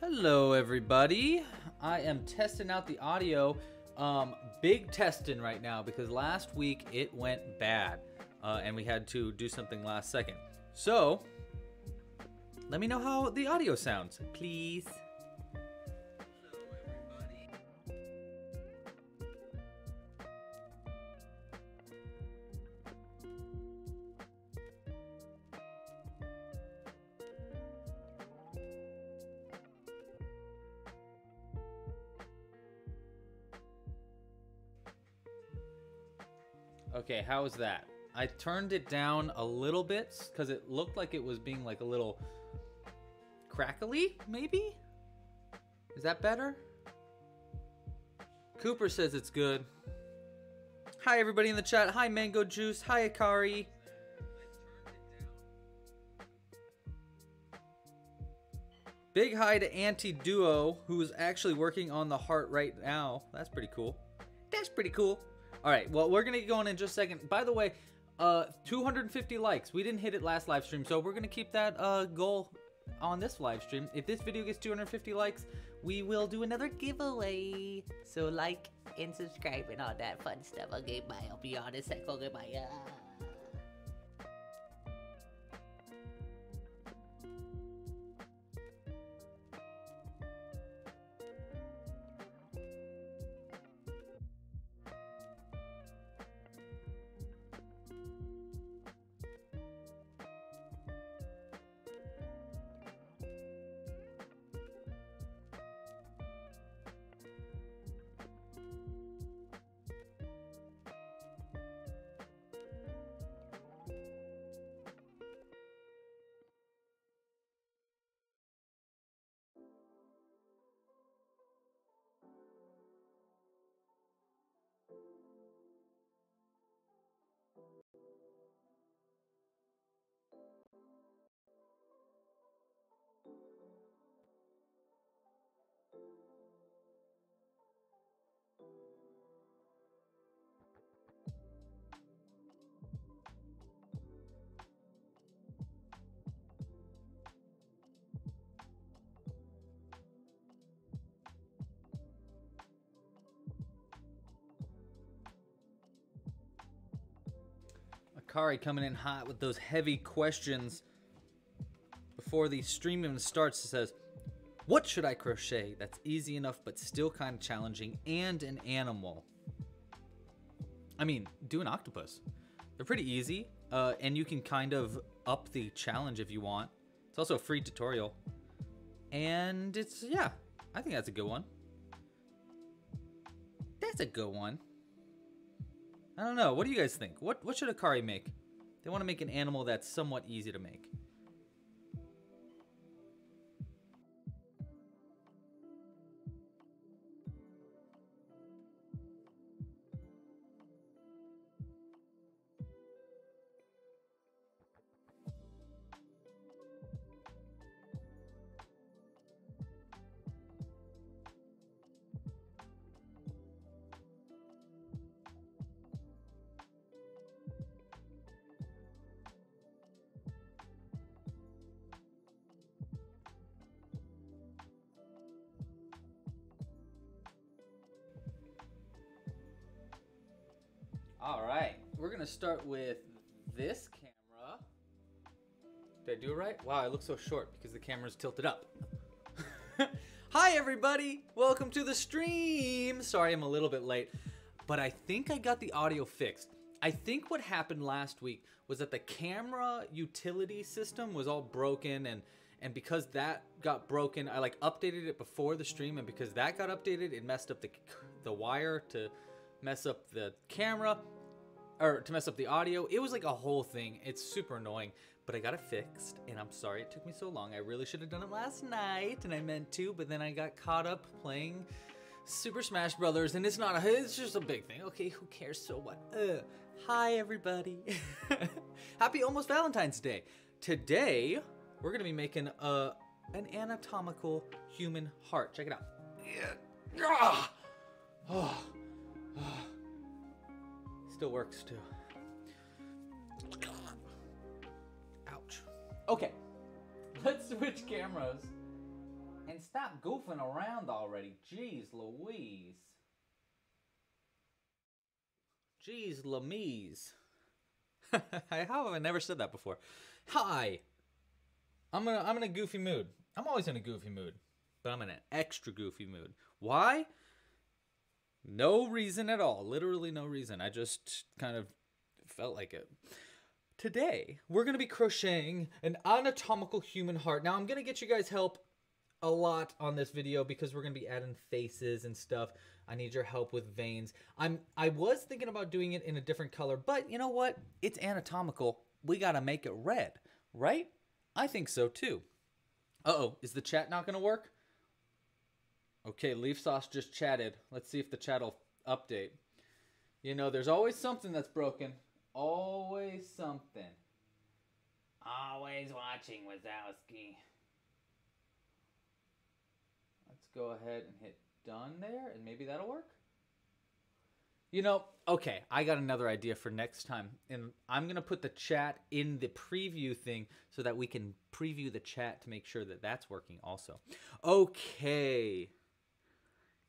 Hello everybody, I am testing out the audio, big testing right now because last week it went bad and we had to do something last second. So let me know how the audio sounds, please. Okay, how is that? I turned it down a little bit because it looked like it was being like a little crackly, maybe? Is that better? Cooper says it's good. Hi everybody in the chat. Hi Mango Juice. Hi Akari. Big hi to Auntie Duo, who's actually working on the heart right now. That's pretty cool. That's pretty cool. All right, well, we're going to get going in just a second. By the way, 250 likes. We didn't hit it last live stream, so we're going to keep that goal on this live stream. If this video gets 250 likes, we will do another giveaway. So like and subscribe and all that fun stuff. Okay, bye. I'll be honest. Okay, bye. Akari coming in hot with those heavy questions before the stream even starts. It says, what should I crochet? That's easy enough, but still kind of challenging, and an animal. I mean, do an octopus. They're pretty easy, and you can kind of up the challenge if you want. It's also a free tutorial. And it's, yeah, I think that's a good one. That's a good one. I don't know. What do you guys think? What should Akari make? They want to make an animal that's somewhat easy to make. Start with this camera. Did I do it right? Wow, I look so short because the camera's tilted up. Hi everybody, welcome to the stream. Sorry I'm a little bit late, but I think I got the audio fixed. I think what happened last week was that the camera utility system was all broken, and because that got broken, I like updated it before the stream, and because that got updated, it messed up the wire to mess up the camera, or to mess up the audio. It was like a whole thing. It's super annoying, but I got it fixed, and I'm sorry it took me so long. I really should have done it last night, and I meant to, but then I got caught up playing Super Smash Brothers, and it's not a, it's just a big thing. Okay, who cares, so what? Hi everybody. Happy almost Valentine's Day. Today, we're gonna be making an anatomical human heart. Check it out. Still works too. Ouch. Okay, let's switch cameras. And stop goofing around already. Jeez Louise. Jeez Lamise. How have I never said that before? Hi. I'm in a goofy mood. I'm always in a goofy mood. But I'm in an extra goofy mood. Why? No reason at all. Literally no reason. I just kind of felt like it. Today, we're going to be crocheting an anatomical human heart. Now, I'm going to get you guys help a lot on this video because we're gonna be adding faces and stuff. I need your help with veins. I was thinking about doing it in a different color, but you know what? It's anatomical. We gotta make it red, right? I think so too. Uh-oh, is the chat not gonna work? Okay, Leaf Sauce just chatted. Let's see if the chat'll update. You know, there's always something that's broken. Always something. Always watching Wazowski. Let's go ahead and hit done there, and maybe that'll work. You know, okay, I got another idea for next time, and I'm going to put the chat in the preview thing so that we can preview the chat to make sure that that's working also. Okay.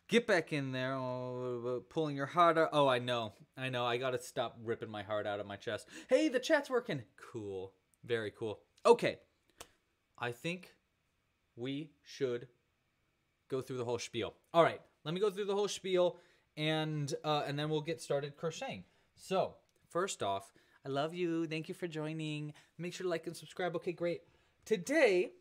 Get back in there. Oh, pulling your heart out. Oh, I know. I know. I got to stop ripping my heart out of my chest. Hey, the chat's working. Cool. Very cool. Okay. I think we should go through the whole spiel. All right, let me go through the whole spiel, and then we'll get started crocheting. So first off, I love you. Thank you for joining. Make sure to like and subscribe. Okay, great. Today,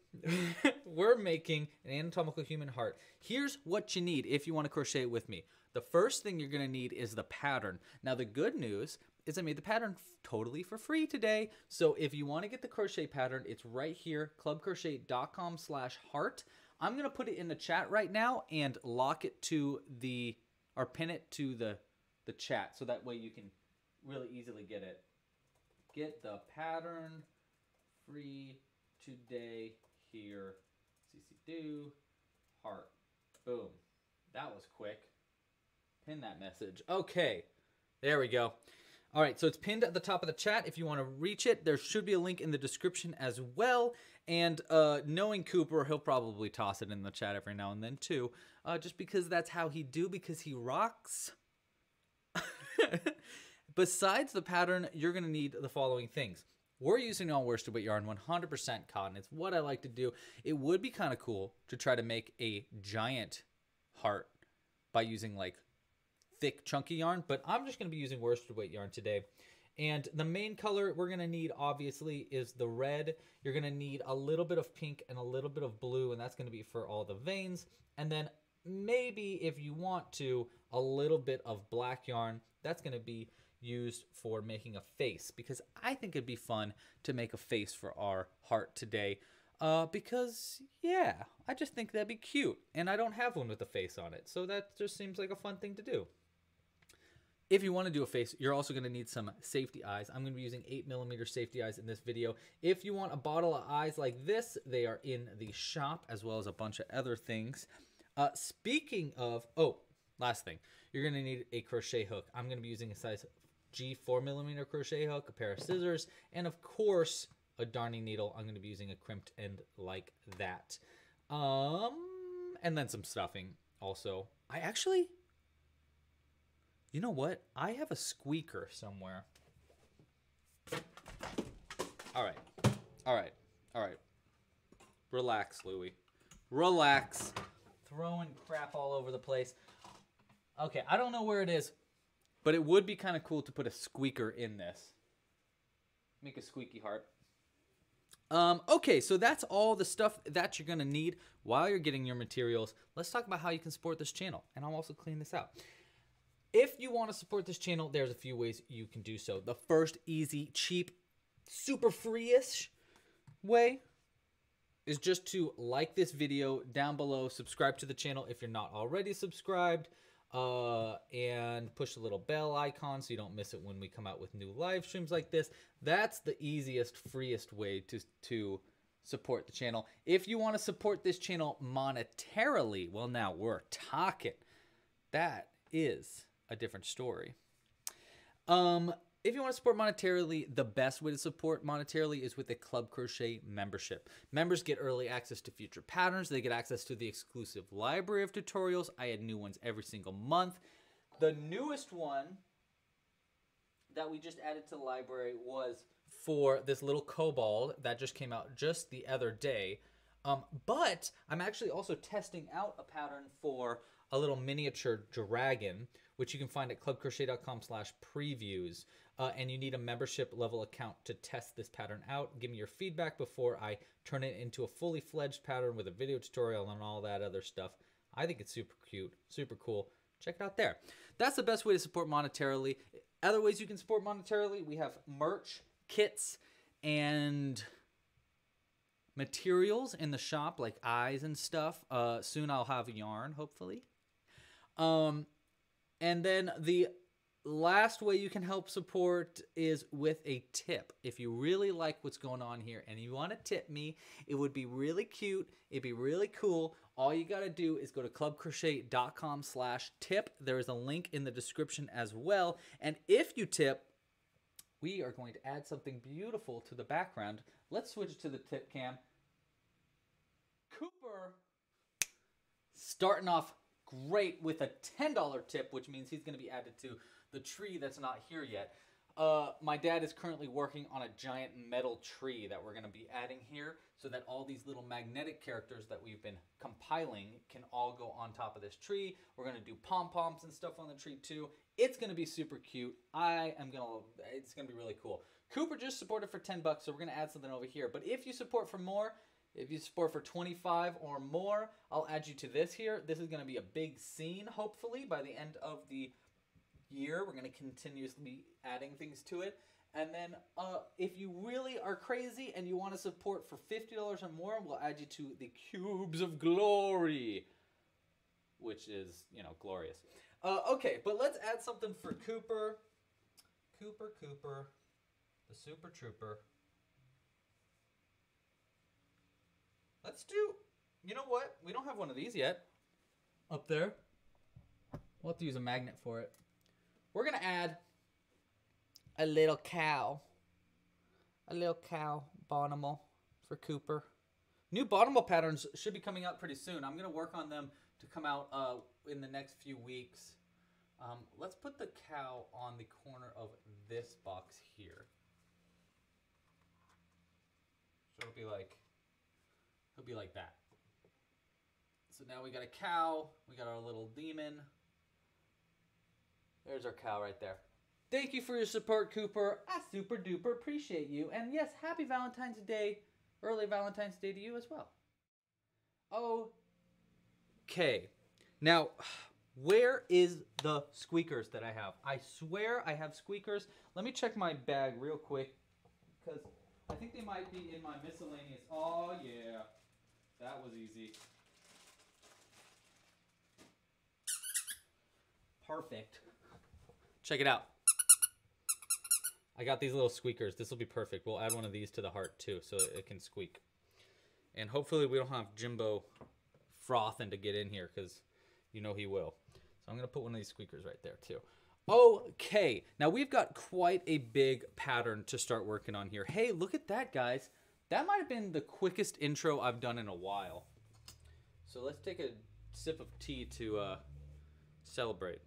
we're making an anatomical human heart. Here's what you need if you want to crochet with me. The first thing you're going to need is the pattern. Now, the good news is I made the pattern totally for free today. So if you want to get the crochet pattern, it's right here, clubcrochet.com/heart. I'm going to put it in the chat right now and lock it to the, or pin it to the chat. So that way you can really easily get it. Get the pattern free today here. CCDo heart. Boom. That was quick. Pin that message. Okay. There we go. All right, so it's pinned at the top of the chat. If you want to reach it, there should be a link in the description as well. And knowing Cooper, he'll probably toss it in the chat every now and then too, just because that's how he do, because he rocks. Besides the pattern, you're going to need the following things. We're using all worsted weight yarn, 100% cotton. It's what I like to do. It would be kind of cool to try to make a giant heart by using like thick chunky yarn, but I'm just going to be using worsted weight yarn today. And the main color we're going to need obviously is the red. You're going to need a little bit of pink and a little bit of blue, and that's going to be for all the veins. And then maybe if you want to, a little bit of black yarn. That's going to be used for making a face, because I think it'd be fun to make a face for our heart today. Because, yeah, I just think that'd be cute. And I don't have one with a face on it. So that just seems like a fun thing to do. If you want to do a face, you're also going to need some safety eyes. I'm going to be using 8mm safety eyes in this video. If you want a bottle of eyes like this, they are in the shop, as well as a bunch of other things. Speaking of, oh, last thing, you're going to need a crochet hook. I'm going to be using a size G 4mm crochet hook, a pair of scissors, and of course, a darning needle. I'm going to be using a crimped end like that. And then some stuffing also. I actually... You know what? I have a squeaker somewhere. All right. All right. All right. Relax, Louie. Relax. Throwing crap all over the place. Okay, I don't know where it is, but it would be kind of cool to put a squeaker in this. Make a squeaky heart. Okay, so that's all the stuff that you're going to need while you're getting your materials. Let's talk about how you can support this channel, and I'll also clean this out. If you want to support this channel, there's a few ways you can do so. The first easy, cheap, super free-ish way is just to like this video down below, subscribe to the channel if you're not already subscribed, and push the little bell icon so you don't miss it when we come out with new live streams like this. That's the easiest, freest way to support the channel. If you want to support this channel monetarily, well, now we're talking. That is a different story. If you want to support monetarily, the best way to support monetarily is with a Club Crochet membership. Members get early access to future patterns. They get access to the exclusive library of tutorials. I add new ones every single month. The newest one that we just added to the library was for this little kobold that just came out just the other day. But I'm actually also testing out a pattern for a little miniature dragon, which you can find at clubcrochet.com/previews. And you need a membership level account to test this pattern out. Give me your feedback before I turn it into a fully fledged pattern with a video tutorial and all that other stuff. I think it's super cute, super cool. Check it out there. That's the best way to support monetarily. Other ways you can support monetarily, we have merch, kits, and materials in the shop, like eyes and stuff. Soon I'll have yarn, hopefully. And then the last way you can help support is with a tip. If you really like what's going on here and you want to tip me, it would be really cute. It'd be really cool. All you got to do is go to clubcrochet.com/tip. There is a link in the description as well. And if you tip, we are going to add something beautiful to the background. Let's switch to the tip cam. Cooper starting off great with a $10 tip, which means he's going to be added to the tree that's not here yet. My dad is currently working on a giant metal tree that we're going to be adding here so that all these little magnetic characters that we've been compiling can all go on top of this tree. We're going to do pom-poms and stuff on the tree too. It's going to be super cute. It's going to be really cool. Cooper just supported for 10 bucks, so we're going to add something over here. But if you support for more, if you support for 25 or more, I'll add you to this here. This is going to be a big scene, hopefully, by the end of the year. We're going to continuously adding things to it. And then if you really are crazy and you want to support for $50 or more, we'll add you to the Cubes of Glory, which is, you know, glorious. Okay, but let's add something for Cooper. Cooper, the Super Trooper. Let's do, you know what? We don't have one of these yet up there. We'll have to use a magnet for it. We're going to add a little cow. A little cow Bonimal for Cooper. New Bonimal patterns should be coming out pretty soon. I'm going to work on them to come out in the next few weeks. Let's put the cow on the corner of this box here. So it'll be like that. So now we got a cow, we got our little demon. There's our cow right there. Thank you for your support, Cooper. I super duper appreciate you. And yes, happy Valentine's Day, early Valentine's Day to you as well. Okay, now where is the squeakers that I have? I swear I have squeakers. Let me check my bag real quick because I think they might be in my miscellaneous. Oh yeah, that was easy. Perfect. Check it out. I got these little squeakers. This will be perfect. We'll add one of these to the heart too so it can squeak. And hopefully we don't have Jimbo frothing to get in here because you know he will. So I'm going to put one of these squeakers right there too. Okay, now we've got quite a big pattern to start working on here. Hey, look at that, guys. That might have been the quickest intro I've done in a while. So let's take a sip of tea to celebrate.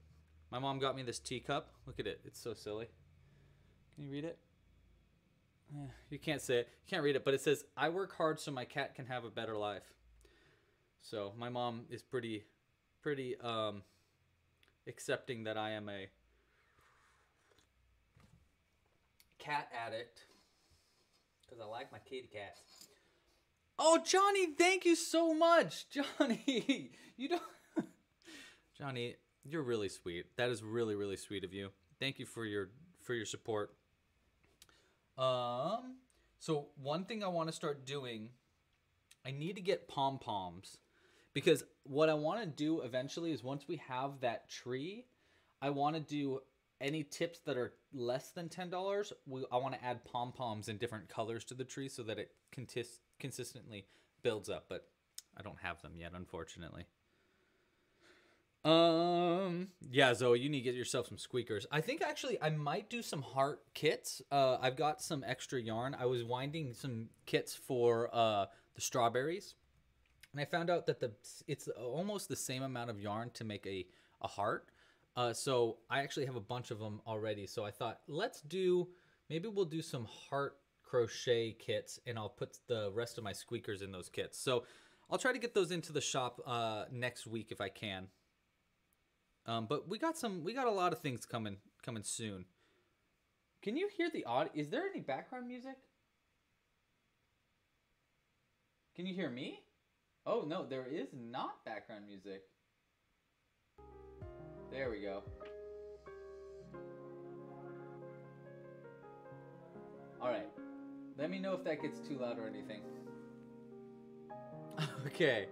My mom got me this teacup. Look at it. It's so silly. Can you read it? You can't say it. You can't read it, but it says, "I work hard so my cat can have a better life." So my mom is pretty accepting that I am a cat addict because I like my kitty cats. Oh, Johnny, thank you so much. Johnny, you don't Johnny, you're really sweet. That is really, really sweet of you. Thank you for your support. So one thing I want to start doing I need to get pom-poms, because what I want to do eventually is once we have that tree, I want to do any tips that are less than $10. I want to add pom-poms in different colors to the tree so that it consistently builds up, but I don't have them yet, unfortunately. Yeah, Zoe, you need to get yourself some squeakers. I think actually I might do some heart kits. I've got some extra yarn. I was winding some kits for the strawberries, and I found out that it's almost the same amount of yarn to make a heart. So I actually have a bunch of them already. So I thought, maybe we'll do some heart crochet kits, and I'll put the rest of my squeakers in those kits. So I'll try to get those into the shop next week if I can. But we got a lot of things coming soon. Can you hear the audio? Is there any background music? Can you hear me? Oh no, there is not background music. There we go. All right. Let me know if that gets too loud or anything. Okay.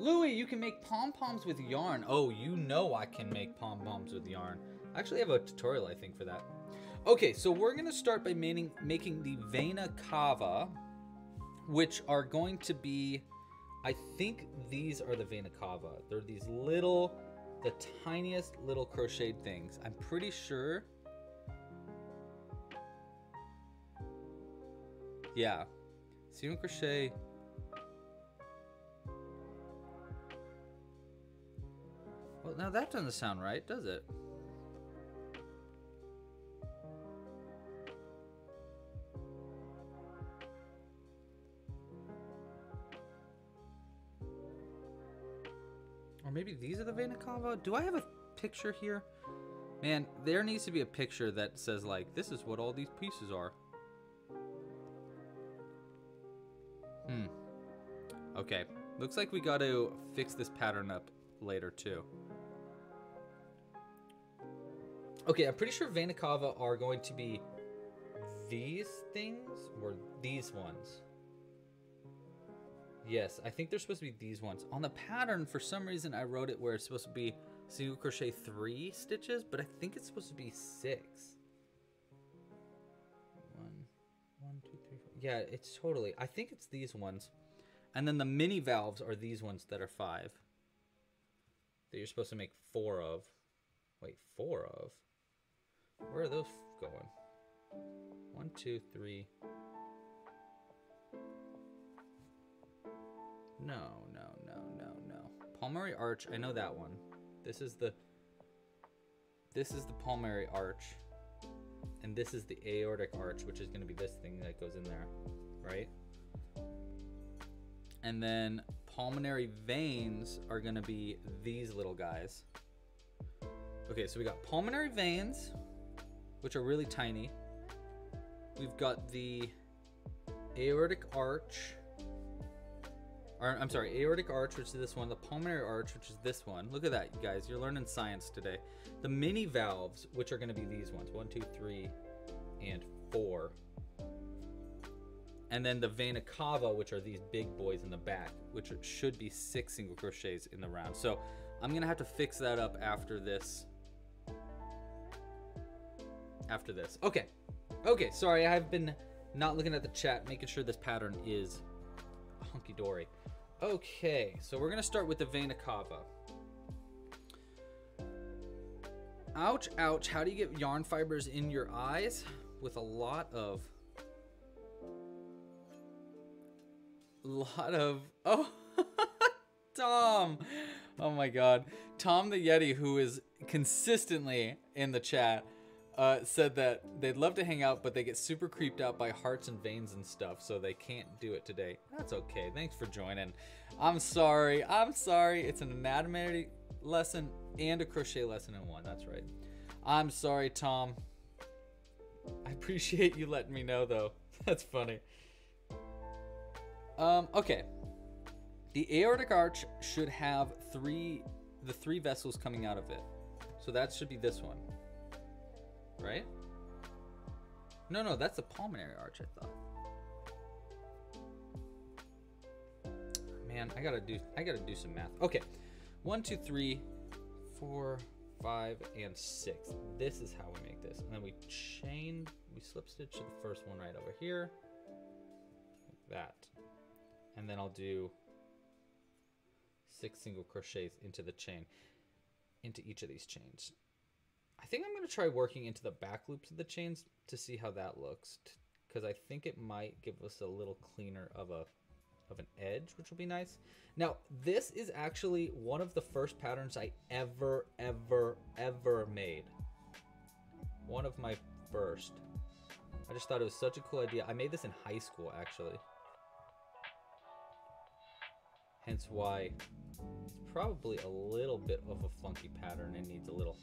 Louie, you can make pom-poms with yarn. Oh, you know I can make pom-poms with yarn. I actually have a tutorial, I think, for that. Okay, so we're going to start by making the vena cava, which are going to be, I think these are the vena cava. They're these little, the tiniest little crocheted things. I'm pretty sure. Yeah. Single crochet. Now that doesn't sound right, does it? Or maybe these are the vena cava? Do I have a picture here? Man, there needs to be a picture that says, like, this is what all these pieces are. Okay, looks like we got to fix this pattern up later too. Okay, I'm pretty sure vena cava are going to be these things or these ones. Yes, I think they're supposed to be these ones. On the pattern, for some reason, I wrote it where it's supposed to be single crochet 3 stitches, but I think it's supposed to be 6. 1, 1, 2, 3, 4. Yeah, it's totally. I think it's these ones. And then the mini valves are these ones that are 5. That you're supposed to make 4 of. Wait, 4 of? Where are those going? 1, 2, 3. No. Palmary arch, I know that one. This is the palmary arch. And this is the aortic arch, which is gonna be this thing that goes in there, right? And then pulmonary veins are gonna be these little guys. Okay, so we got pulmonary veins, which are really tiny. We've got the aortic arch, or I'm sorry, aortic arch, which is this one, the pulmonary arch, which is this one. Look at that, you guys, you're learning science today. The mini valves, which are gonna be these ones, 1, 2, 3, and 4. And then the vena cava, which are these big boys in the back, which should be 6 single crochets in the round. So I'm gonna have to fix that up after this. Okay, sorry, I've been not looking at the chat, making sure this pattern is hunky-dory. Okay, so we're gonna start with the vena cava. Ouch, ouch, how do you get yarn fibers in your eyes? With a lot of, oh, Tom. Oh my God. Tom the Yeti, who is consistently in the chat, said that they'd love to hang out, but they get super creeped out by hearts and veins and stuff, so they can't do it today. That's okay. Thanks for joining. I'm sorry. It's an anatomy lesson and a crochet lesson in one. That's right. I'm sorry, Tom. I appreciate you letting me know, though. That's funny. Okay, the aortic arch should have the three vessels coming out of it. So that should be this one, right? No, that's the pulmonary arch, I thought. man, I gotta do some math. Okay, 1, 2, 3, 4, 5, and 6. This is how we make this. And then we chain, we slip stitch to the first one right over here, like that. And then I'll do 6 single crochets into the chain, into each of these chains. I think I'm gonna try working into the back loops of the chains to see how that looks, because I think it might give us a little cleaner of an edge, which will be nice. Now, this is actually one of the first patterns I ever made. One of my first. I just thought it was such a cool idea. I made this in high school, actually. Hence why it's probably a little bit of a funky pattern and needs a little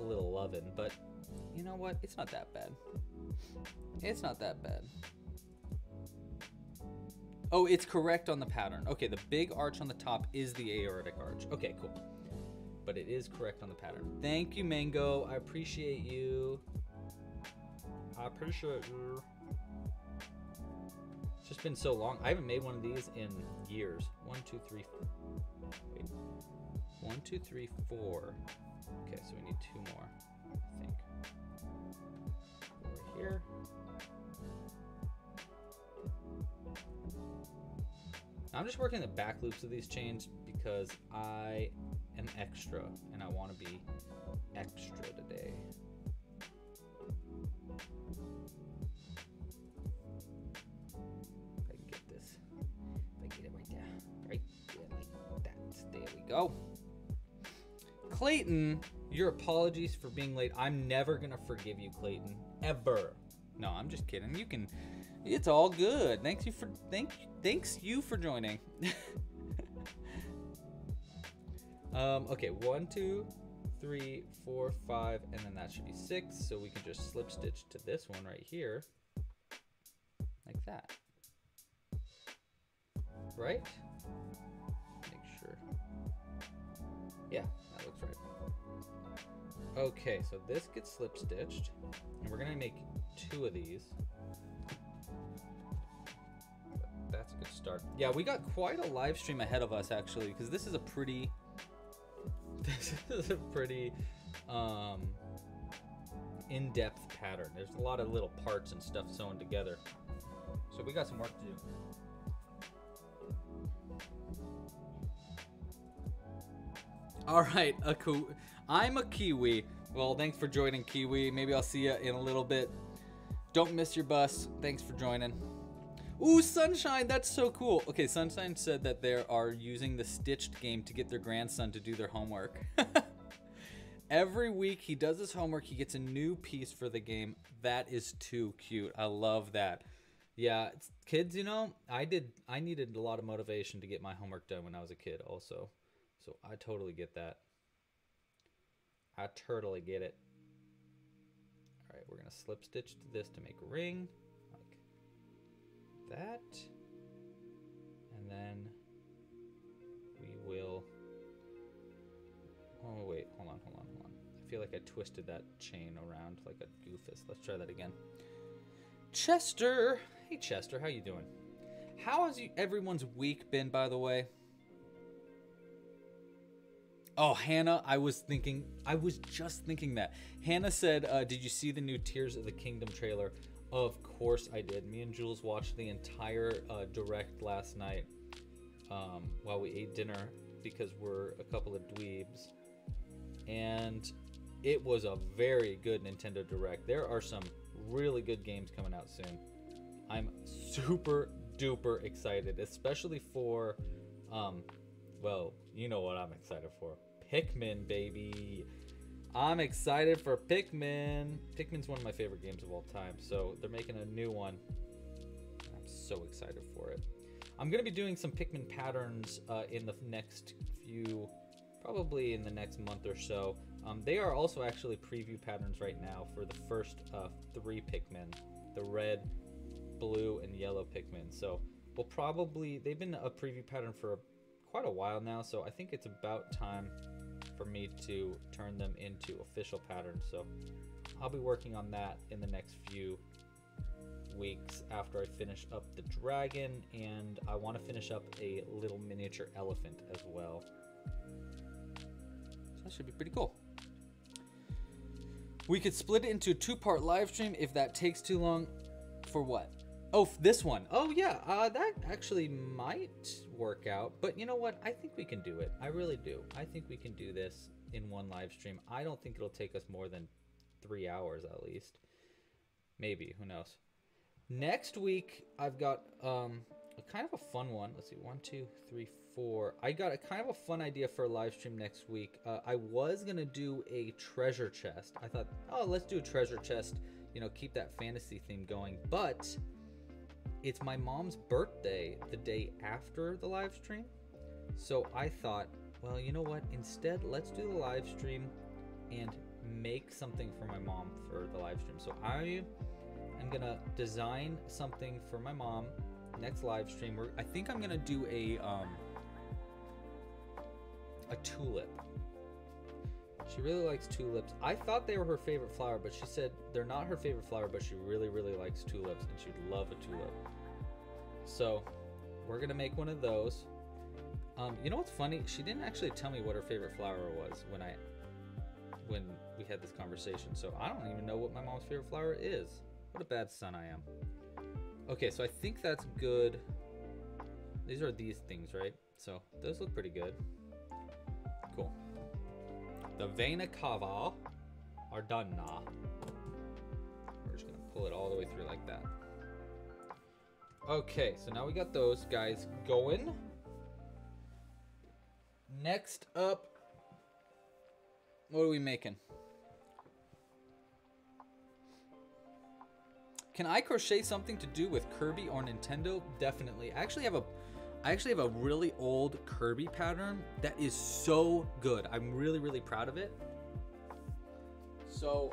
loving, but you know what? It's not that bad. It's not that bad. Oh, it's correct on the pattern. Okay, the big arch on the top is the aortic arch. Okay, cool. But it is correct on the pattern. Thank you, Mango. I appreciate you. I appreciate you. It's just been so long. I haven't made one of these in years. 1, 2, 3, 4. Wait. 1, 2, 3, 4. Okay, so we need 2 more, I think. Over here. I'm just working the back loops of these chains because I am extra and I want to be extra today. If I can get this, if I get it right there, right there like that. There we go. Clayton, your apologies for being late. I'm never gonna forgive you, Clayton, ever. No, I'm just kidding. You can. It's all good. Thanks you for joining. Okay, 1, 2, 3, 4, 5, and then that should be 6. So we can just slip stitch to this one right here, like that. Right? Make sure. Yeah, that looks right. Okay, so this gets slip stitched, and we're gonna make 2 of these. That's a good start. Yeah, we got quite a live stream ahead of us actually, because this is a pretty, in-depth pattern. There's a lot of little parts and stuff sewn together, so we got some work to do. All right, I'm a Kiwi. Well, thanks for joining, Kiwi. Maybe I'll see you in a little bit. Don't miss your bus. Thanks for joining. Ooh, Sunshine, that's so cool. Okay, Sunshine said that they are using the Stitched game to get their grandson to do their homework. Every week he does his homework, he gets a new piece for the game. That is too cute. I love that. Yeah, kids, you know, I needed a lot of motivation to get my homework done when I was a kid also. So I totally get that. I totally get it. All right, we're gonna slip stitch to this to make a ring, like that. And then we will, oh wait, hold on. I feel like I twisted that chain around like a goofus. Let's try that again. Chester, hey Chester, how you doing? How has everyone's week been, by the way? Oh, Hannah, I was just thinking that. Hannah said, did you see the new Tears of the Kingdom trailer? Of course I did. Me and Jules watched the entire direct last night while we ate dinner because we're a couple of dweebs. And it was a very good Nintendo Direct. There are some really good games coming out soon. I'm super duper excited, especially for, well, you know what I'm excited for. Pikmin, baby. I'm excited for Pikmin. Pikmin's one of my favorite games of all time, so they're making a new one. I'm so excited for it. I'm gonna be doing some Pikmin patterns in the next few, probably in the next month or so. They are also actually preview patterns right now for the first 3 Pikmin, the red, blue, and yellow Pikmin. So we'll probably, they've been a preview pattern for quite a while now, so I think it's about time for me to turn them into official patterns. So I'll be working on that in the next few weeks after I finish up the dragon, and I want to finish up a little miniature elephant as well. So that should be pretty cool. We could split it into a two-part live stream if that takes too long. For what? Oh, this one. Oh yeah, that actually might work out, but you know what? I think we can do it. I really do. I think we can do this in one live stream. I don't think it'll take us more than 3 hours at least. Maybe, who knows? Next week, I've got a kind of a fun one. Let's see, 1, 2, 3, 4. I got a kind of a fun idea for a live stream next week. I was gonna do a treasure chest. I thought, oh, let's do a treasure chest, you know, keep that fantasy theme going. But it's my mom's birthday the day after the live stream. So I thought, well, you know what? Instead, let's do the live stream and make something for my mom for the live stream. So I am gonna design something for my mom next live stream. I think I'm gonna do a tulip. She really likes tulips. I thought they were her favorite flower, but she said they're not her favorite flower, but she really, really likes tulips and she'd love a tulip. So we're gonna make one of those. You know what's funny? She didn't actually tell me what her favorite flower was when we had this conversation. So I don't even know what my mom's favorite flower is. What a bad son I am. Okay, so I think that's good. These are these things, right? So those look pretty good. Cool. The Vena Cava are done now. We're just gonna pull it all the way through like that. Okay, so now we got those guys going. Next up, what are we making? Can I crochet something to do with Kirby or Nintendo? Definitely. I actually have a really old Kirby pattern that is so good. I'm really, really proud of it. So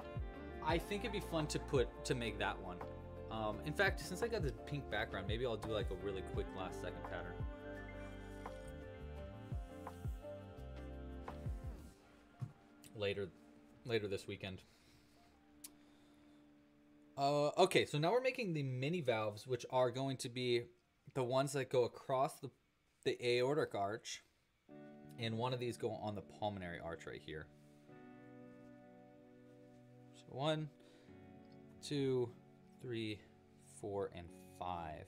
I think it'd be fun to make that one. In fact, since I got this pink background, maybe I'll do like a really quick last second pattern. Later this weekend. Okay, so now we're making the mini valves, which are going to be the ones that go across the aortic arch, and one of these go on the pulmonary arch right here. So 1, 2, 3, 4, and 5.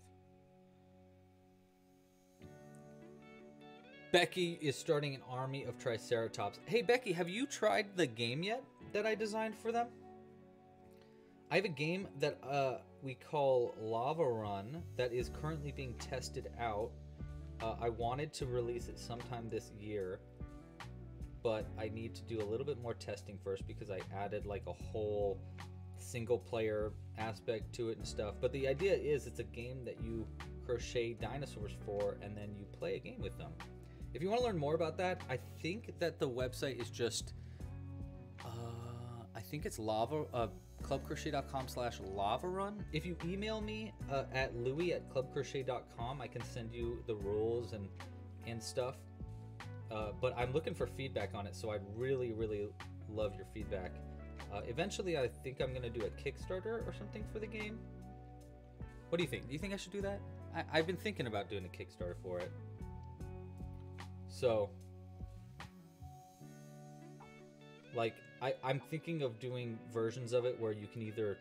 Becky is starting an army of triceratops. Hey Becky, have you tried the game yet that I designed for them? I have a game that we call Lava Run that is currently being tested out. I wanted to release it sometime this year, but I need to do a little bit more testing first because I added like a whole single player aspect to it and stuff. But the idea is it's a game that you crochet dinosaurs for and then you play a game with them. If you want to learn more about that, I think that the website is just, I think it's Lava, clubcrochet.com/lavarun. If you email me at louis@clubcrochet.com, I can send you the rules and stuff. But I'm looking for feedback on it, so I'd really, really love your feedback. Eventually, I think I'm going to do a Kickstarter or something for the game. What do you think? Do you think I should do that? I've been thinking about doing a Kickstarter for it. So, like, I'm thinking of doing versions of it where you can either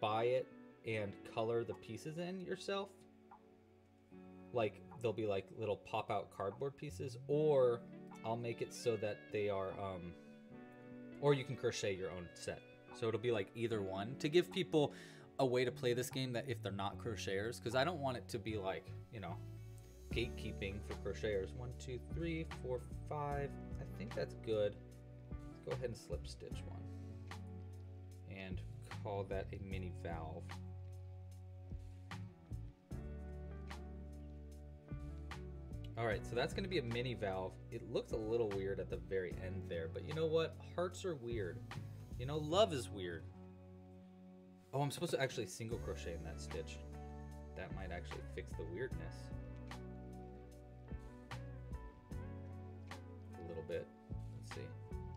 buy it and color the pieces in yourself. Like, they'll be like little pop-out cardboard pieces, or I'll make it so that they are, or you can crochet your own set. So it'll be like either one to give people a way to play this game that if they're not crocheters, because I don't want it to be like, you know, gatekeeping for crocheters. 1, 2, 3, 4, 5. I think that's good. Let's go ahead and slip stitch one and call that a mini valve. All right, so that's going to be a mini valve. It looks a little weird at the very end there, but you know what? Hearts are weird. You know, love is weird. Oh, I'm supposed to actually single crochet in that stitch. That might actually fix the weirdness. Bit. Let's see.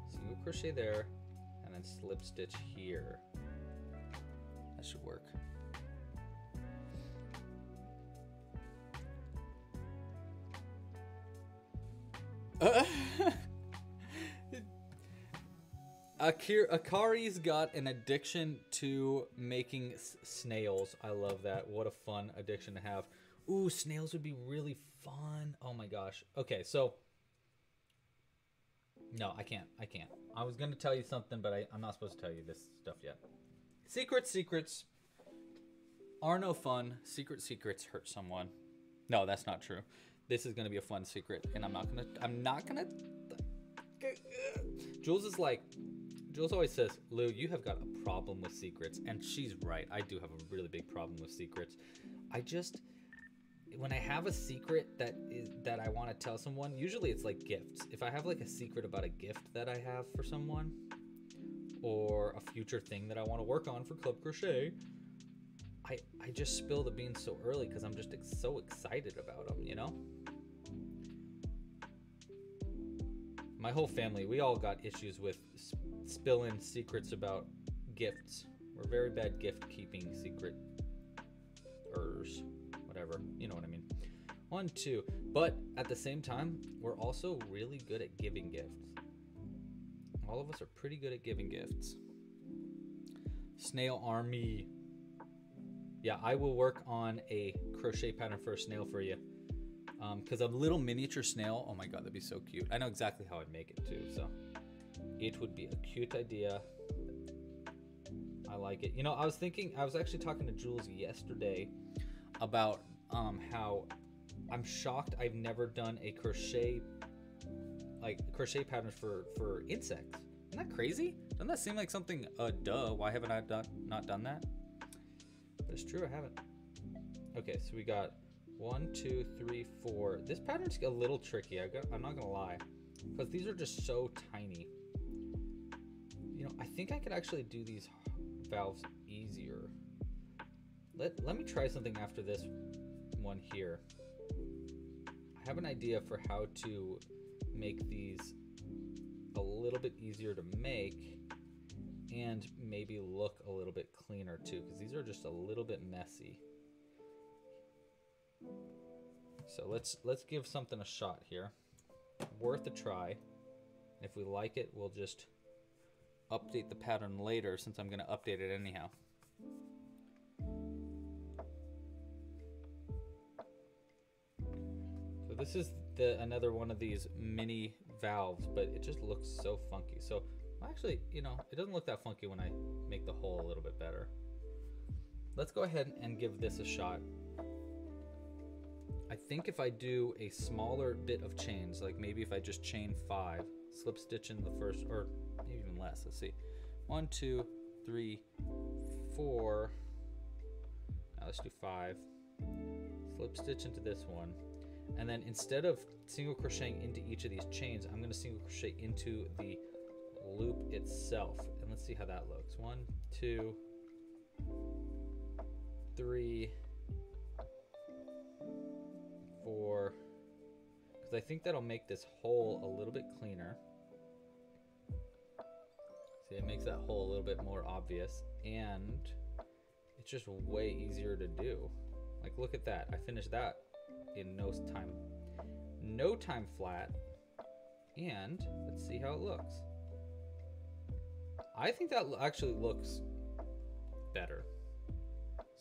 Single crochet there and then slip stitch here. That should work. Akari's got an addiction to making snails. I love that. What a fun addiction to have. Ooh, snails would be really fun. Oh my gosh. Okay, so... No, I can't. I can't. I was going to tell you something, but I'm not supposed to tell you this stuff yet. Secrets are no fun. Secrets hurt someone. No, that's not true. This is going to be a fun secret, and Jules is like... Jules always says, Lou, you have got a problem with secrets. And she's right. I do have a really big problem with secrets. I just... When I have a secret that I want to tell someone, usually it's like gifts. If I have like a secret about a gift that I have for someone or a future thing that I want to work on for Club Crochet, I just spill the beans so early because I'm just so excited about them, you know? My whole family, we all got issues with spilling secrets about gifts. We're very bad gift-keeping secret-ers. Whatever, you know what I mean. But at the same time, we're also really good at giving gifts. All of us are pretty good at giving gifts. Snail army. Yeah, I will work on a crochet pattern for a snail for you. Because a little miniature snail, oh my God, that'd be so cute. I know exactly how I'd make it too, so. It would be a cute idea. I like it. You know, I was actually talking to Jules yesterday about how I'm shocked I've never done a crochet patterns for insects. Isn't that crazy? Doesn't that seem like something, duh, why haven't I not done that? But it's true, I haven't. Okay, so we got 1, 2, 3, 4. This pattern's a little tricky, I'm not gonna lie, because these are just so tiny. You know, I think I could actually do these valves easier. Let me try something after this one here. I have an idea for how to make these a little bit easier to make and maybe look a little bit cleaner too, because these are just a little bit messy. So let's give something a shot here. Worth a try. And if we like it, we'll just update the pattern later, since I'm gonna update it anyhow. This is another one of these mini valves, but it just looks so funky. So actually, you know, it doesn't look that funky when I make the hole a little bit better. Let's go ahead and give this a shot. I think if I do a smaller bit of chains, like maybe if I just chain 5, slip stitch in the first, or even less, let's see. 1, 2, 3, 4. Now let's do 5. Slip stitch into this one. And then instead of single crocheting into each of these chains, I'm going to single crochet into the loop itself. And let's see how that looks. 1, 2, 3, 4. Because I think that'll make this hole a little bit cleaner. See, it makes that hole a little bit more obvious. And it's just way easier to do. Like, look at that. I finished that in no time flat, and let's see how it looks. I think that actually looks better.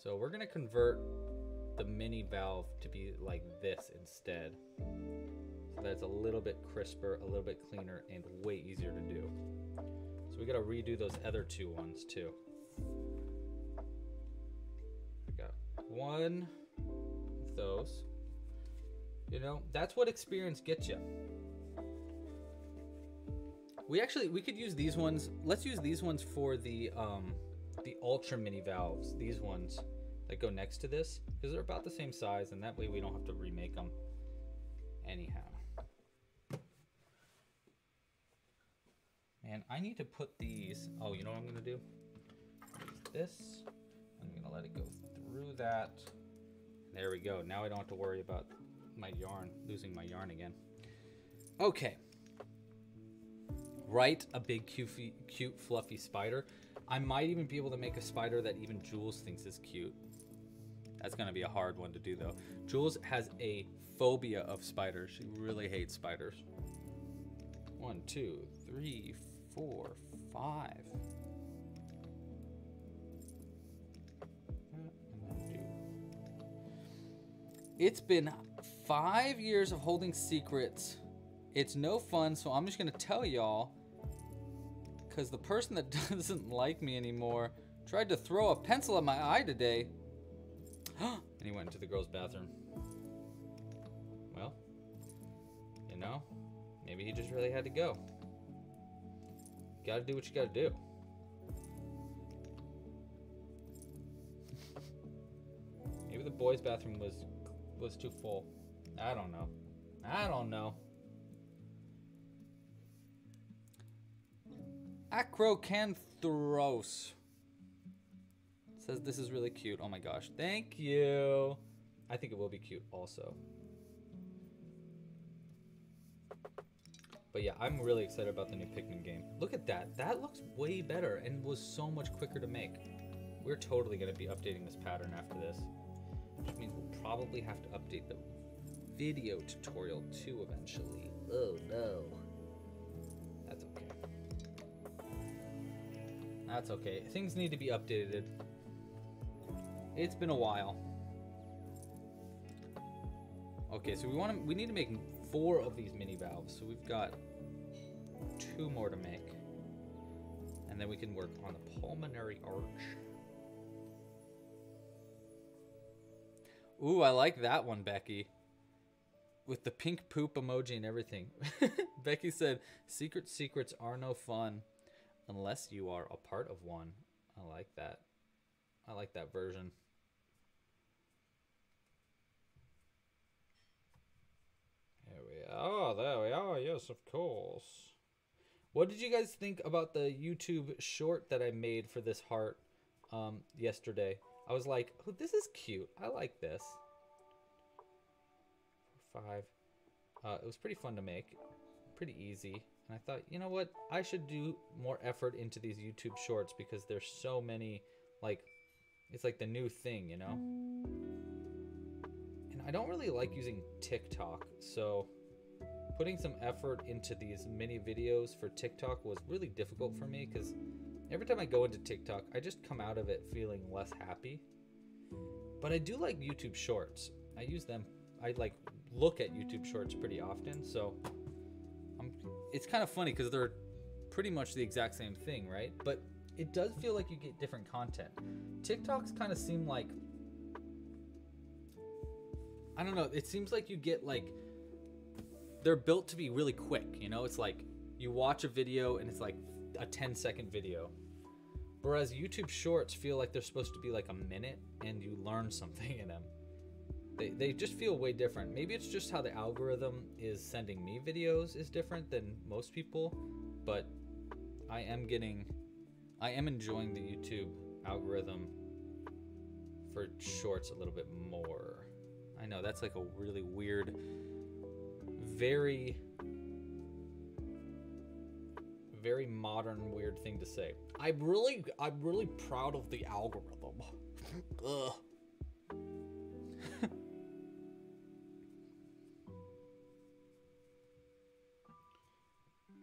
So we're gonna convert the mini valve to be like this instead, so that's a little bit crisper, a little bit cleaner, and way easier to do. So we gotta redo those other 2 ones too. I got one of those. You know, that's what experience gets you. We could use these ones. Let's use these ones for the ultra mini valves. These ones that go next to this, because they're about the same size, and that way we don't have to remake them anyhow. Man, I need to put these. Oh, you know what I'm gonna do? This. I'm gonna let it go through that. There we go. Now I don't have to worry about my yarn, losing my yarn again. Okay. Write a big cute fluffy spider. I might even be able to make a spider that even Jules thinks is cute. That's gonna be a hard one to do though. Jules has a phobia of spiders. She really hates spiders. One, two, three, four, five. It's been 5 years of holding secrets. It's no fun, so I'm just gonna tell y'all, because the person that doesn't like me anymore tried to throw a pencil at my eye today. And he went into the girls' bathroom. Well, you know, maybe he just really had to go. Gotta do what you gotta do. Maybe the boys' bathroom was too full. I don't know. I don't know. Acrocanthros says this is really cute. Oh my gosh. Thank you. I think it will be cute also. But yeah, I'm really excited about the new Pikmin game. Look at that. That looks way better and was so much quicker to make. We're totally going to be updating this pattern after this, which means we'll probably have to update the video tutorial too eventually. Oh no. That's okay. That's okay. Things need to be updated. It's been a while. Okay, so we need to make 4 of these mini valves. So we've got 2 more to make. And then we can work on the pulmonary arch. Ooh, I like that one, Becky. With the pink poop emoji and everything. Becky said, secrets are no fun unless you are a part of one. I like that. I like that version. There we are. There we are. Yes, of course. What did you guys think about the YouTube short that I made for this heart yesterday? I was like, oh, this is cute. I like this. 5. It was pretty fun to make. Pretty easy. And I thought, you know what? I should do more effort into these YouTube shorts because there's so many, like, it's like the new thing, you know? And I don't really like using TikTok. So putting some effort into these mini videos for TikTok was really difficult for me because every time I go into TikTok, I just come out of it feeling less happy. But I do like YouTube Shorts. I use them. I like look at YouTube Shorts pretty often. So it's kind of funny because they're pretty much the exact same thing, right? But it does feel like you get different content. TikToks kind of seem like, I don't know. It seems like you get like, they're built to be really quick. You know, it's like you watch a video and it's like a 10-second video. Whereas YouTube shorts feel like they're supposed to be like a minute and you learn something in them. They just feel way different. Maybe it's just how the algorithm is sending me videos is different than most people, but I am enjoying the YouTube algorithm for shorts a little bit more. I know that's like a really weird, very modern weird thing to say. I'm really proud of the algorithm. Ugh.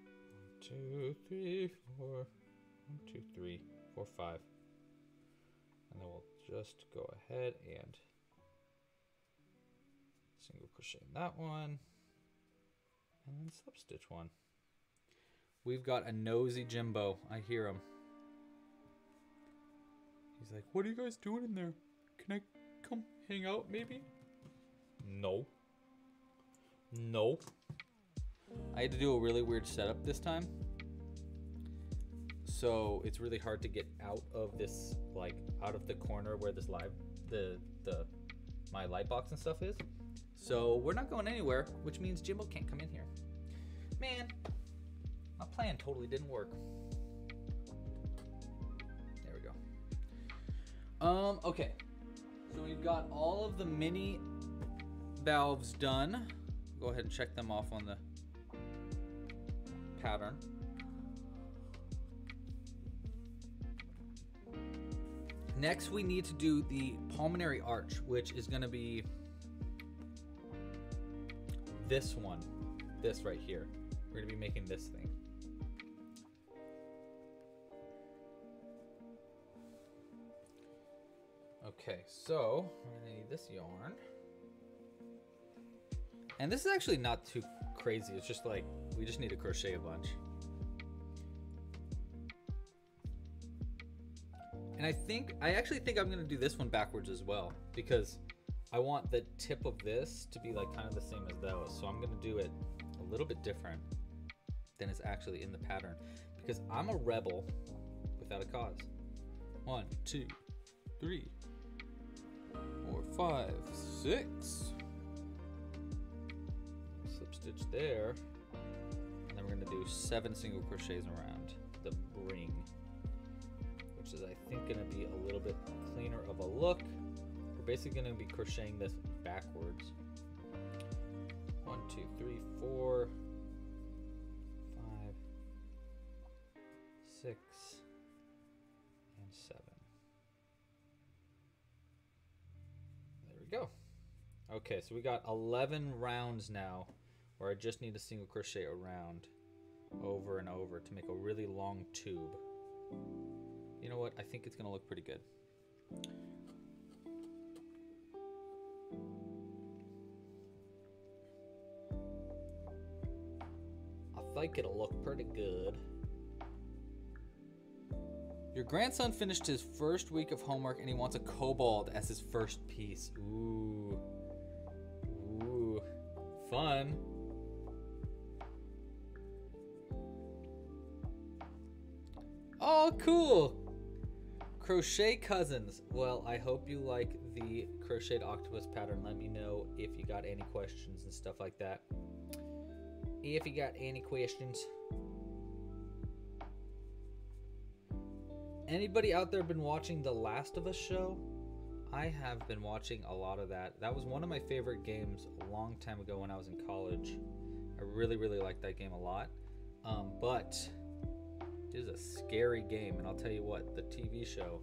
One, two, three, four. 1, 2, 3, 4, 5. And then we'll just go ahead and single crochet in that one. And then slip stitch one. We've got a nosy Jimbo. I hear him. He's like, what are you guys doing in there? Can I come hang out maybe? No. No. I had to do a really weird setup this time. So it's really hard to get out of this, like out of the corner where this live, my light box and stuff is. So we're not going anywhere, which means Jimbo can't come in here. Man. My plan totally didn't work. There we go. Okay. So we've got all of the mini valves done. Go ahead and check them off on the pattern. Next, we need to do the pulmonary arch, which is going to be this one. This right here. we're gonna be making this thing. Okay, so we're gonna need this yarn. And this is actually not too crazy. It's just like, we just need to crochet a bunch. And I actually think I'm gonna do this one backwards as well, because I want the tip of this to be like kind of the same as those. So I'm gonna do it a little bit different than it's actually in the pattern, because I'm a rebel without a cause. 1, 2, 3, 4, 5, 6. Slip stitch there. And then we're gonna do 7 single crochets around the ring, which is I think gonna be a little bit cleaner of a look. Basically going to be crocheting this backwards. 1, 2, 3, 4, 5, 6, and 7. There we go. Okay, so we got 11 rounds now where I just need a single crochet around over and over to make a really long tube. You know what? I think it's going to look pretty good. I think it'll look pretty good. Your grandson finished his first week of homework and he wants a kobold as his first piece. Ooh. Ooh. Fun. Oh, cool. Crochet cousins. Well, I hope you like the crocheted octopus pattern. Let me know if you got any questions and stuff like that. If you got any questions. Anybody out there been watching The Last of Us show? I have been watching a lot of that. That was one of my favorite games a long time ago when I was in college. I really, really liked that game a lot. But it is a scary game, and I'll tell you what, the TV show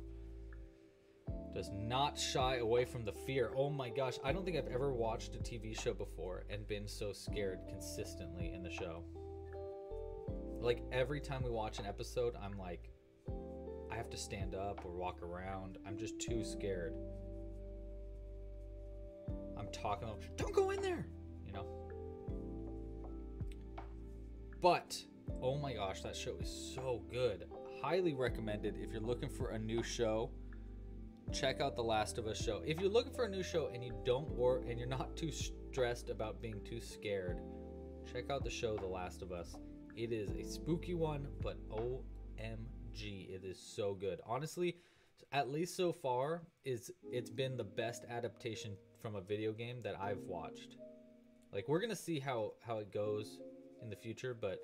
does not shy away from the fear. Oh my gosh, I don't think I've ever watched a TV show before and been so scared consistently in the show. Like every time we watch an episode, I'm like, I have to stand up or walk around. I'm just too scared. I'm talking about, don't go in there, you know? But, oh my gosh, that show is so good. Highly recommended if you're looking for a new show. Check out The Last of Us show. If you're looking for a new show and you don't, or and you're not too stressed about being too scared, check out the show The Last of Us. It is a spooky one, but OMG, it is so good. Honestly, at least so far, it's been the best adaptation from a video game that I've watched. Like, we're gonna see how it goes in the future, but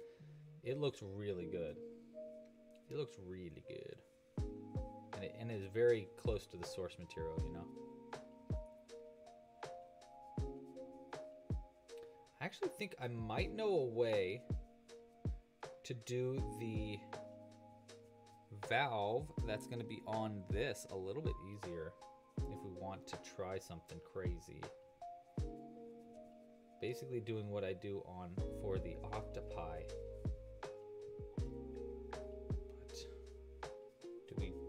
it looks really good. It looks really good. And it is very close to the source material, you know. I actually think I might know a way to do the valve that's going to be on this a little bit easier if we want to try something crazy. Basically doing what I do on for the octopi.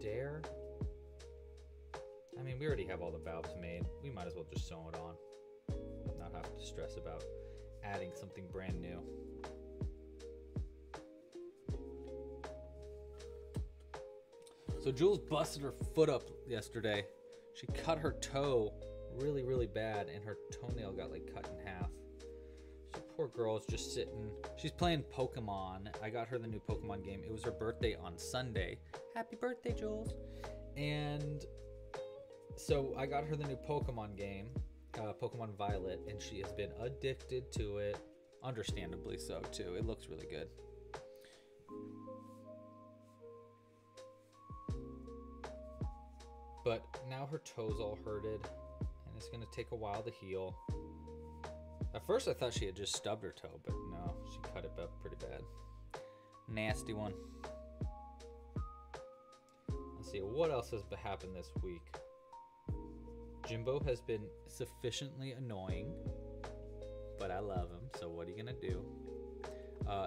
Dare? I mean, we already have all the valves made. We might as well just sew it on. Not have to stress about adding something brand new. So Jules busted her foot up yesterday. She cut her toe really, really bad, and her toenail got like cut in half. So poor girl is just sitting. She's playing Pokemon. I got her the new Pokemon game. It was her birthday on Sunday. Happy birthday, Jules. And so I got her the new Pokemon game, Pokemon Violet, and she has been addicted to it. Understandably so, too. It looks really good. But now her toe's all hurted, and it's going to take a while to heal. At first, I thought she had just stubbed her toe, but no, she cut it up pretty bad. Nasty one. Let's see, what else has happened this week? Jimbo has been sufficiently annoying, but I love him, so what are you gonna do?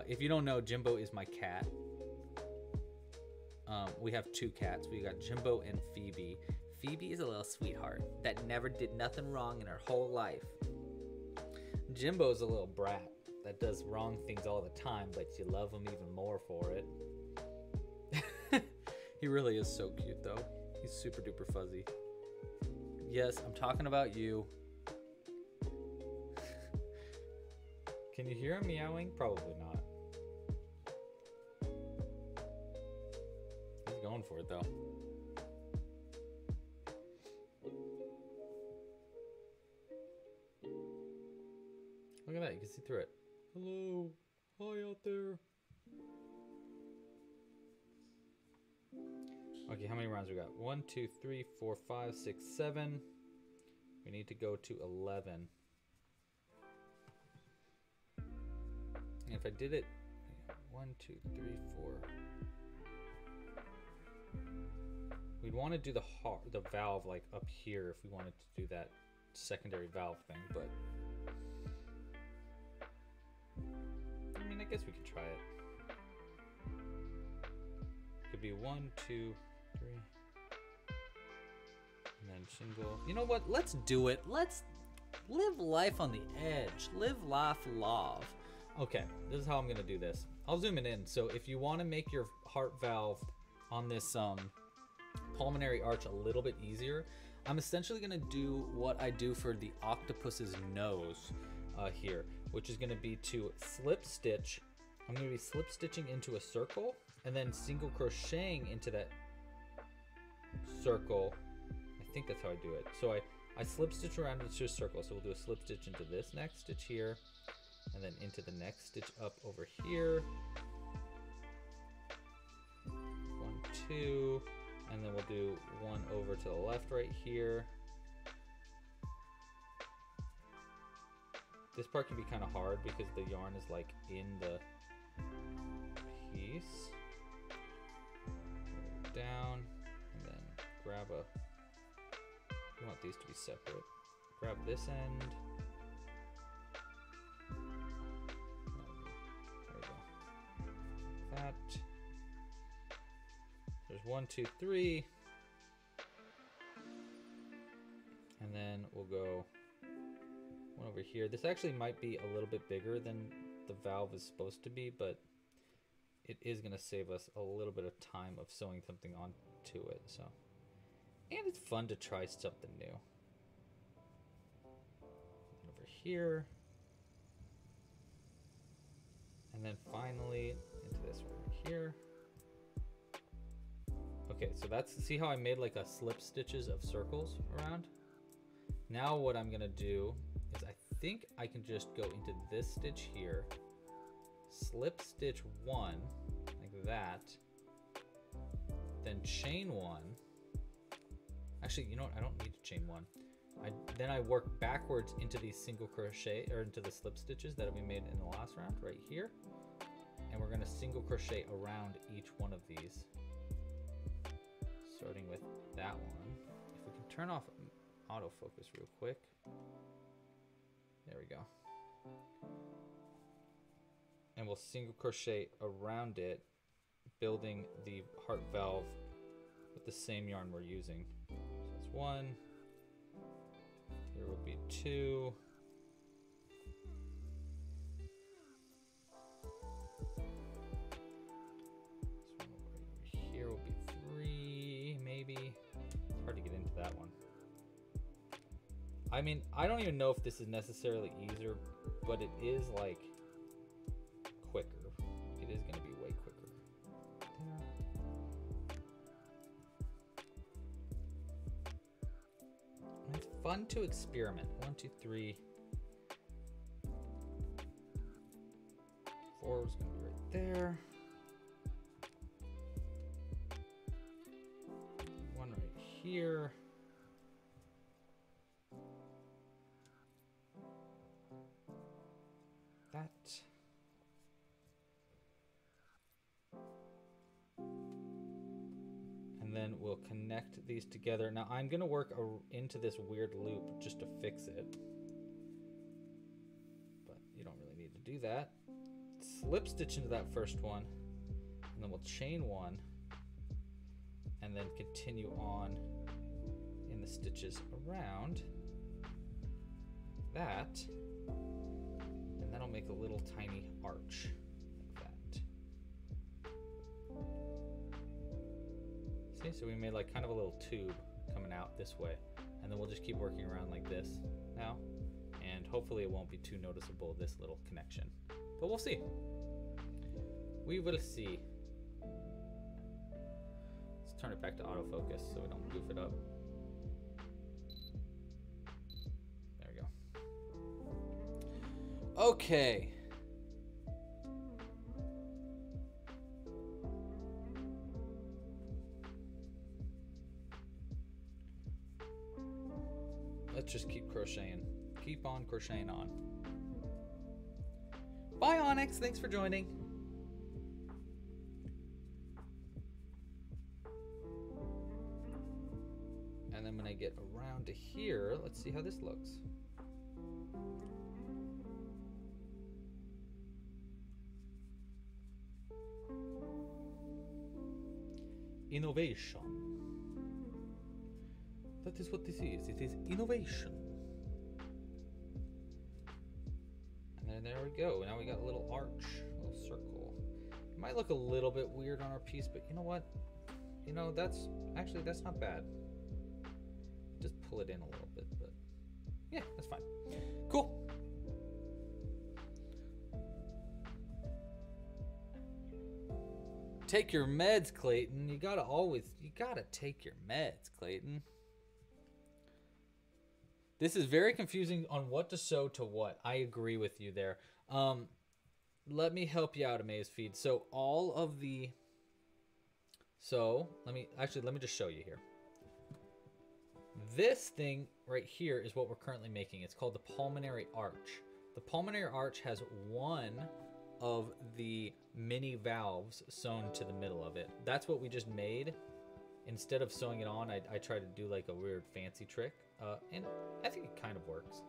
If you don't know, Jimbo is my cat. We have two cats. We got Jimbo and Phoebe. Phoebe is a little sweetheart that never did nothing wrong in her whole life. Jimbo's a little brat that does wrong things all the time, but you love him even more for it. He really is so cute, though. He's super duper fuzzy. Yes, I'm talking about you. Can you hear him meowing? Probably not. He's going for it, though. Look at that, you can see through it. Hello, hi out there. Okay, how many rounds we got? 1, 2, 3, 4, 5, 6, 7. We need to go to 11. And if I did it, 1, 2, 3, 4. We'd want to do the valve like up here if we wanted to do that secondary valve thing, but I mean, I guess we could try it. Could be 1, 2, 3, and then single. You know what? Let's do it. Let's live life on the edge. Live life love. Okay, this is how I'm gonna do this. I'll zoom it in. So if you want to make your heart valve on this pulmonary arch a little bit easier, I'm essentially gonna do what I do for the octopus's nose here, which is gonna be to slip stitch. I'm gonna be slip stitching into a circle, and then single crocheting into that circle. I think that's how I do it. So I slip stitch around into a circle. So we'll do a slip stitch into this next stitch here, and then into the next stitch up over here. 1, 2, and then we'll do one over to the left right here. This part can be kind of hard because the yarn is like in the piece. Down, and then grab a, you want these to be separate. Grab this end. There we go. That. There's 1, 2, 3. And then we'll go one over here. This actually might be a little bit bigger than the valve is supposed to be, but it is going to save us a little bit of time of sewing something onto it. So, and it's fun to try something new. Over here. And then finally into this one right here. Okay, so that's, see how I made like a slip stitches of circles around? Now what I'm going to do is I think I can just go into this stitch here, slip stitch one like that, then chain one. Actually, you know what, I don't need to chain one. Then I work backwards into these single crochet, or into the slip stitches that we made in the last round right here, and we're going to single crochet around each one of these, starting with that one. If we can turn off autofocus real quick. There we go. And we'll single crochet around it, building the heart valve with the same yarn we're using. So that's 1, here will be 2, this one over here will be 3, maybe. It's hard to get into that one. I mean, I don't even know if this is necessarily easier, but it is like quicker. It is going to be way quicker. And it's fun to experiment. 1, 2, 3, 4 is going to be right there. One right here. That. Then we'll connect these together. Now I'm gonna work into this weird loop just to fix it, but you don't really need to do that. slip stitch into that first one, and then we'll chain one, and then continue on in the stitches around that, and that'll make a little tiny arch like that. See, so we made like kind of a little tube coming out this way, and then we'll just keep working around like this now, and hopefully it won't be too noticeable, this little connection, but we'll see. We will see. Let's turn it back to autofocus so we don't goof it up. There we go. Okay. Let's just keep crocheting. Keep on crocheting on. Bye, Onyx. Thanks for joining. And then when I get around to here, let's see how this looks. Innovation. That is what this is. It is innovation. There we go. Now we got a little arch, a little circle. It might look a little bit weird on our piece, but you know what? You know, that's actually, that's not bad. Just pull it in a little bit, but yeah, that's fine. Cool. Take your meds, Clayton. You gotta take your meds, Clayton. This is very confusing on what to sew to what. I agree with you there. Let me help you out, AmazeFeed. So all of the, so let me just show you here. This thing right here is what we're currently making. It's called the pulmonary arch. The pulmonary arch has one of the mini valves sewn to the middle of it. That's what we just made. Instead of sewing it on, I tried to do like a weird fancy trick. And I think it kind of works.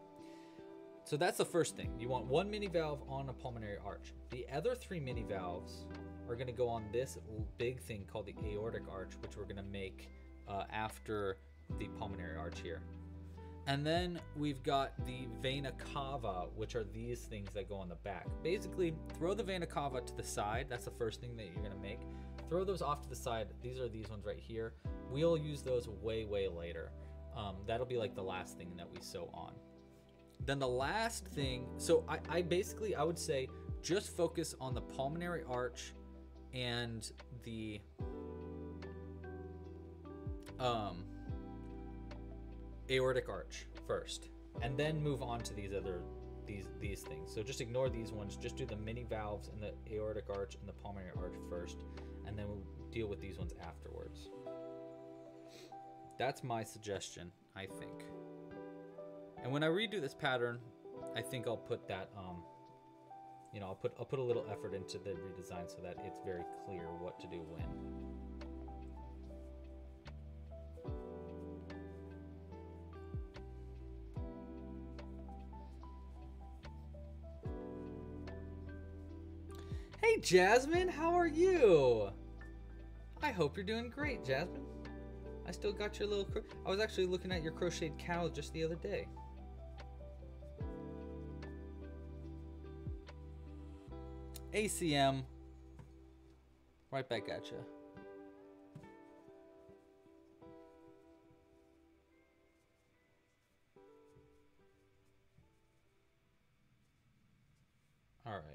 So that's the first thing. You want one mini valve on a pulmonary arch. The other three mini valves are going to go on this big thing called the aortic arch, which we're going to make after the pulmonary arch here. And then we've got the vena cava, which are these things that go on the back. Basically, throw the vena cava to the side. That's the first thing that you're going to make. Throw those off to the side. These are these ones right here. We'll use those way, way later. That'll be like the last thing that we sew on. Then the last thing, so I basically, I would say just focus on the pulmonary arch and the aortic arch first, and then move on to these other, these things. So just ignore these ones, just do the mini valves and the aortic arch and the pulmonary arch first, and then we'll deal with these ones afterwards. That's my suggestion, I think. And when I redo this pattern, I think I'll put that, you know, I'll put a little effort into the redesign so that it's very clear what to do when. Hey, Jasmine, how are you? I hope you're doing great, Jasmine. I still got your little, I was actually looking at your crocheted cow just the other day. ACM, right back at you. All right.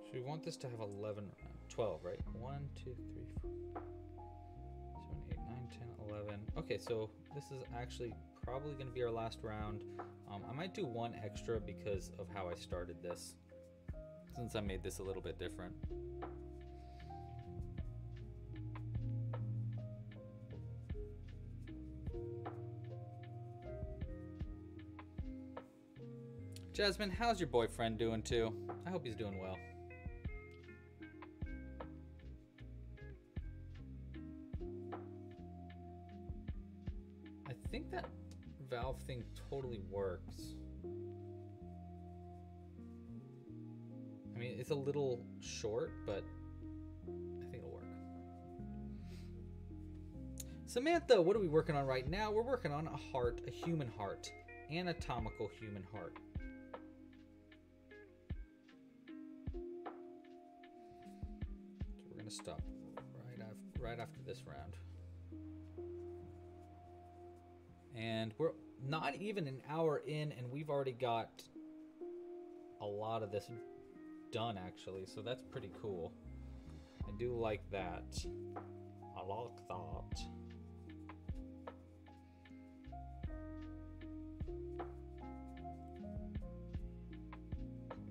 So we want this to have 11, 12, right? 1, 2, 3, 4, 7, 8, 9, 10, 11. Okay, so this is actually probably going to be our last round. I might do one extra because of how I started this, since I made this a little bit different. Jasmine, how's your boyfriend doing too? I hope he's doing well. valve thing totally works. I mean, it's a little short, but I think it'll work. Samantha, what are we working on right now? We're working on a heart, a human heart, anatomical human heart. So we're gonna stop right after this round. And we're not even an hour in, and we've already got a lot of this done, actually. So that's pretty cool. I do like that. I like that.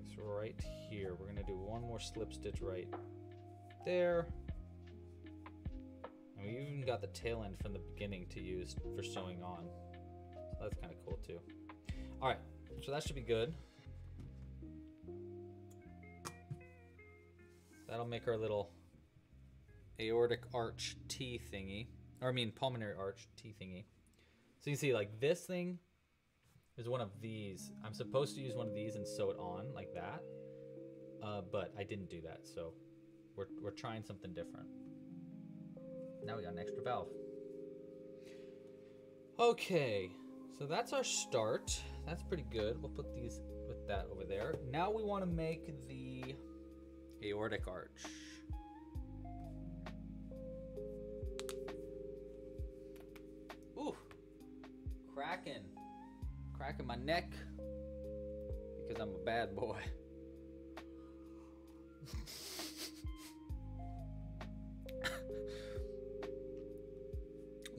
It's right here. We're gonna do one more slip stitch right there. And we even got the tail end from the beginning to use for sewing on. So that's kind of cool too. All right, so that should be good. That'll make our little aortic arch T thingy, or I mean pulmonary arch T thingy. So you see like this thing is one of these. I'm supposed to use one of these and sew it on like that, but I didn't do that. So we're trying something different. Now we got an extra valve. Okay, so that's our start. That's pretty good. We'll put these with that over there. Now we want to make the aortic arch. Ooh, cracking my neck because I'm a bad boy.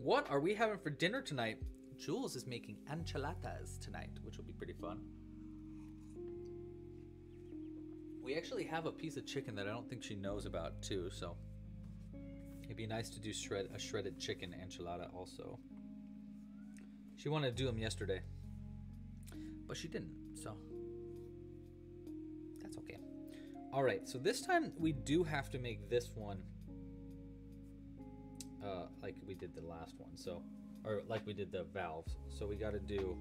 What are we having for dinner tonight? Jules is making enchiladas tonight, which will be pretty fun. We actually have a piece of chicken that I don't think she knows about too, so it'd be nice to do a shredded chicken enchilada also. She wanted to do them yesterday, but she didn't, so that's okay. All right, so this time we do have to make this one like we did the last one, so, or like we did the valves. So we got to do,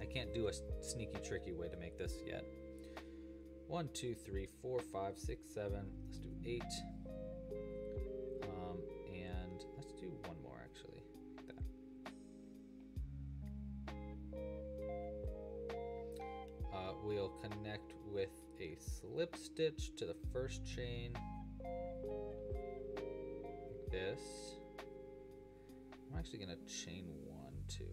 I can't do a sneaky tricky way to make this yet. 1, 2, 3, 4, 5, 6, 7. Let's do 8. And let's do one more actually. Like that. We'll connect with a slip stitch to the first chain. Like this. I'm actually going to chain 1, 2.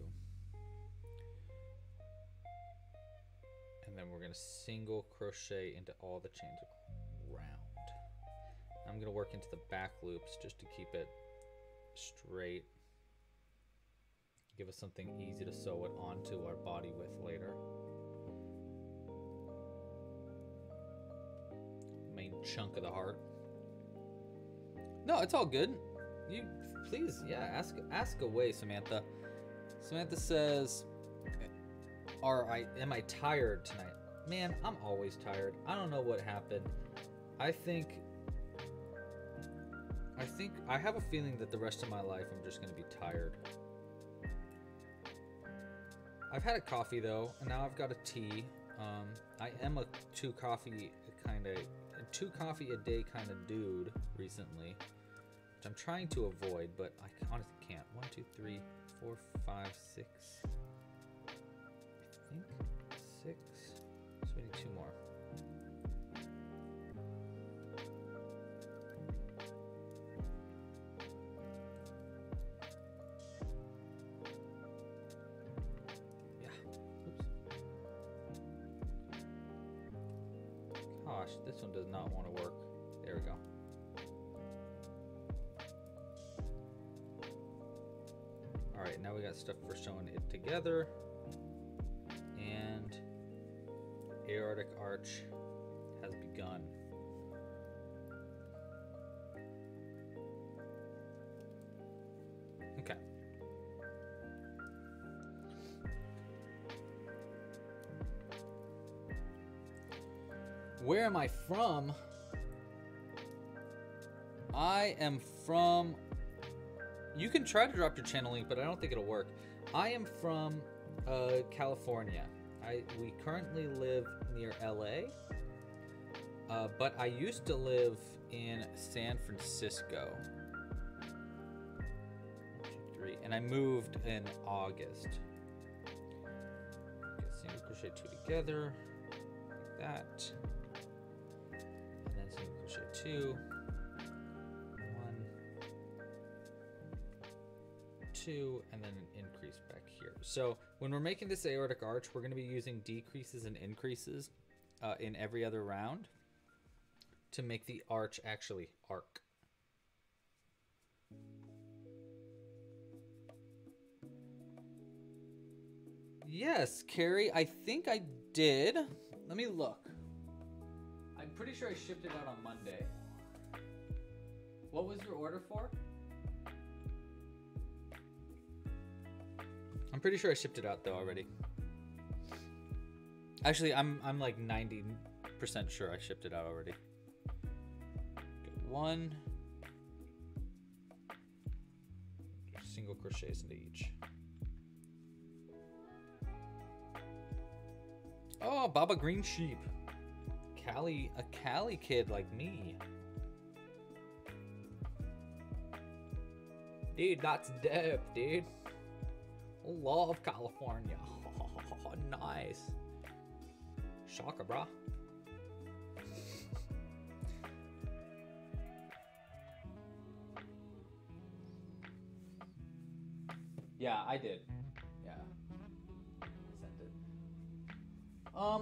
And then we're going to single crochet into all the chains around. I'm going to work into the back loops just to keep it straight. Give us something easy to sew it onto our body with later. Main chunk of the heart. No, it's all good. You please, yeah, ask away, Samantha. Samantha says, am I tired tonight? Man, I'm always tired. I don't know what happened. I think I have a feeling that the rest of my life I'm just gonna be tired. I've had a coffee though, and now I've got a tea. I am a two coffee a day kind of dude recently. I'm trying to avoid, but I honestly can't. 1, 2, 3, 4, 5, 6. I think 6. So we need 2 more. Yeah. Oops. Gosh, this one does not want to work. There we go. Alright, now we got stuff for sewing it together. And aortic arch has begun. Okay. Where am I from? I am from... You can try to drop your channel link, but I don't think it'll work. I am from California. We currently live near LA, but I used to live in San Francisco. And I moved in August. Get single crochet two together, like that, and then single crochet two, one, two, and then an increase back here. So when we're making this aortic arch, we're going to be using decreases and increases in every other round to make the arch actually arc. Yes, Carrie, I think I did. Let me look. I'm pretty sure I shipped it out on Monday. What was your order for? I'm pretty sure I shipped it out though already. Actually, I'm like 90% sure I shipped it out already. Get one. Single crochets into each. Oh, Baba Green Sheep. Cali, a Cali kid like me. Dude, that's dope, dude. Love California. Oh, nice. Shocker, brah. Yeah, I did.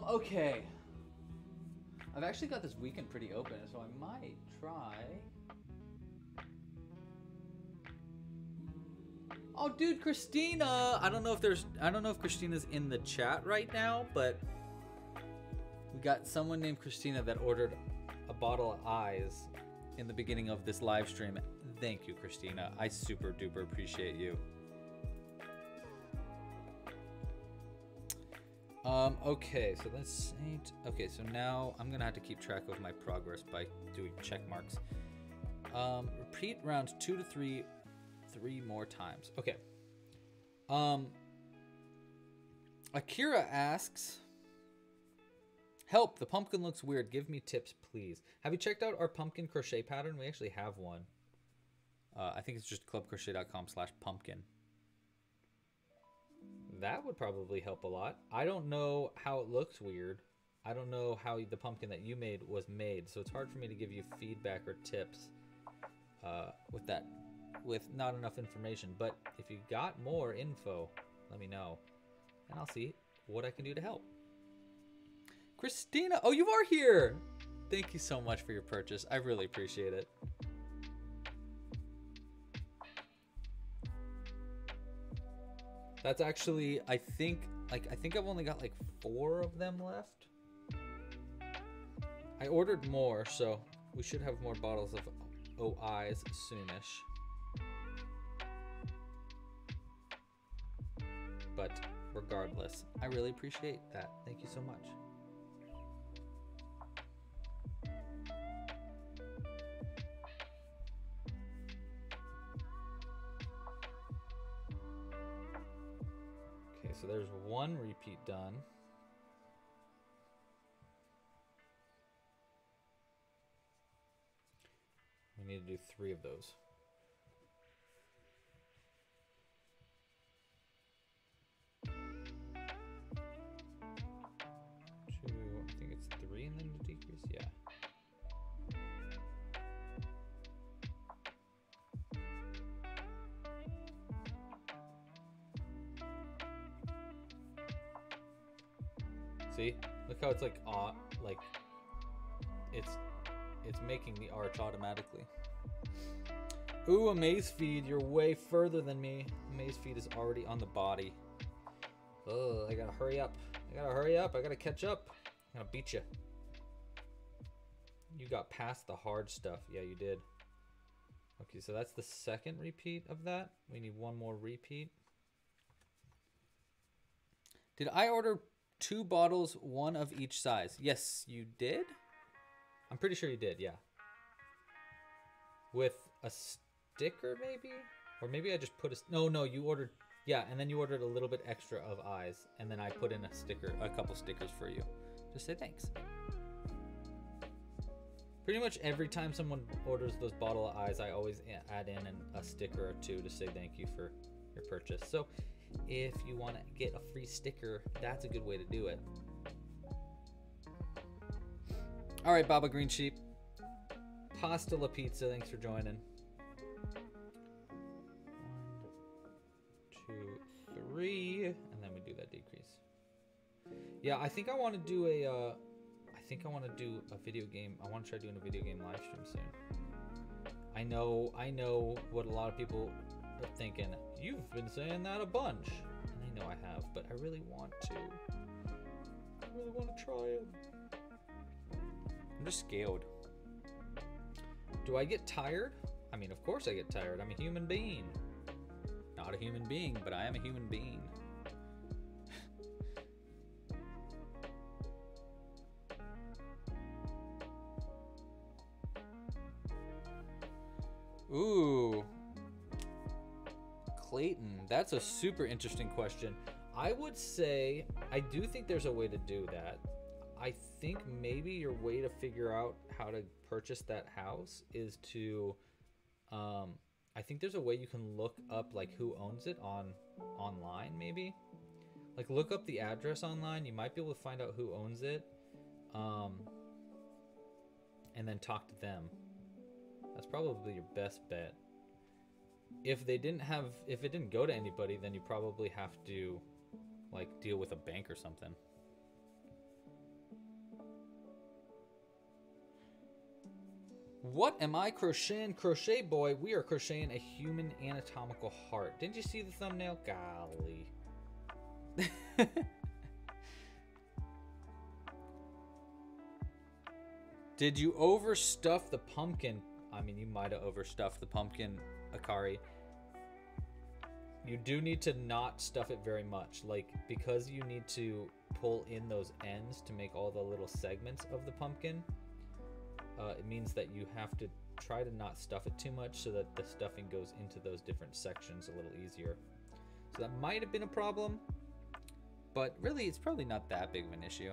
Okay. I've actually got this weekend pretty open, so I might try. Oh, dude, Christina! I don't know if Christina's in the chat right now, but we got someone named Christina that ordered a bottle of eyes in the beginning of this live stream. Thank you, Christina. I super duper appreciate you. Okay, so that's eight. Okay, so now I'm gonna have to keep track of my progress by doing check marks. Repeat rounds 2 to 3, 3 more times. Okay. Akira asks, help, the pumpkin looks weird. Give me tips, please. Have you checked out our pumpkin crochet pattern? We actually have one. I think it's just clubcrochet.com/pumpkin. That would probably help a lot. I don't know how it looks weird. I don't know how the pumpkin that you made was made, so it's hard for me to give you feedback or tips with not enough information. But if you got more info, let me know, and I'll see what I can do to help. Christina, oh, you are here. Thank you so much for your purchase. I really appreciate it. That's actually, I think I've only got like 4 of them left. I ordered more, so we should have more bottles of OIs soonish. But regardless, I really appreciate that. Thank you so much. So there's one repeat done. We need to do 3 of those. Two, I think it's 3 and then the decrease, yeah. See? Look how it's like it's making the arch automatically. Ooh, Amazfeed, you're way further than me. Amazfeed is already on the body. Oh, I gotta hurry up. I gotta catch up. I'm gonna beat you. You got past the hard stuff. Yeah, you did. Okay, so that's the second repeat of that. We need one more repeat. Did I order 2 bottles, 1 of each size? Yes, you did? I'm pretty sure you did, yeah. With a sticker, maybe? Or maybe I just put a... No, no, you ordered... Yeah, and then you ordered a little bit extra of eyes, and then I put in a sticker, a couple stickers for you. Just say thanks. Pretty much every time someone orders those bottle of eyes, I always add in a sticker or two to say thank you for your purchase. So if you want to get a free sticker, that's a good way to do it. All right, Baba Green Sheep. Pasta La Pizza, thanks for joining. 1, 2, 3, and then we do that decrease. Yeah, I think I want to do a, I think I want to do a video game. I want to try doing a video game live stream soon. I know what a lot of people are thinking. You've been saying that a bunch, and I know I have, but I really want to. I really want to try it. I'm just scared. Do I get tired? I mean, of course I get tired. I'm a human being. Not a human being, but I am a human being. Ooh. Clayton, that's a super interesting question. I would say, I do think there's a way to do that. I think maybe your way to figure out how to purchase that house is to, I think there's a way you can look up like who owns it online maybe. Like look up the address online. You might be able to find out who owns it, and then talk to them. That's probably your best bet. If it didn't go to anybody, then you probably have to like deal with a bank or something. What am I crocheting? Crochet boy, we are crocheting a human anatomical heart. Didn't you see the thumbnail? Golly. Did you overstuff the pumpkin? I mean, you might have overstuffed the pumpkin, Akari. You do need to not stuff it very much, like, because you need to pull in those ends to make all the little segments of the pumpkin. It means that you have to try to not stuff it too much so that the stuffing goes into those different sections a little easier. So that might have been a problem, but really it's probably not that big of an issue.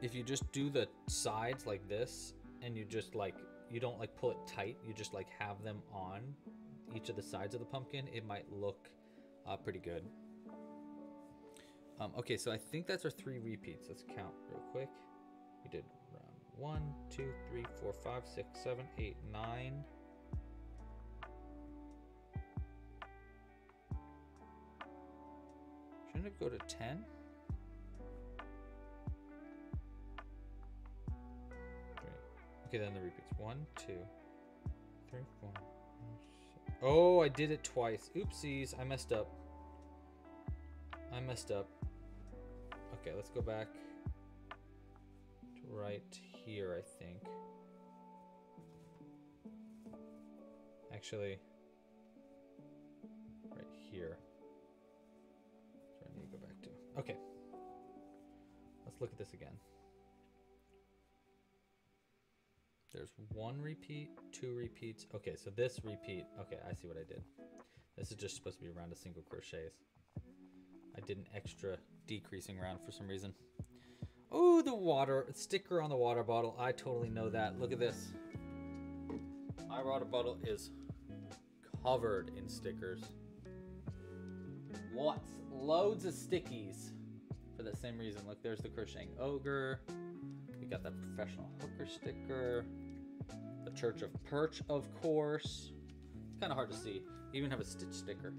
If you just do the sides like this and you just like, you don't like pull it tight, you just like have them on each of the sides of the pumpkin, it might look pretty good. Okay, so I think that's our 3 repeats. Let's count real quick. We did round 1, 2, 3, 4, 5, 6, 7, 8, 9. Shouldn't it go to 10? 3. Okay, then the repeats. 1, 2, 3, 4, 5, 6. Oh, I did it twice. Oopsies, I messed up. I messed up. Okay, let's go back. Right here, I think. Actually, right here. That's where I need to go back to. Okay. Let's look at this again. There's 1 repeat, 2 repeats. Okay, so this repeat. Okay, I see what I did. This is just supposed to be a round of single crochets. I did an extra decreasing round for some reason. Oh, the water sticker on the water bottle. I totally know that. Look at this. My water bottle is covered in stickers. What? Loads of stickies. For the same reason. Look, there's the crocheting ogre. We got that professional hooker sticker. The Church of Perch, of course. It's kind of hard to see. You even have a Stitch sticker.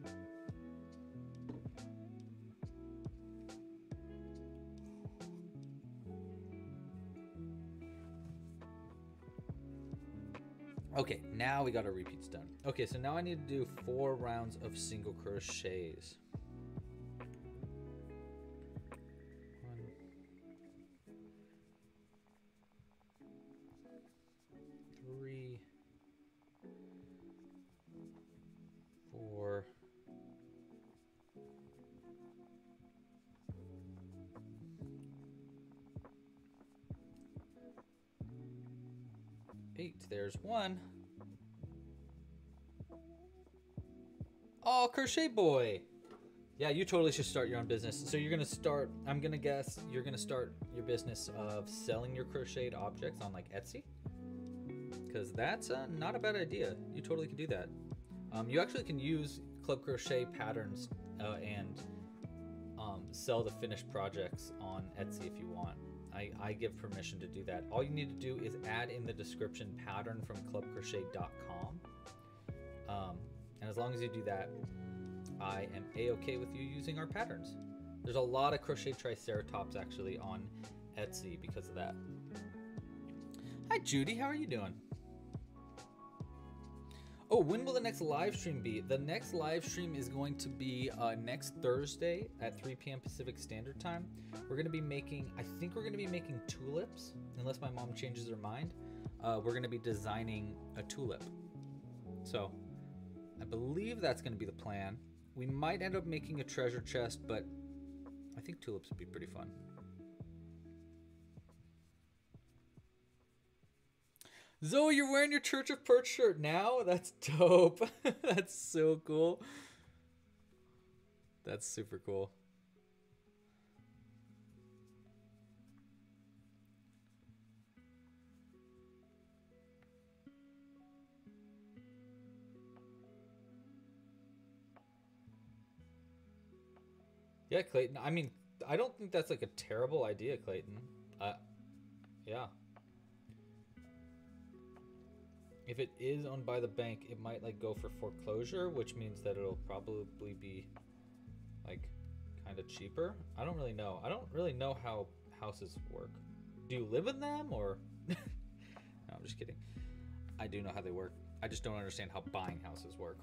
Okay, now we got our repeats done. Okay, so now I need to do 4 rounds of single crochets. 1. Three. 4. 8, there's 1. Oh, Crochet Boy. Yeah, you totally should start your own business. So you're gonna start, I'm gonna guess, you're gonna start your business of selling your crocheted objects on like Etsy? Because that's not a bad idea. You totally can do that. You actually can use Club Crochet patterns and sell the finished projects on Etsy if you want. I give permission to do that. All you need to do is add in the description pattern from clubcrochet.com. And as long as you do that, I am a-okay with you using our patterns. There's a lot of crochet triceratops actually on Etsy because of that. Hi Judy, how are you doing? Oh, when will the next live stream be? The next live stream is going to be next Thursday at 3 p.m. Pacific Standard Time. We're gonna be making, I think we're gonna be making tulips, unless my mom changes her mind. We're gonna be designing a tulip. So, I believe that's gonna be the plan. We might end up making a treasure chest, but I think tulips would be pretty fun. Zoe, you're wearing your Church of Perch shirt now? That's dope. That's so cool. That's super cool. Yeah, Clayton. I mean, I don't think that's like a terrible idea, Clayton. Yeah. If it is owned by the bank, it might like go for foreclosure, which means that it'll probably be like kind of cheaper. I don't really know. I don't really know how houses work. Do you live in them or? No, I'm just kidding. I do know how they work. I just don't understand how buying houses work.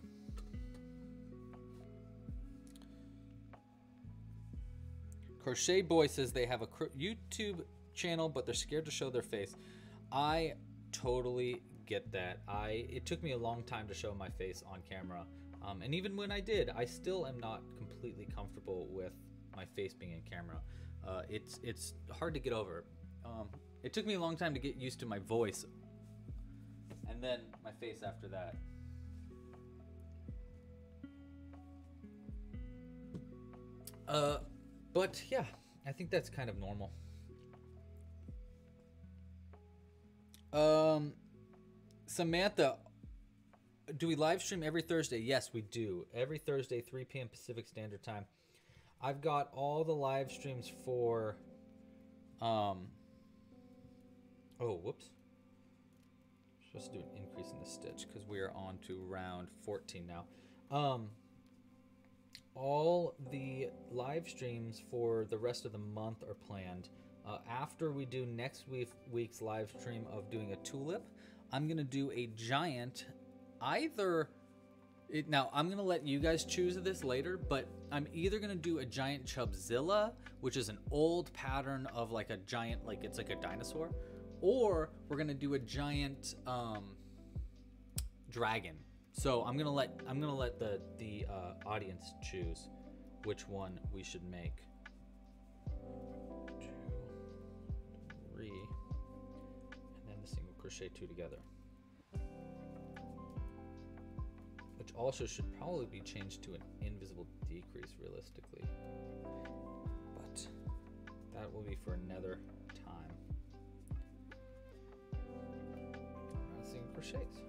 Crochet Boy says they have a YouTube channel, but they're scared to show their face. I totally get that. It took me a long time to show my face on camera, and even when I did, I still am not completely comfortable with my face being in camera. It's hard to get over. It took me a long time to get used to my voice, and then my face after that. But yeah, I think that's kind of normal. Samantha, do we live stream every Thursday? Yes, we do. Every Thursday, 3 p.m. Pacific Standard Time. I've got all the live streams for, oh, whoops. I'm supposed to do an increase in the stitch because we are on to round 14 now. All the live streams for the rest of the month are planned. After we do next week's live stream of doing a tulip, I'm gonna do a giant, now I'm gonna let you guys choose this later, but I'm either gonna do a giant Chubzilla, which is an old pattern of like a giant, like it's like a dinosaur, or we're gonna do a giant dragon. So I'm gonna let the audience choose which one we should make. 2, 3. Crochet 2 together, which also should probably be changed to an invisible decrease realistically, but that will be for another time. Now single crochets.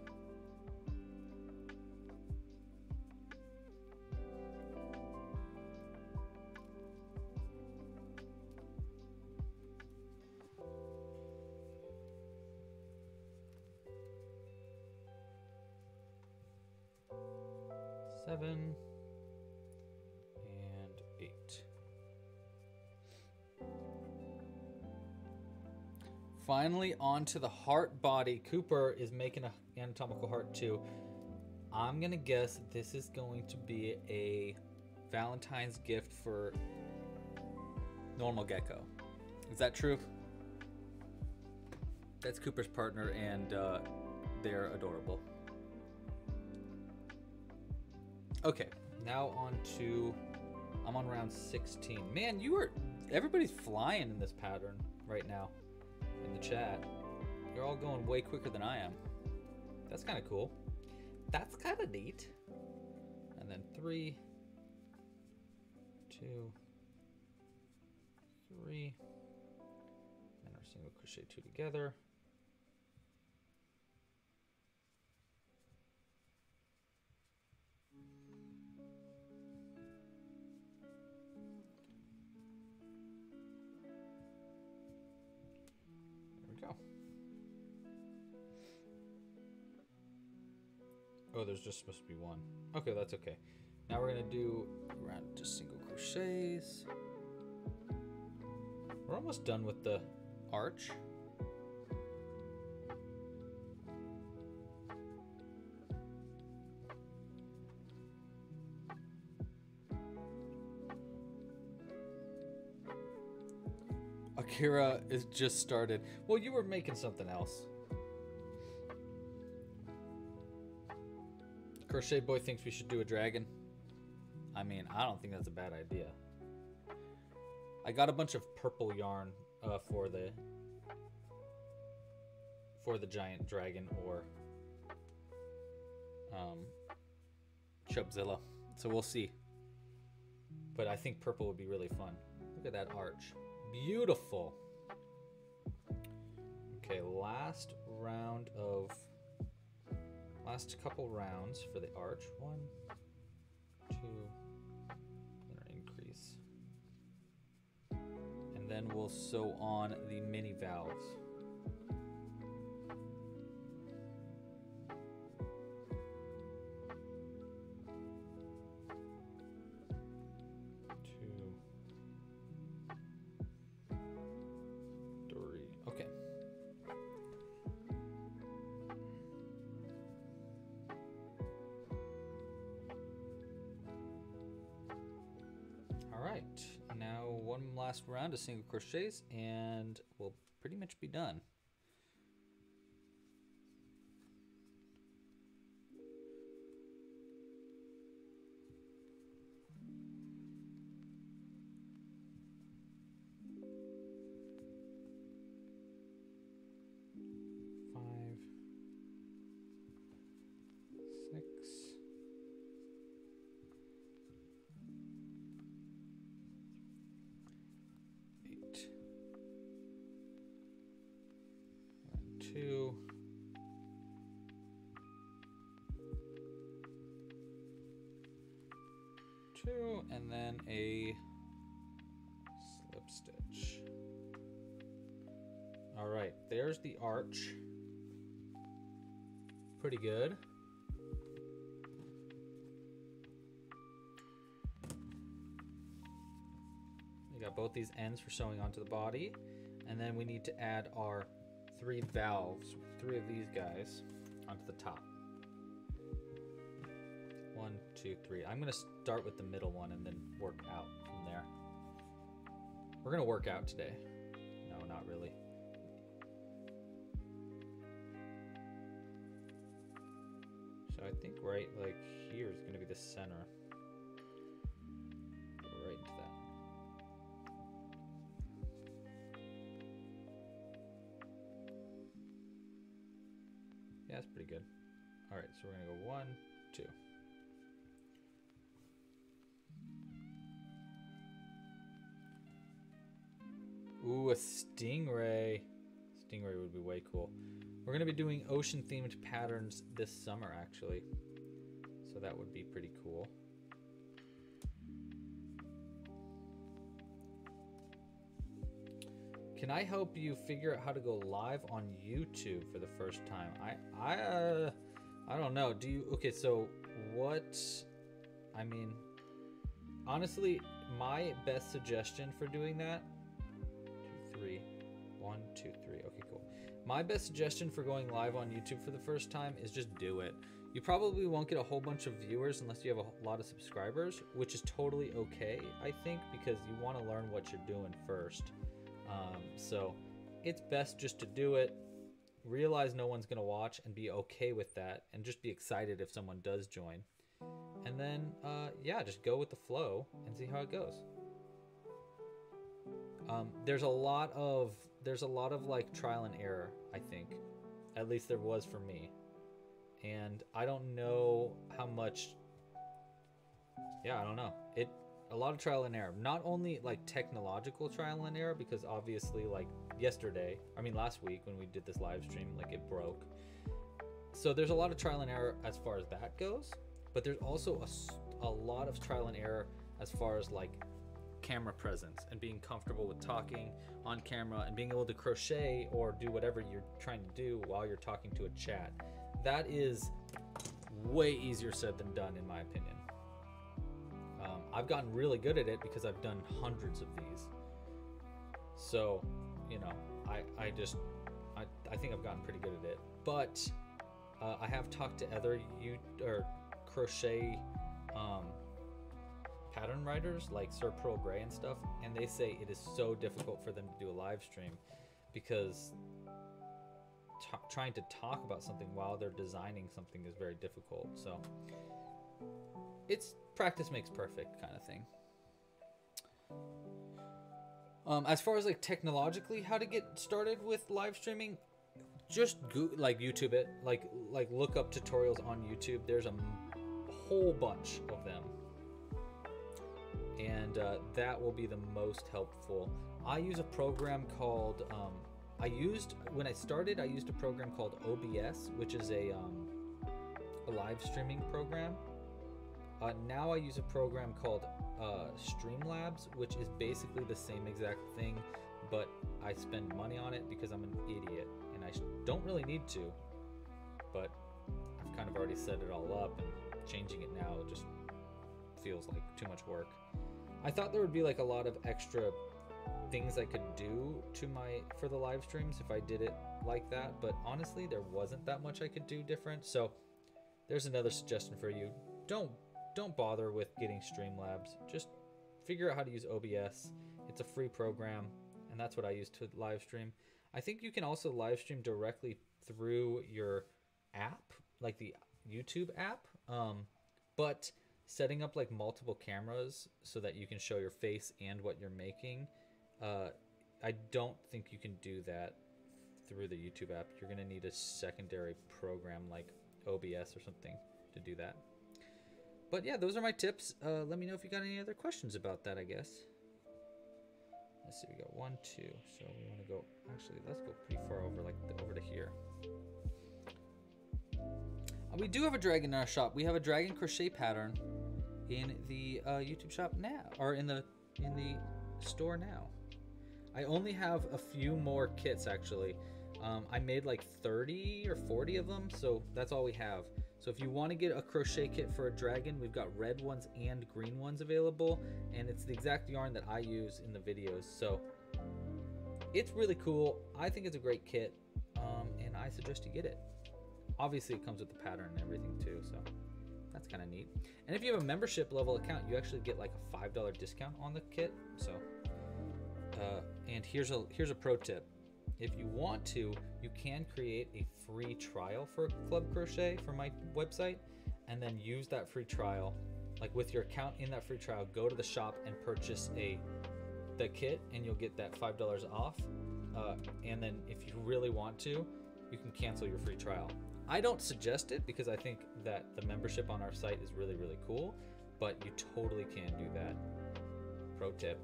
And 8. Finally, on to the heart body. Cooper is making an anatomical heart too. I'm gonna guess this is going to be a Valentine's gift for Normal Gecko. Is that true? That's Cooper's partner, and they're adorable. Okay, now on to, I'm on round 16. Man, everybody's flying in this pattern right now in the chat. You're all going way quicker than I am. That's kind of cool. That's kind of neat. And and then 3, 2, 3, and our single crochet two together. Oh, there's just supposed to be one. Okay, that's okay. Now we're gonna do a round to single crochets. We're almost done with the arch. Akira is just started. Well, you were making something else. Crochet Boy thinks we should do a dragon. I mean, I don't think that's a bad idea. I got a bunch of purple yarn for the giant dragon or Chubzilla. So we'll see. But I think purple would be really fun. Look at that arch. Beautiful. Okay, last couple rounds for the arch. 1, 2, then our increase. And then we'll sew on the mini valves. Last round of single crochets and we'll pretty much be done. Two, and then a slip stitch. All right, there's the arch. Pretty good. We got both these ends for sewing onto the body. And then we need to add our 3 valves, 3 of these guys onto the top. 1, 2, 3. I'm gonna start with the middle one and then work out from there. We're gonna work out today. No, not really. So I think right like here is gonna be the center. Go right into that. Yeah, that's pretty good. All right, so we're gonna go 1, 2. Ooh, a stingray. Stingray would be way cool. We're gonna be doing ocean-themed patterns this summer, actually. So that would be pretty cool. Can I help you figure out how to go live on YouTube for the first time? I don't know. Do you? Okay, so what? I mean, honestly, my best suggestion for doing that. 1, 2, 3. Okay, cool. My best suggestion for going live on YouTube for the first time is just do it. You probably won't get a whole bunch of viewers unless you have a lot of subscribers, which is totally okay, I think, because you want to learn what you're doing first. So it's best just to do it, realize no one's going to watch and be okay with that, and just be excited if someone does join. And then, yeah, just go with the flow and see how it goes. There's a lot of like trial and error, I think, at least there was for me, and I don't know how much yeah, I don't know. It a lot of trial and error. Not only like technological trial and error, because obviously like last week when we did this live stream, like it broke. So there's a lot of trial and error as far as that goes, but there's also a lot of trial and error as far as like camera presence and being comfortable with talking on camera and being able to crochet or do whatever you're trying to do while you're talking to a chat. That is way easier said than done, in my opinion. I've gotten really good at it because I've done hundreds of these. So, you know, I think I've gotten pretty good at it. But I have talked to other crochet pattern writers like Sir Pearl Grey and stuff, and they say it is so difficult for them to do a live stream because trying to talk about something while they're designing something is very difficult. So it's practice makes perfect kind of thing. As far as like technologically how to get started with live streaming, just Google, like YouTube it, like look up tutorials on YouTube. There's a whole bunch of them, and that will be the most helpful. I use a program called when I started I used a program called OBS, which is a live streaming program. Now I use a program called Streamlabs, which is basically the same exact thing, but I spend money on it because I'm an idiot and I don't really need to, but I've kind of already set it all up, and changing it now just feels like too much work. I thought there would be like a lot of extra things I could do for the live streams if I did it like that, but honestly there wasn't that much I could do different. So there's another suggestion for you. Don't bother with getting Streamlabs. Just figure out how to use OBS. It's a free program, and that's what I use to live stream. I think you can also live stream directly through your app, like the YouTube app, but setting up like multiple cameras so that you can show your face and what you're making, I don't think you can do that through the YouTube app. You're gonna need a secondary program like OBS or something to do that. But yeah, those are my tips. Let me know if you got any other questions about that, I guess. Let's see, we got 1, 2. So we want to go, actually, let's go pretty far over, like over to here. We do have a dragon in our shop. We have a dragon crochet pattern in the YouTube shop now, or in the store now. I only have a few more kits, actually. I made like 30 or 40 of them, so that's all we have. So if you want to get a crochet kit for a dragon, we've got red ones and green ones available, and it's the exact yarn that I use in the videos. So it's really cool. I think it's a great kit, and I suggest you get it. Obviously, it comes with the pattern and everything too, so that's kind of neat. And if you have a membership level account, you actually get like a $5 discount on the kit. So, and here's a pro tip. If you want to, you can create a free trial for Club Crochet for my website, and then use that free trial, like with your account in that free trial, go to the shop and purchase the kit, and you'll get that $5 off. And then if you really want to, you can cancel your free trial. I don't suggest it because I think that the membership on our site is really, really cool, but you totally can do that. Pro tip.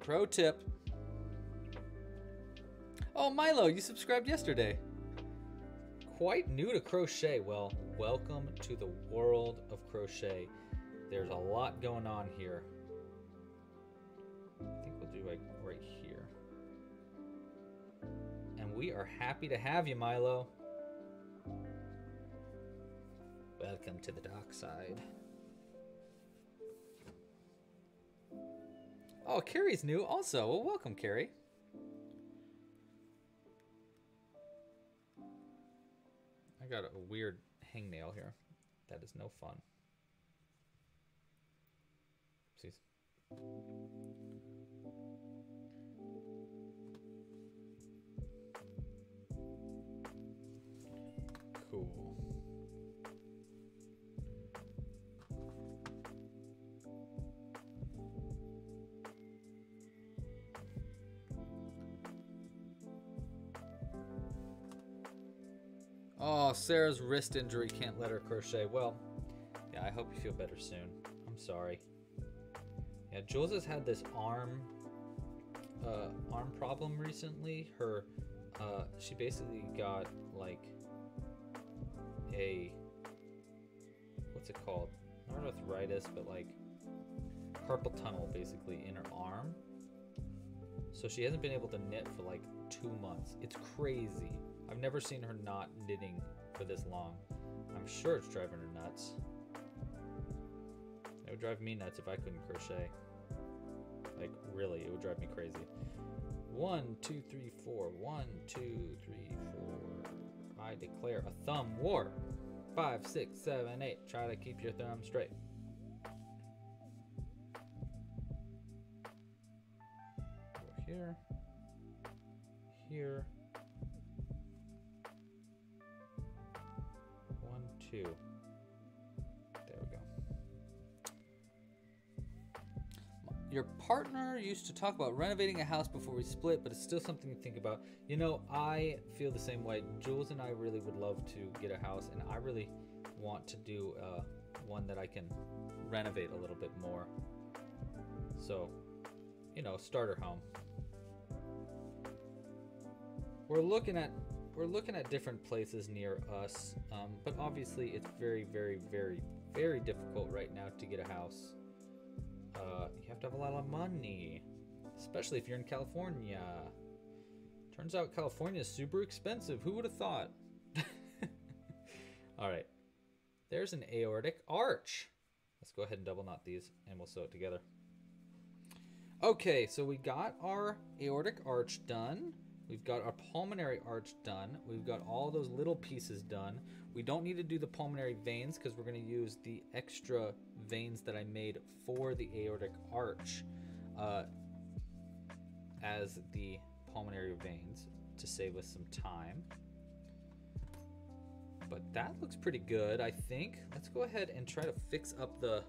Pro tip. Oh, Milo, you subscribed yesterday. Quite new to crochet. Well, welcome to the world of crochet. There's a lot going on here. I think we'll do like right here. And we are happy to have you, Milo. Welcome to the dark side. Oh, Carrie's new also. Well, welcome, Carrie. I got a weird hangnail here. That is no fun. Oopsies. Cool. Oh, Sarah's wrist injury can't let her crochet. Well, yeah, I hope you feel better soon. I'm sorry. Yeah, Jules has had this arm problem recently. Her she basically got like a, what's it called? Not arthritis, but like carpal tunnel basically in her arm. So she hasn't been able to knit for like 2 months. It's crazy. I've never seen her not knitting for this long. I'm sure it's driving her nuts. It would drive me nuts if I couldn't crochet. Like, really, it would drive me crazy. 1, 2, 3, 4. 1, 2, 3, 4. I declare a thumb war. 5, 6, 7, 8. Try to keep your thumb straight. Over here. Here. 1, 2. Your partner used to talk about renovating a house before we split, but it's still something to think about. You know, I feel the same way. Jules and I really would love to get a house, and I really want to do one that I can renovate a little bit more. So, you know, starter home. We're looking at different places near us, but obviously it's very, very, very, very difficult right now to get a house. You have to have a lot of money, especially if you're in California. Turns out California is super expensive. Who would have thought? All right, there's an aortic arch. Let's go ahead and double knot these and we'll sew it together. Okay, so we got our aortic arch done. We've got our pulmonary arch done. We've got all those little pieces done. We don't need to do the pulmonary veins because we're going to use the extra veins that I made for the aortic arch as the pulmonary veins to save us some time. But that looks pretty good, I think. Let's go ahead and try to fix up the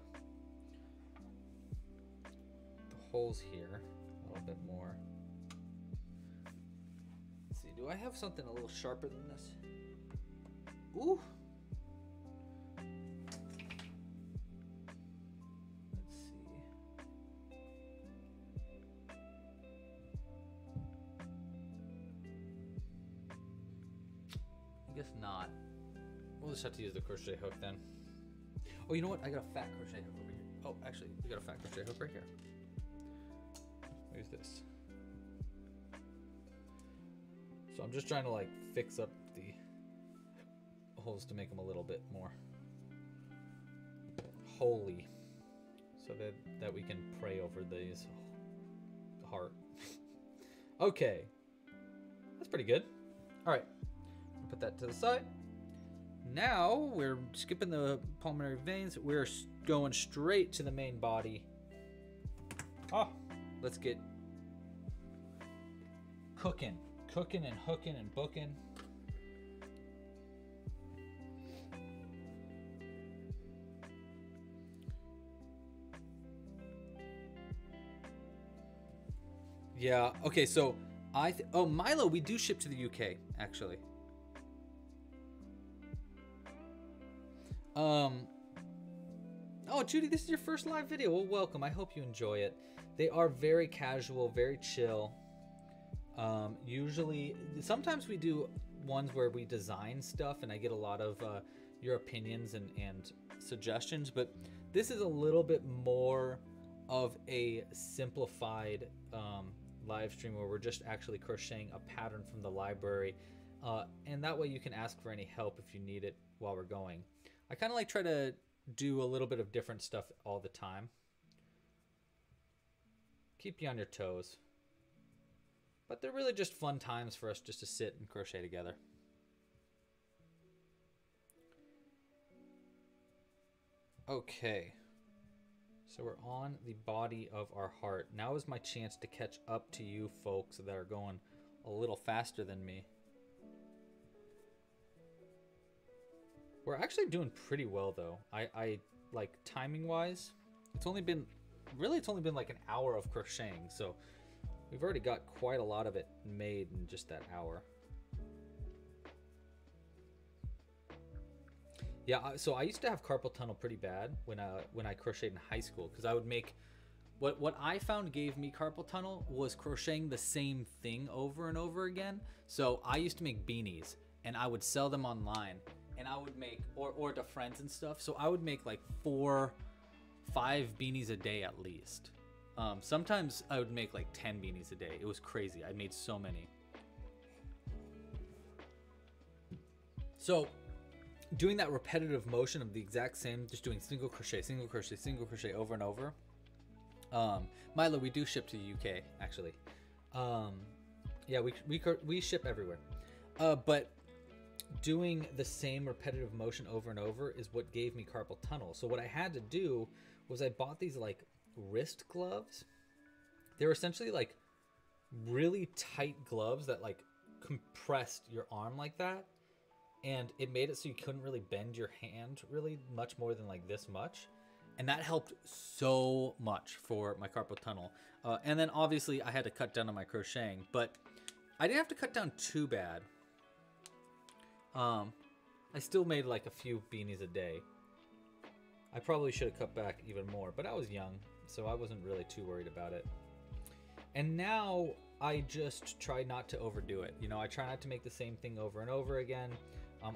holes here a little bit more. Do I have something a little sharper than this? Ooh. Let's see. I guess not. We'll just have to use the crochet hook then. Oh, you know what? I got a fat crochet hook over here. Oh, actually, we got a fat crochet hook right here. Use this. So I'm just trying to like fix up the holes to make them a little bit more holy so that we can pray over these heart. Okay, that's pretty good. All right, put that to the side. Now we're skipping the pulmonary veins. We're going straight to the main body. Oh, let's get cooking. Cooking and hooking and booking. Yeah, okay, so oh, Milo, we do ship to the UK, actually. Oh, Judy, this is your first live video. Well, welcome, I hope you enjoy it. They are very casual, very chill. Usually, sometimes we do ones where we design stuff and I get a lot of your opinions and suggestions, but this is a little bit more of a simplified live stream where we're just actually crocheting a pattern from the library, and that way you can ask for any help if you need it while we're going. I kind of like try to do a little bit of different stuff all the time. Keep you on your toes. But they're really just fun times for us just to sit and crochet together. Okay. So we're on the body of our heart. Now is my chance to catch up to you folks that are going a little faster than me. We're actually doing pretty well though. I like timing wise, it's only been like an hour of crocheting, so we've already got quite a lot of it made in just that hour. Yeah, so I used to have carpal tunnel pretty bad when I crocheted in high school because I would make What I found gave me carpal tunnel was crocheting the same thing over and over again. So I used to make beanies and I would sell them online, and I would make, or to friends and stuff. So I would make like 4-5 beanies a day at least. Sometimes I would make like 10 beanies a day. It was crazy. I made so many. So doing that repetitive motion of the exact same, just doing single crochet over and over. Milo, we do ship to the UK actually. Yeah, we ship everywhere. But doing the same repetitive motion over and over is what gave me carpal tunnel. So what I had to do was I bought these like wrist gloves. They're essentially like really tight gloves that like compressed your arm like that. And it made it so you couldn't really bend your hand really much more than like this much. And that helped so much for my carpal tunnel. And then obviously I had to cut down on my crocheting, but I didn't have to cut down too bad. I still made like a few beanies a day. I probably should have cut back even more, but I was young, so I wasn't really too worried about it. And now I just try not to overdo it. You know, I try not to make the same thing over and over again.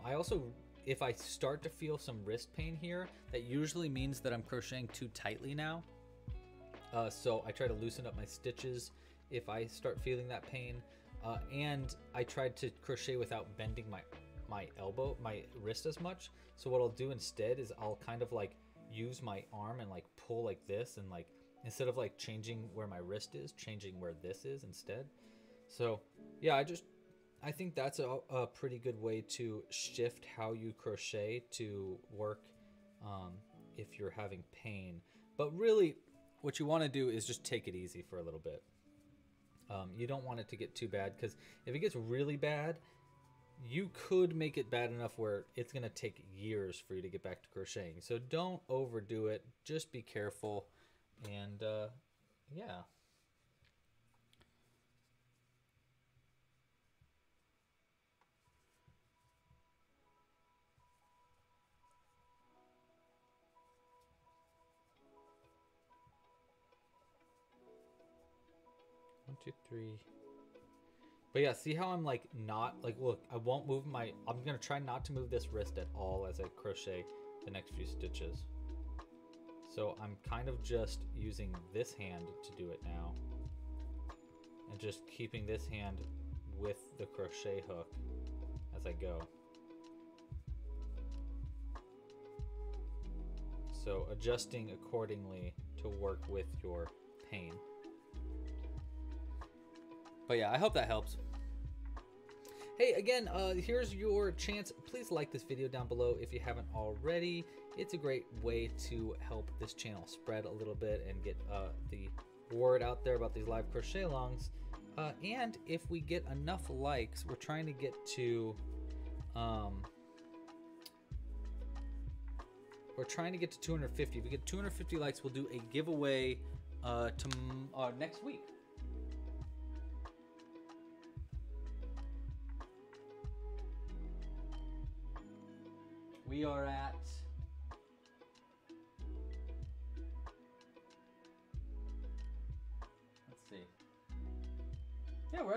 I also, if I start to feel some wrist pain here, that usually means that I'm crocheting too tightly now. So I try to loosen up my stitches if I start feeling that pain. And I tried to crochet without bending my wrist as much. So what I'll do instead is I'll kind of like use my arm and like pull like this, and like instead of like changing where my wrist is, changing where this is instead. So yeah, I think that's a pretty good way to shift how you crochet to work if you're having pain. But really what you want to do is just take it easy for a little bit. You don't want it to get too bad, because if it gets really bad, you could make it bad enough where it's going to take years for you to get back to crocheting. So don't overdo it. Just be careful. And yeah. One, two, three. But yeah, see how I'm like not, like, look, I won't move my, I'm gonna try not to move this wrist at all as I crochet the next few stitches. So I'm kind of just using this hand to do it now. And just keeping this hand with the crochet hook as I go. So adjusting accordingly to work with your pain. But yeah, I hope that helps. Hey, again, here's your chance. Please like this video down below if you haven't already. It's a great way to help this channel spread a little bit and get the word out there about these live crochet alongs. And if we get enough likes, we're trying to get to, we're trying to get to 250. If we get 250 likes, we'll do a giveaway next week. We are at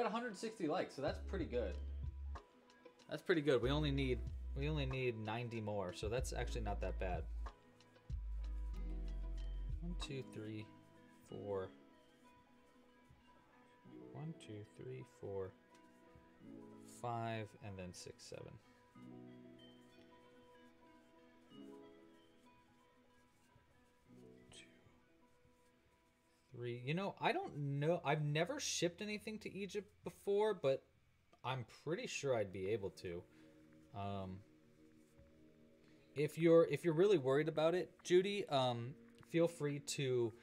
160 likes, so that's pretty good. That's pretty good. We only need 90 more, so that's actually not that bad. 1 2 3 4 1 2 3 4 5 and then 6 7 3. You know, I don't know. I've never shipped anything to Egypt before, but I'm pretty sure I'd be able to. If you're really worried about it, Judy, feel free to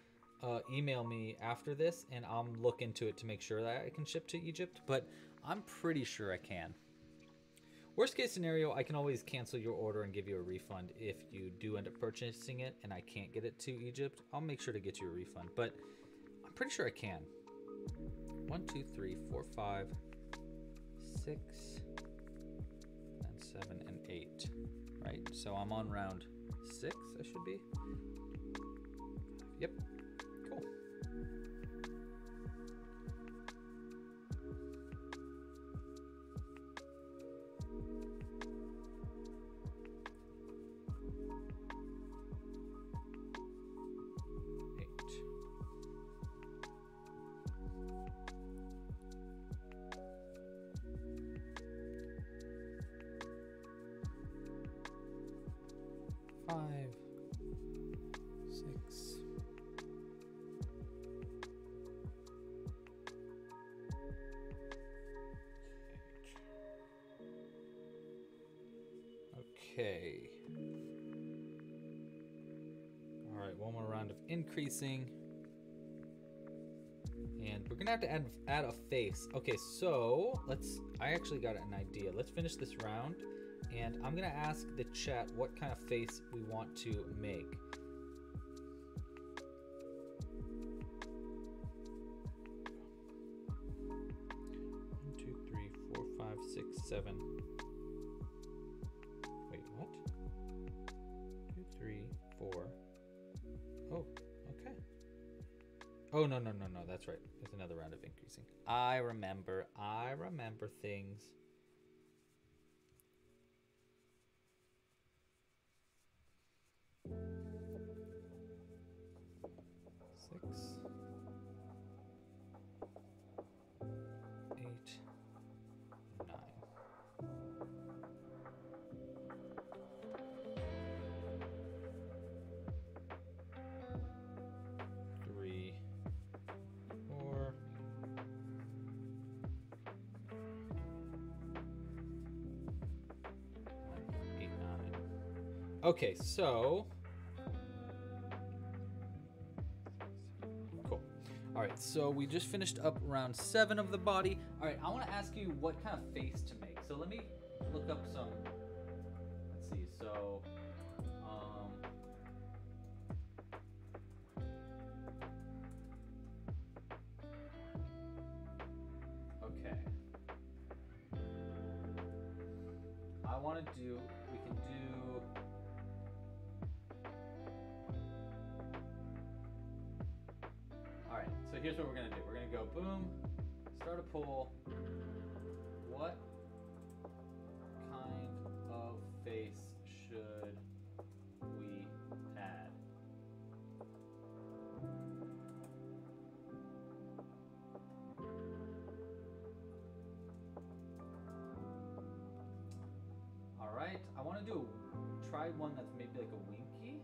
email me after this, and I'll look into it to make sure that I can ship to Egypt. But I'm pretty sure I can. Worst case scenario, I can always cancel your order and give you a refund if you do end up purchasing it and I can't get it to Egypt. I'll make sure to get you a refund, but I'm pretty sure I can. 1 2 3 4 5 6 and 7 and 8, right? So I'm on round 6, I should be. Yep, cool. 5, 6. Okay. All right, one more round of increasing. And we're gonna have to add a face. Okay, so I actually got an idea. Let's finish this round. And I'm gonna ask the chat what kind of face we want to make. One, two, three, four, five, six, seven. Wait, what? Two, three, four. Oh, okay. Oh, no, that's right. There's another round of increasing. I remember things. Okay, so, cool. All right, so we just finished up round 7 of the body. All right, I wanna ask you what kind of face to make. So let me look up some, let's see, so. Okay. I wanna do, we can do, so here's what we're gonna do. We're gonna go boom, start a poll. What kind of face should we add? All right, I wanna try one that's maybe like a winky.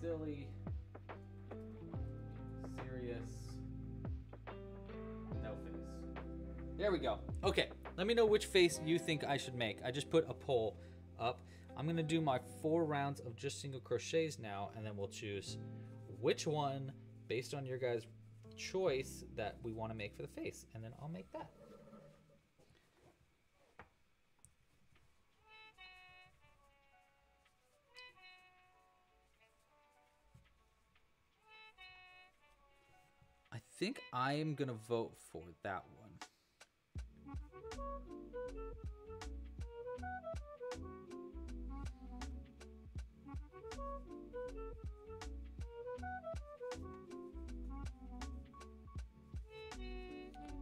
Silly, serious, no face. There we go. Okay, let me know which face you think I should make. I just put a poll up. I'm gonna do my 4 rounds of just single crochets now, and then we'll choose which one, based on your guys' choice, that we wanna make for the face, and then I'll make that. I think I am gonna vote for that one.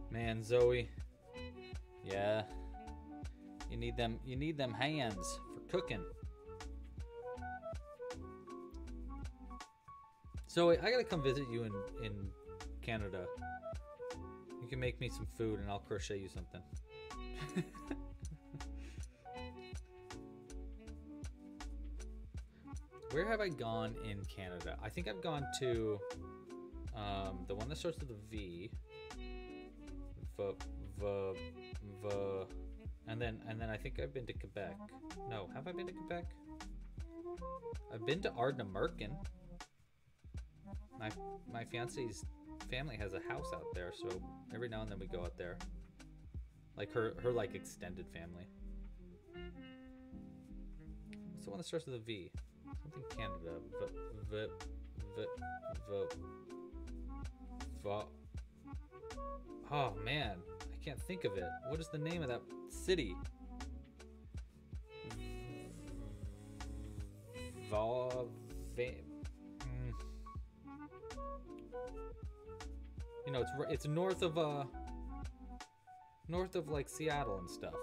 Man, Zoe. Yeah. You need them hands for cooking. Zoe, I gotta come visit you in Canada. You can make me some food and I'll crochet you something. Where have I gone in Canada? I think I've gone to the one that starts with a V. And then I think I've been to Quebec. No, have I been to Quebec? I've been to Ardnamurchan. My fiance's family has a house out there, so every now and then we go out there, like her like extended family. What's the one that starts with a V? Something Canada. Oh man, I can't think of it. What is the name of that city? You know, it's north of north of like Seattle and stuff.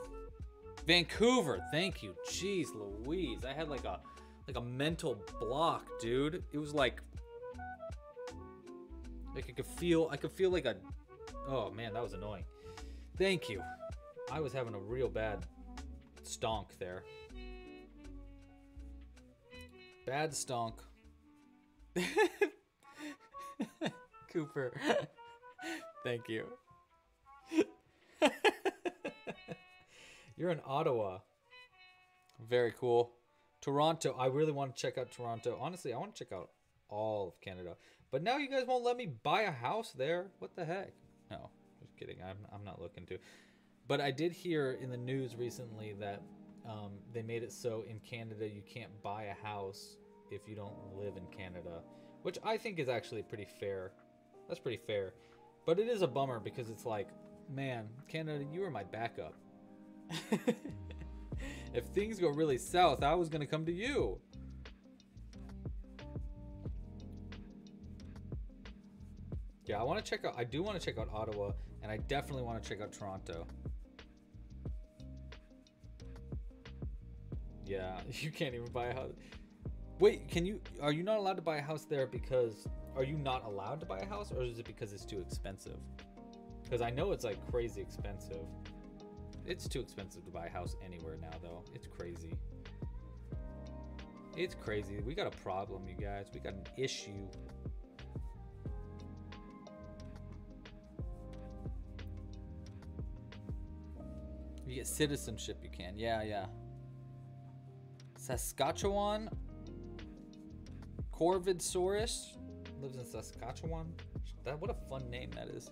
Vancouver, thank you. Jeez Louise, I had like a mental block, dude. It was like I could feel like a, oh man, that was annoying. Thank you. I was having a real bad stonk there. Bad stonk. Cooper. Thank you. You're in Ottawa. Very cool. Toronto. I really want to check out Toronto. Honestly, I want to check out all of Canada. But now you guys won't let me buy a house there. What the heck? No, just kidding. I'm not looking to. But I did hear in the news recently that they made it so in Canada you can't buy a house if you don't live in Canada, which I think is actually pretty fair. That's pretty fair. But it is a bummer because it's like, man, Canada, you were my backup. If things go really south, I was gonna come to you. Yeah, I do want to check out Ottawa, and I definitely want to check out Toronto. Yeah, you can't even buy a house. Wait, are you not allowed to buy a house there because, are you not allowed to buy a house, or is it because it's too expensive? Because I know it's like crazy expensive. It's too expensive to buy a house anywhere now though. It's crazy. It's crazy. We got a problem, you guys. We got an issue. You get citizenship, you can. Yeah, yeah. Saskatchewan. Corvidosaurus lives in Saskatchewan. That, what a fun name that is.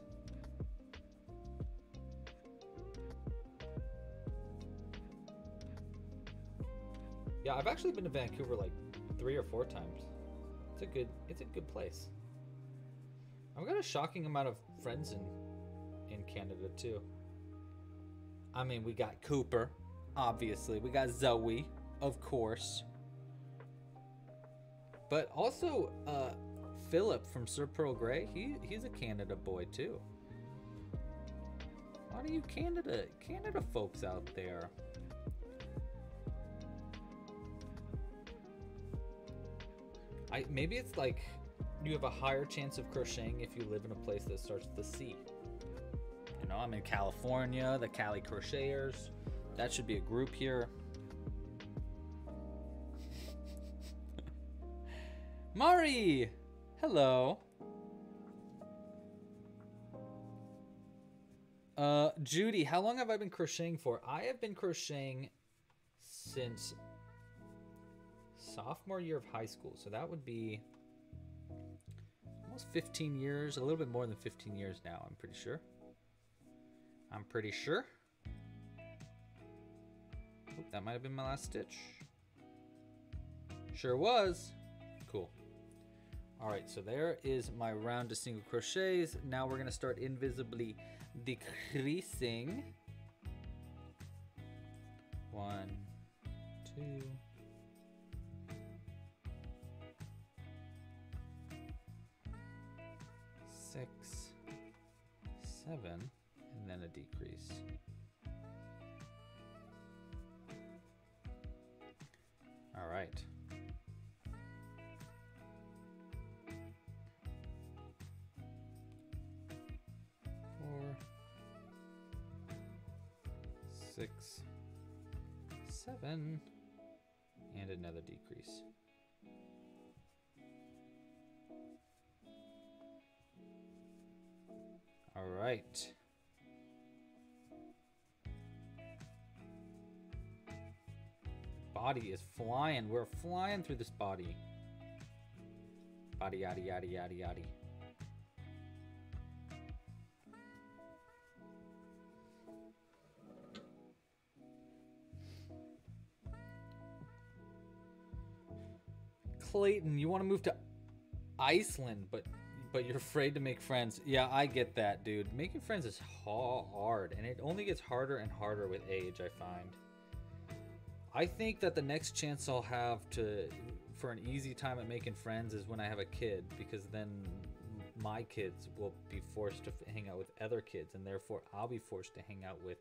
Yeah, I've actually been to Vancouver like 3 or 4 times. It's a good place. I've got a shocking amount of friends in Canada too. I mean, we got Cooper, obviously. We got Zoe, of course. But also, Philip from Sir Pearl Grey, he's a Canada boy too. A lot of you Canada folks out there. Maybe it's like you have a higher chance of crocheting if you live in a place that starts with a C. You know, I'm in California, the Cali Crocheters. That should be a group here. Mari! Hello. Judy, how long have I been crocheting for? I have been crocheting since sophomore year of high school. So that would be almost 15 years, a little bit more than 15 years now, I'm pretty sure. I'm pretty sure. Oop, that might have been my last stitch. Sure was. Cool. All right, so there is my round of single crochets. Now we're gonna start invisibly decreasing. 1, 2. Six, 7, and then a decrease. All right. Four, 6, 7, and another decrease. All right. Body is flying. We're flying through this body. Body, yaddy, yaddy, yaddy, yaddy. Clayton, you want to move to Iceland, but you're afraid to make friends. Yeah, I get that, dude. Making friends is hard, and it only gets harder and harder with age, I find. I think that the next chance I'll have for an easy time at making friends is when I have a kid, because then like my kids will be forced to hang out with other kids, and therefore I'll be forced to hang out with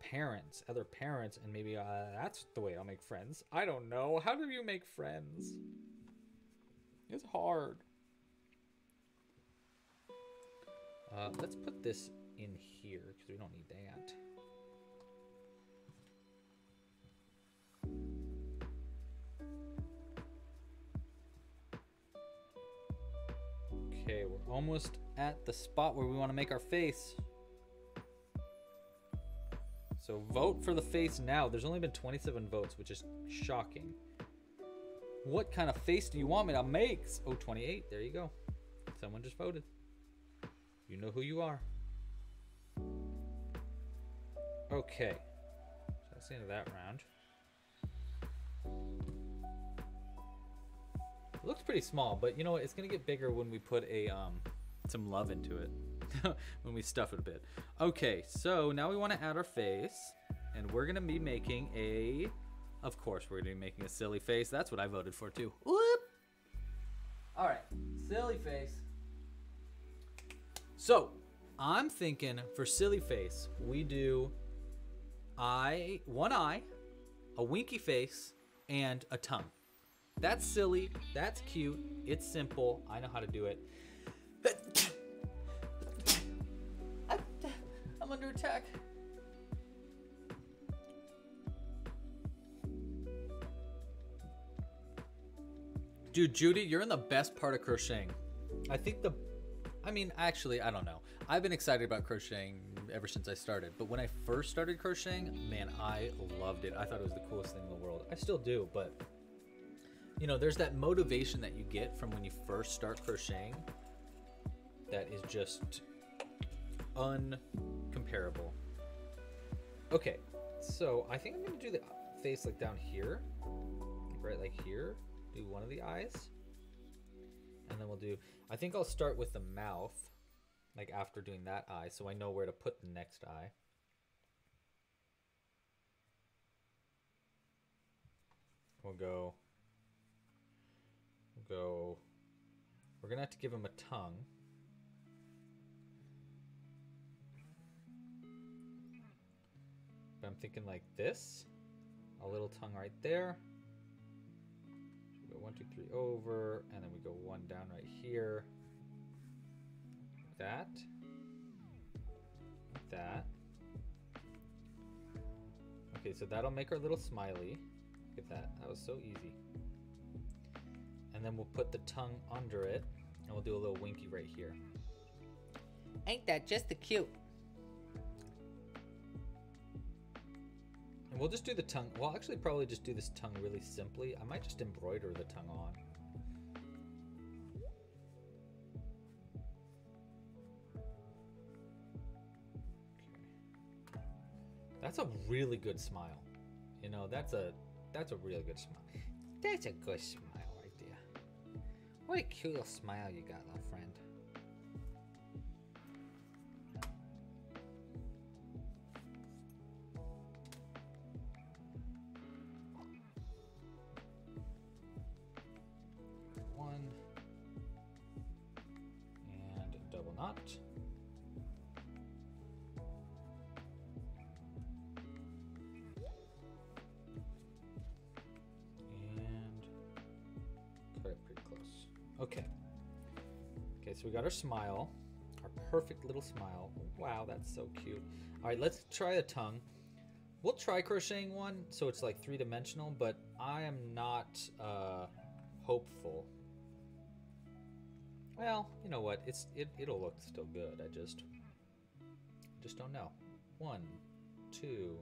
parents, other parents, and maybe that's the way I'll make friends. I don't know. How do you make friends? It's hard. Let's put this in here because we don't need that. Okay, we're almost at the spot where we want to make our face. So vote for the face now. There's only been 27 votes, which is shocking. What kind of face do you want me to make? Oh, 28. There you go. Someone just voted. You know who you are. Okay. So that's the end of that round. It looks pretty small, but you know what? It's going to get bigger when we put a some love into it. When we stuff it a bit. Okay, so now we want to add our face, and we're going to be making a... Of course, we're going to be making a silly face. That's what I voted for, too. Whoop! All right, silly face. So, I'm thinking for silly face, we do one eye, a winky face, and a tongue. That's silly. That's cute. It's simple. I know how to do it. I'm under attack. Dude, Judy, you're in the best part of crocheting. Actually, I don't know. I've been excited about crocheting ever since I started. But when I first started crocheting, man, I loved it. I thought it was the coolest thing in the world. I still do, but, you know, there's that motivation that you get from when you first start crocheting that is just uncomparable. Okay, so I think I'm going to do the face like down here, right like here. Do one of the eyes, and then we'll do, I think I'll start with the mouth, like after doing that eye, so I know where to put the next eye. We'll go, we're gonna have to give him a tongue. But I'm thinking like this, a little tongue right there. Go 1, 2, 3 over, and then we go one down right here. That. Okay, so that'll make our little smiley. Look at that. That was so easy. And then we'll put the tongue under it, and we'll do a little winky right here. Ain't that just the cute? And we'll just do the tongue. We'll actually probably just do this tongue really simply. I might just embroider the tongue on. Okay. That's a really good smile. You know, that's a really good smile. That's a good smile right there. What a cute little smile you got, little friend. So we got our smile, our perfect little smile. Wow, that's so cute. All right, let's try the tongue. We'll try crocheting one, so it's like three-dimensional, but I am not hopeful. Well, you know what? It'll look still good. I just don't know. 1, 2,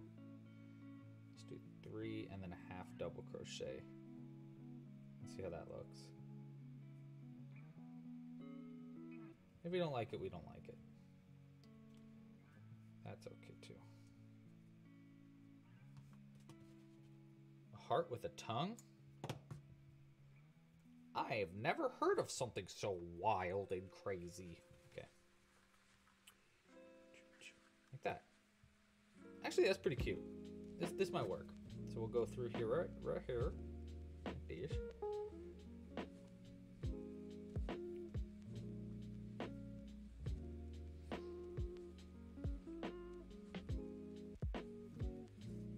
let's do 3, and then a half double crochet. Let's see how that looks. If we don't like it, we don't like it. That's okay too. A heart with a tongue? I have never heard of something so wild and crazy. Okay. Like that. Actually, that's pretty cute. This might work. So we'll go through here, right here. Ish.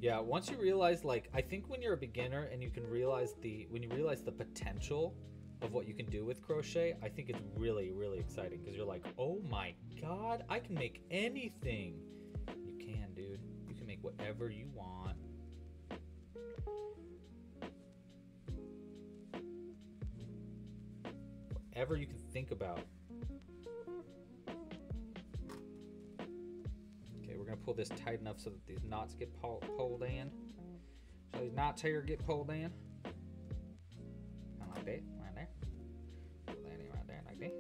Yeah, once you realize, like, I think when you're a beginner and you can realize the, when you realize the potential of what you can do with crochet, I think it's really, really exciting because you're like, oh my God, I can make anything. You can, dude. You can make whatever you want. Whatever you can think about. Okay, we're gonna pull this tight enough so that these knots get pulled in. So these knots here get pulled in. Kind of like that, right there. Landing right there, like that.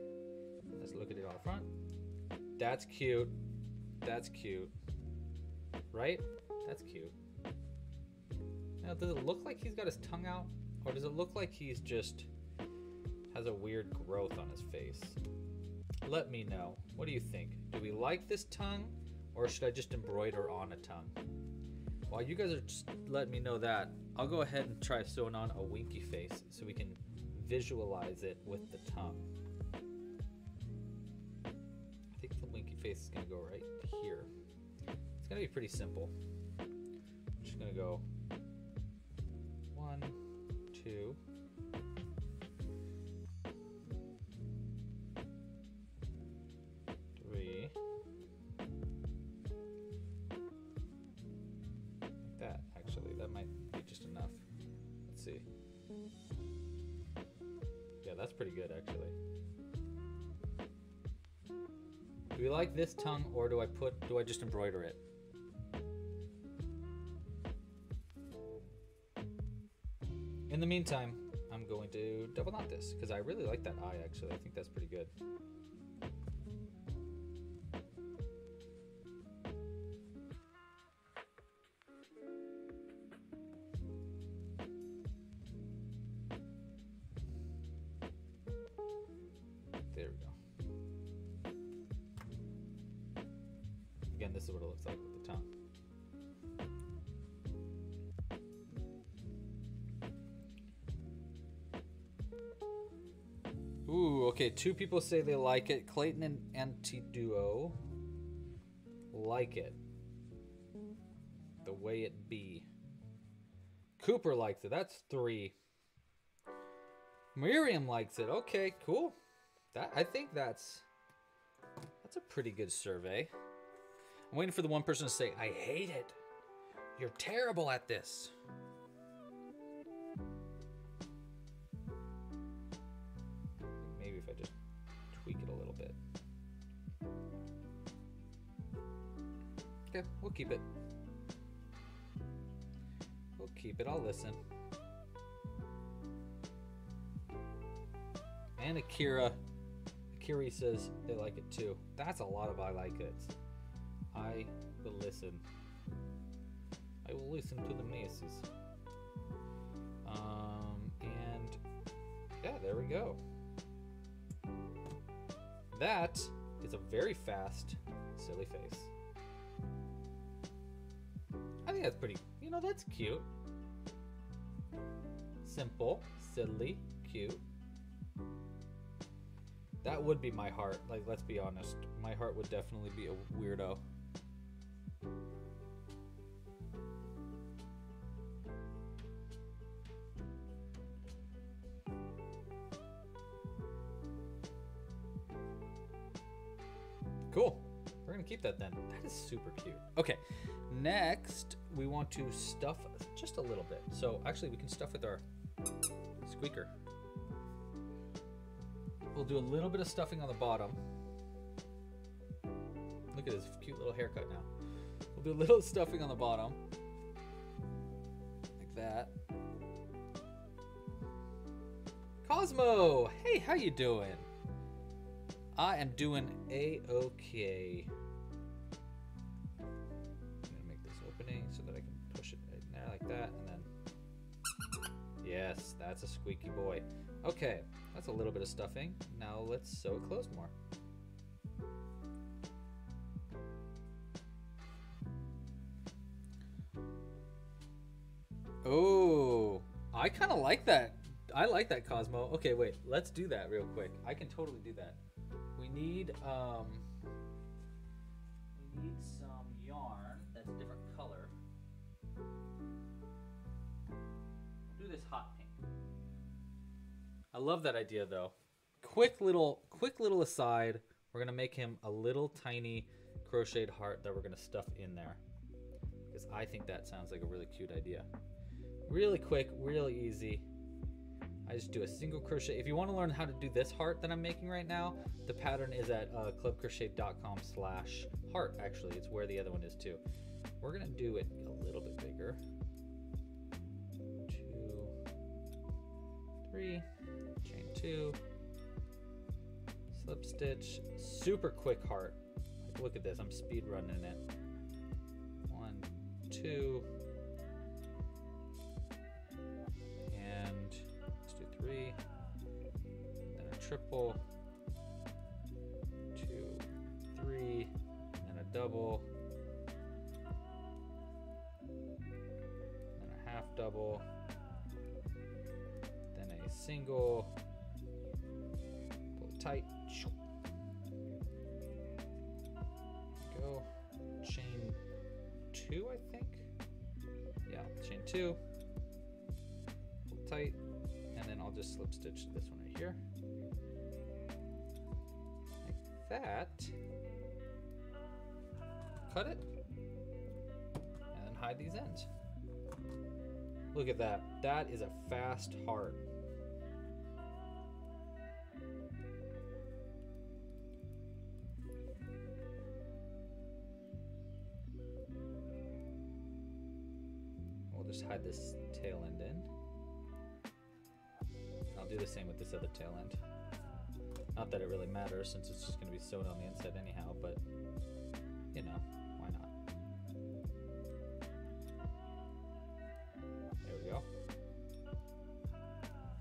Let's look at it on the front. That's cute. That's cute. Right? That's cute. Now, does it look like he's got his tongue out? Or does it look like he's just has a weird growth on his face? Let me know. What do you think? Do we like this tongue, or should I just embroider on a tongue? While you guys are just letting me know that, I'll go ahead and try sewing on a winky face so we can visualize it with the tongue. I think the winky face is gonna go right here. It's gonna be pretty simple. I'm just gonna go 1, 2. That's pretty good, actually. Do we like this tongue, or do I put, do I just embroider it? In the meantime, I'm going to double knot this because I really like that eye, actually. I think that's pretty good. This is what it looks like with the tongue. Ooh, okay, 2 people say they like it. Clayton and Antiduo like it. The way it be. Cooper likes it. That's 3. Miriam likes it. Okay, cool. That, I think that's a pretty good survey. I'm waiting for the one person to say, I hate it. You're terrible at this. Maybe if I just tweak it a little bit. Okay, we'll keep it. We'll keep it. I'll listen. And Akira. Akira says they like it too. That's a lot of I like it. I will listen. I will listen to the masses. And yeah, there we go. That is a very fast, silly face. I think that's pretty, you know, that's cute. Simple, silly, cute. That would be my heart. Like, let's be honest. My heart would definitely be a weirdo. Cool. We're gonna keep that then. That is super cute. Okay, next we want to stuff just a little bit. So actually we can stuff with our squeaker. We'll do a little bit of stuffing on the bottom. Look at his cute little haircut now. We'll do a little stuffing on the bottom. Like that. Cosmo! Hey, how you doing? I am doing a-okay. I'm gonna make this opening so that I can push it in there like that, and then, yes, that's a squeaky boy. Okay, that's a little bit of stuffing. Now let's sew it closed more. Oh, I kind of like that. I like that, Cosmo. Okay, wait, let's do that real quick. I can totally do that. We need some yarn that's a different color. I love that idea though. Quick little aside. We're gonna make him a little tiny crocheted heart that we're gonna stuff in there, because I think that sounds like a really cute idea. Really quick, really easy. I just do a single crochet. If you want to learn how to do this heart that I'm making right now, the pattern is at clubcrochet.com/heart. Actually, it's where the other one is too. We're gonna do it a little bit bigger. 2, 3, chain 2, slip stitch, super quick heart. Like, look at this, I'm speed running it. 1, 2. Then a triple, 2, 3, and a double, then a half double, then a single, pull tight, go, chain 2, I think, yeah, chain 2, pull tight. And then I'll just slip stitch this one right here. Like that. Cut it. And then hide these ends. Look at that. That is a fast heart. We'll just hide this tail end in. I'll do the same with this other tail end. Not that it really matters since it's just going to be sewed on the inside anyhow, but you know, why not? There we go.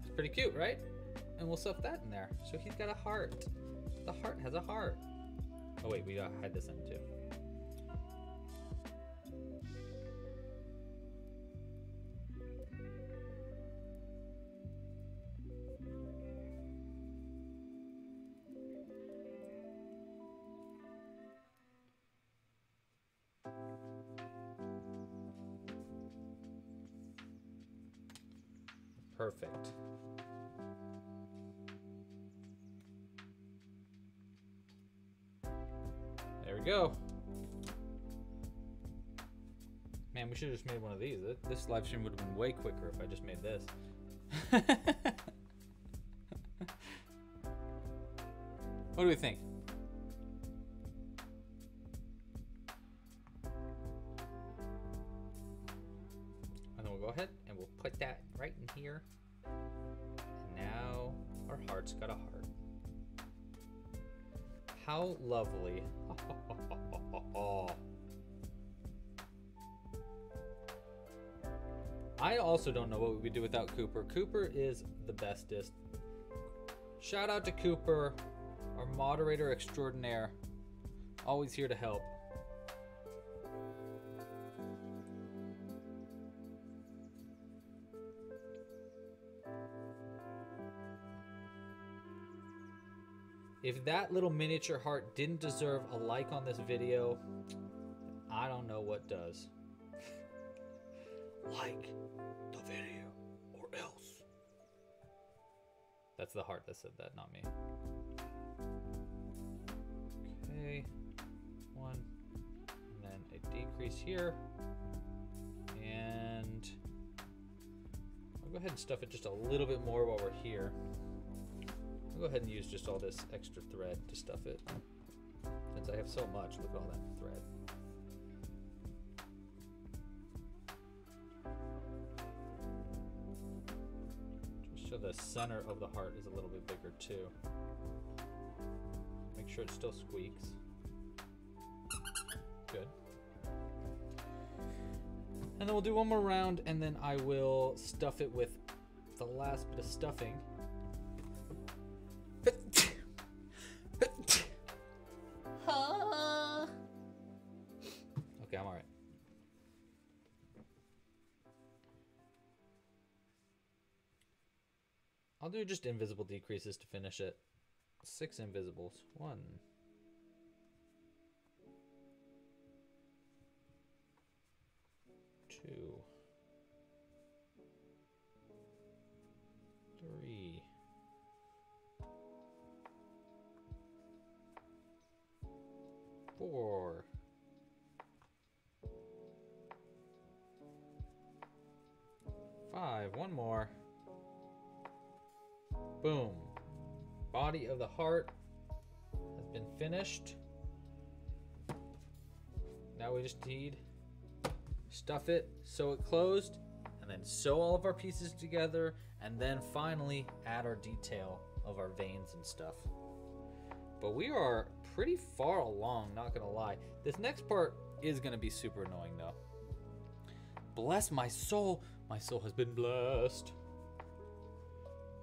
It's pretty cute, right? And we'll stuff that in there. So he's got a heart. The heart has a heart. Oh wait, we gotta hide this end too. Perfect. There we go. Man, we should have just made one of these. This live stream would have been way quicker if I just made this. What do we think? And then we'll go ahead and we'll put that right in here. Now our heart's got a heart. How lovely. I also don't know what we would do without Cooper. Cooper is the bestest. Shout out to Cooper, our moderator extraordinaire. Always here to help. If that little miniature heart didn't deserve a like on this video, I don't know what does. Like the video or else. That's the heart that said that, not me. Okay, one, and then a decrease here. And I'll go ahead and stuff it just a little bit more while we're here. I'll go ahead and use just all this extra thread to stuff it. Since I have so much, look at all that thread. Just so the center of the heart is a little bit bigger too. Make sure it still squeaks. Good. And then we'll do one more round and then I will stuff it with the last bit of stuffing. Okay, I'm all right. I'll do just invisible decreases to finish it. 6 invisibles. 1. have one more. Boom. Body of the heart has been finished. Now we just need stuff it, sew it closed, and then sew all of our pieces together, and then finally add our detail of our veins and stuff. But we are pretty far along, not gonna lie. This next part is gonna be super annoying though. Bless my soul has been blessed.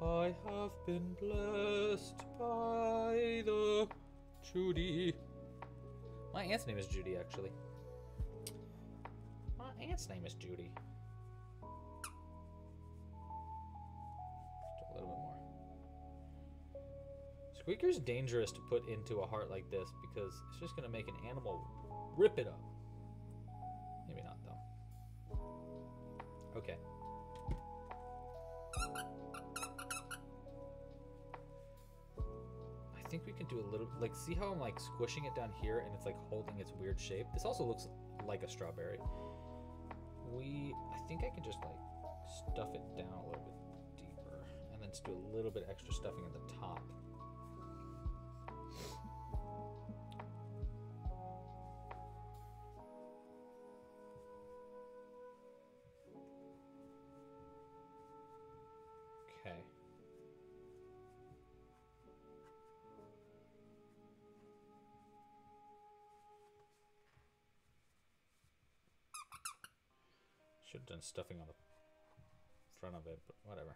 I have been blessed by the Judy. My aunt's name is Judy, actually. My aunt's name is Judy. Just a little bit more. Squeaker's dangerous to put into a heart like this because it's just gonna make an animal rip it up. Maybe not though. Okay. I think we can do a little, like, see how I'm like squishing it down here and it's like holding its weird shape. This also looks like a strawberry. I think I can just like stuff it down a little bit deeper and then just do a little bit extra stuffing at the top. Should have done stuffing on the front of it, but whatever.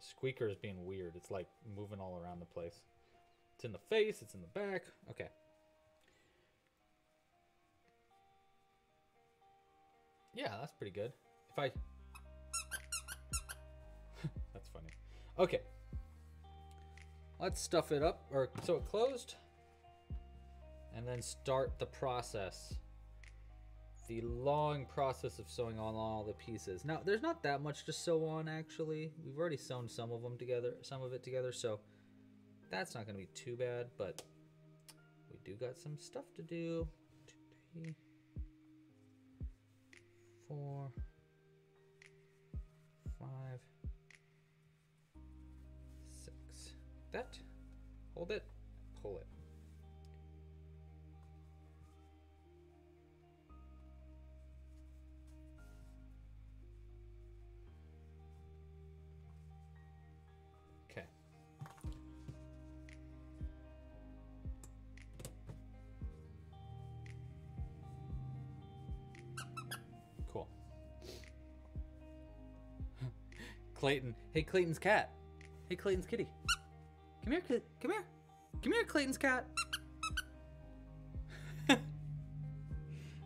Squeaker is being weird. It's like moving all around the place. It's in the face, it's in the back. Okay. Yeah, that's pretty good. If I... That's funny. Okay. Let's stuff it up, or so it closed. And then start the process. The long process of sewing on all the pieces. Now, there's not that much to sew on, actually. We've already sewn some of them together, so that's not gonna be too bad, but we do got some stuff to do. 2, 3, 4, 5, 6. That, hold it, pull it. Clayton. Hey, Clayton's cat. Hey, Clayton's kitty. Come here, kid. Come here. Come here, Clayton's cat. All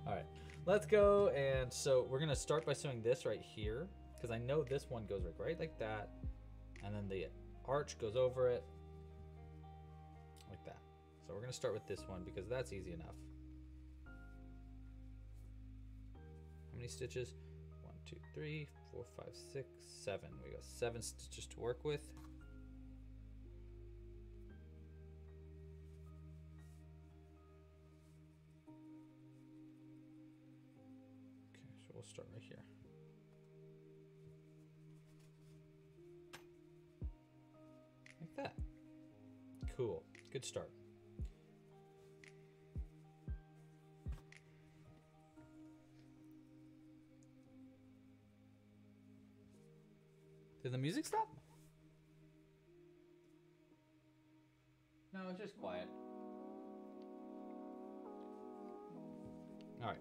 right, let's go. And so we're gonna start by sewing this right here because I know this one goes right like that. And then the arch goes over it like that. So we're gonna start with this one because that's easy enough. How many stitches? 1, 2, 3, 4, 5, 6, 7. We got 7 stitches to work with. Okay, so we'll start right here. Like that. Cool, good start. Did the music stop? No, it's just quiet. All right.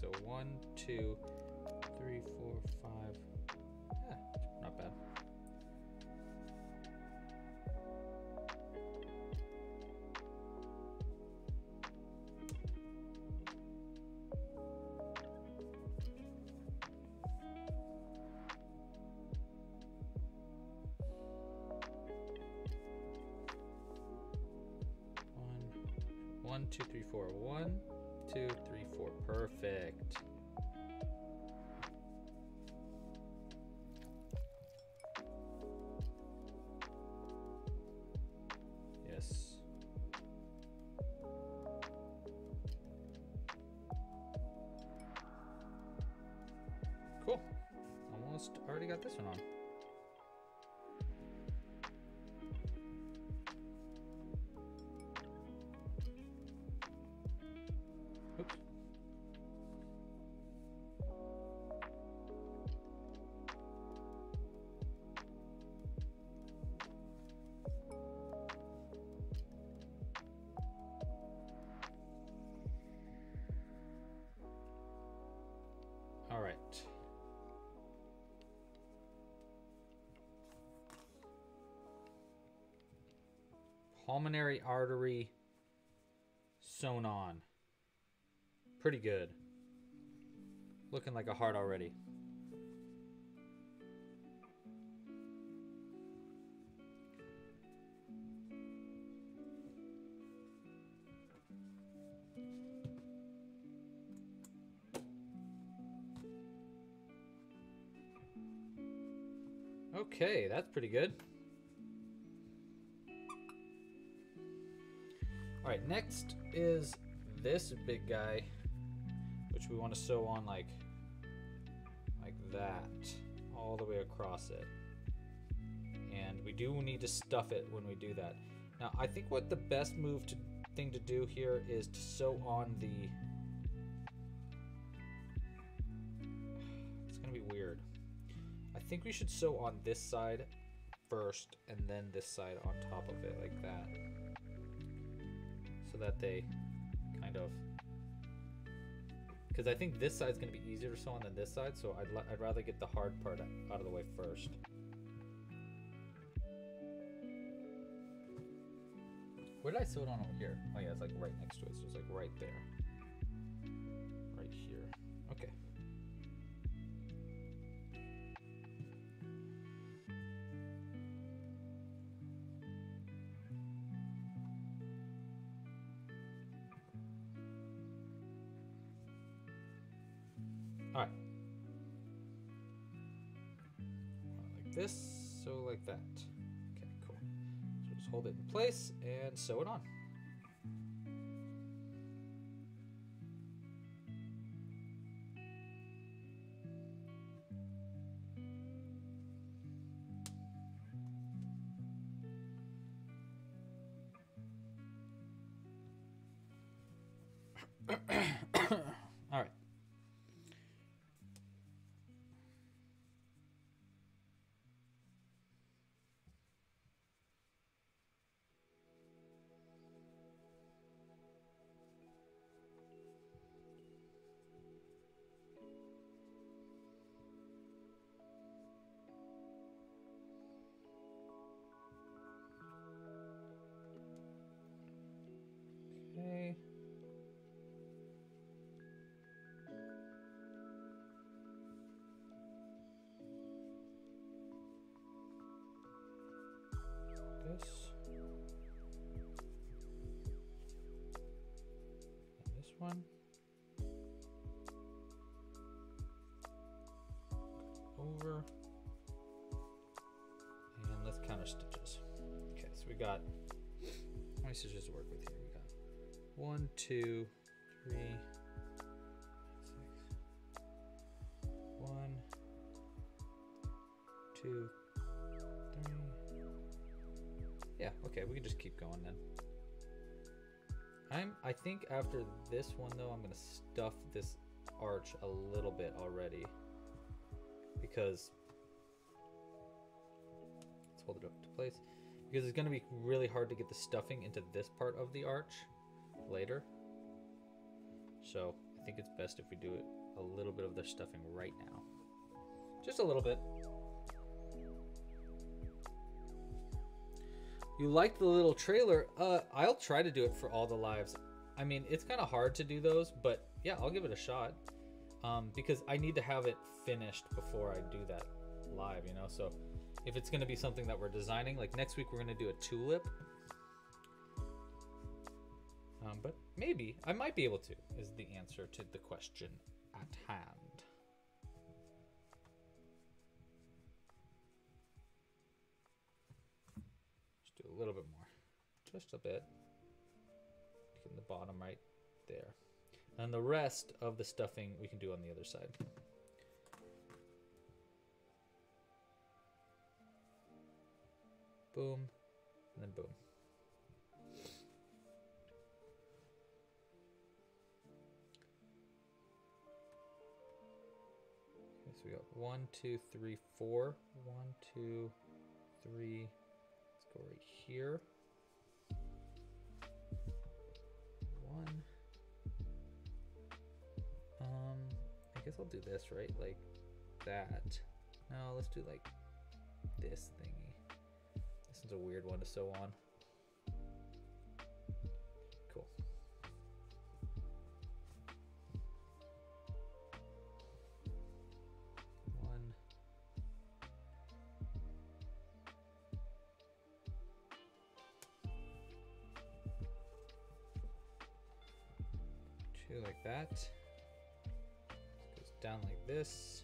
So 1, 2, 3, 4, 5. Yeah, not bad. two, three, four. One, two, three, four. Perfect. Yes. Cool. Almost already got this one on. Pulmonary artery sewn on. Pretty good. Looking like a heart already. Okay, that's pretty good. All right, next is this big guy, which we want to sew on like that, all the way across it. And we do need to stuff it when we do that. Now, I think what the best thing to do here is to sew on the, it's gonna be weird. I think we should sew on this side first and then this side on top of it like that. So that they kind of, because I think this side's going to be easier to sew on than this side, so I'd rather get the hard part out of the way first. Where did I sew it on over here? Oh yeah, it's like right next to it, so it's like right there. Right here. Okay. So like that. Okay, cool. So just hold it in place and sew it on. One over, and let's counter stitches. Okay, so we got, how many stitches to work with here? We got 1, 2, 3, 6, 1, 2, 3. Yeah, okay, we can just keep going then. I think after this one though, I'm gonna stuff this arch a little bit already, because let's hold it up to place, because it's gonna be really hard to get the stuffing into this part of the arch later. So I think it's best if we do it a little bit of their stuffing right now, just a little bit. You liked the little trailer. I'll try to do it for all the lives. I mean, it's kind of hard to do those, but yeah, I'll give it a shot. Because I need to have it finished before I do that live, you know? So if it's gonna be something that we're designing, like next week we're gonna do a tulip. But maybe I might be able to, is the answer to the question at hand. Just do a little bit more, just a bit. Look in the bottom right there. And the rest of the stuffing we can do on the other side. Boom, and then boom. Okay, so we got 1, 2, 3, 4. 1, 2, 3. Let's go right here. 1. I guess I'll do this, right? Like that. No, let's do like this thingy. This is a weird one to sew on. Cool. One. Two like that. It goes down like this.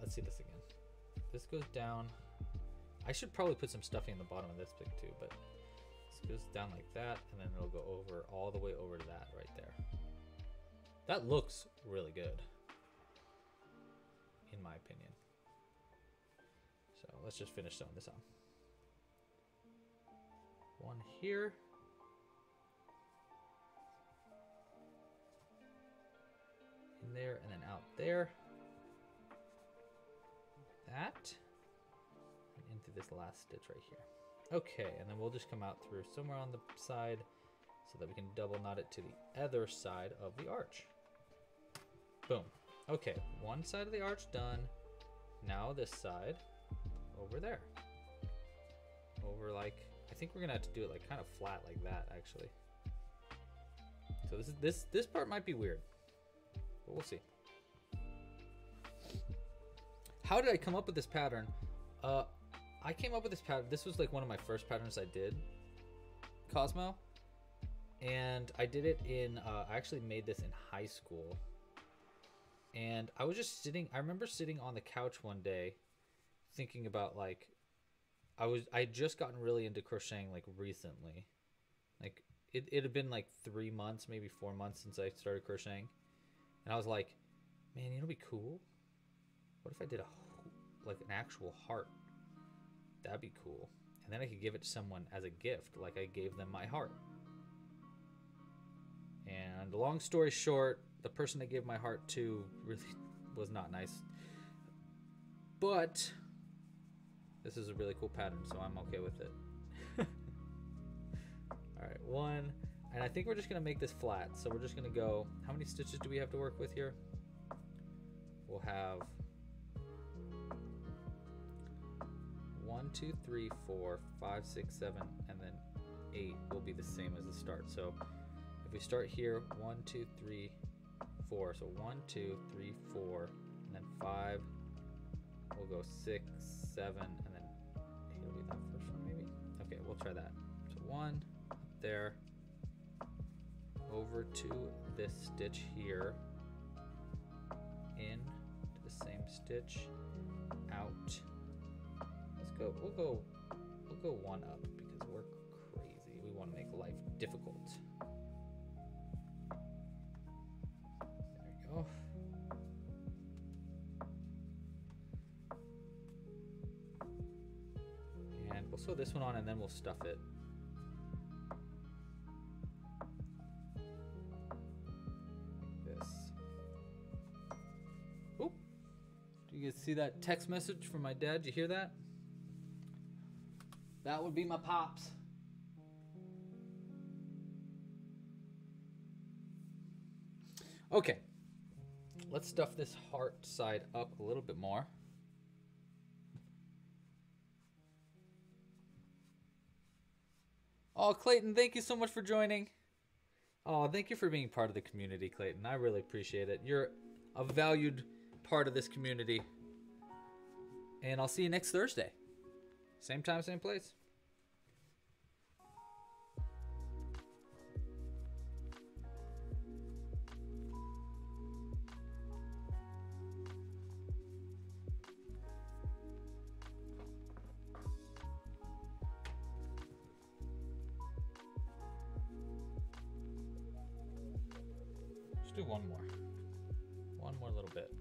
Let's see this again. This goes down. I should probably put some stuffing in the bottom of this thing too, but this goes down like that, and then it'll go over all the way over to that right there. That looks really good, in my opinion. So let's just finish sewing this on. One here. In there, and then out there. That and into this last stitch right here. Okay, and then we'll just come out through somewhere on the side so that we can double knot it to the other side of the arch. Boom. Okay, one side of the arch done. Now this side over there. Over like, I think we're gonna have to do it like kind of flat like that actually. So this is this part might be weird, but we'll see. How did I come up with this pattern? I came up with this pattern. This was like one of my first patterns I did, Cosmo. And I did it in, I actually made this in high school. And I was just sitting, I remember sitting on the couch one day thinking about like, I had just gotten really into crocheting like recently. Like it had been like 3 months, maybe 4 months since I started crocheting. And I was like, man, it'll be cool. What if I did a like an actual heart? That'd be cool. And then I could give it to someone as a gift, like I gave them my heart. And long story short, the person I gave my heart to really was not nice. But this is a really cool pattern, so I'm okay with it. All right, one. And I think we're just gonna make this flat. So we're just gonna go, how many stitches do we have to work with here? We'll have 1, 2, 3, 4, 5, 6, 7, and then 8 will be the same as the start. So if we start here, 1, 2, 3, 4. So 1, 2, 3, 4, and then 5. We'll go 6, 7, and then 8 will be that first one maybe. Okay, we'll try that. So 1 up there, over to this stitch here, in to the same stitch, out. Let's go, we'll go one up because we're crazy. We want to make life difficult. There we go. And we'll sew this one on and then we'll stuff it. Like this. Oop. Do you guys see that text message from my dad? Did you hear that? That would be my pops. Okay, let's stuff this heart side up a little bit more. Oh, Clayton, thank you so much for joining. Oh, thank you for being part of the community, Clayton. I really appreciate it. You're a valued part of this community. And I'll see you next Thursday. Same time, same place. Do one more little bit.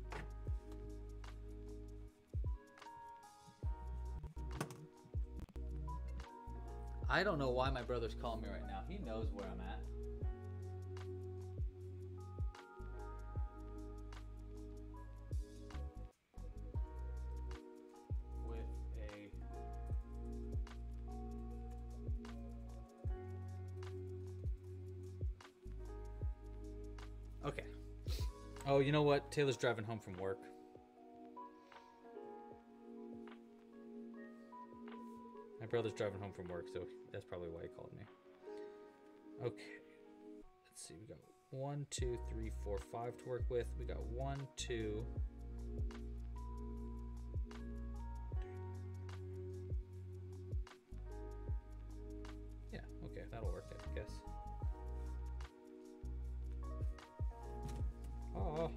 I don't know why my brother's calling me right now. He knows where I'm at. Oh, you know what? Taylor's driving home from work. My brother's driving home from work, so that's probably why he called me. Okay. Let's see. We got 1, 2, 3, 4, 5 to work with. We got 1, 2. Yeah, okay. That'll work, I guess. Oh.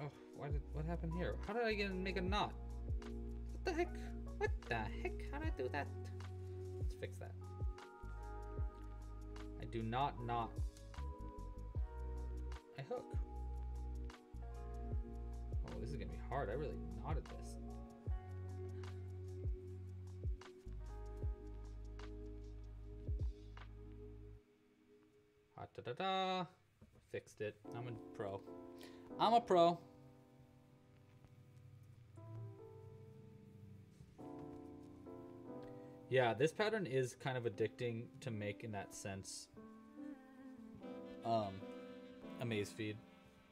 Oh, what happened here? How did I make a knot? What the heck? What the heck? How did I do that? Let's fix that. I do not knot a hook. Oh, this is gonna be hard. I really knotted this. Da-da-da. Fixed it. I'm a pro. I'm a pro. Yeah, this pattern is kind of addicting to make in that sense. Amazfeed.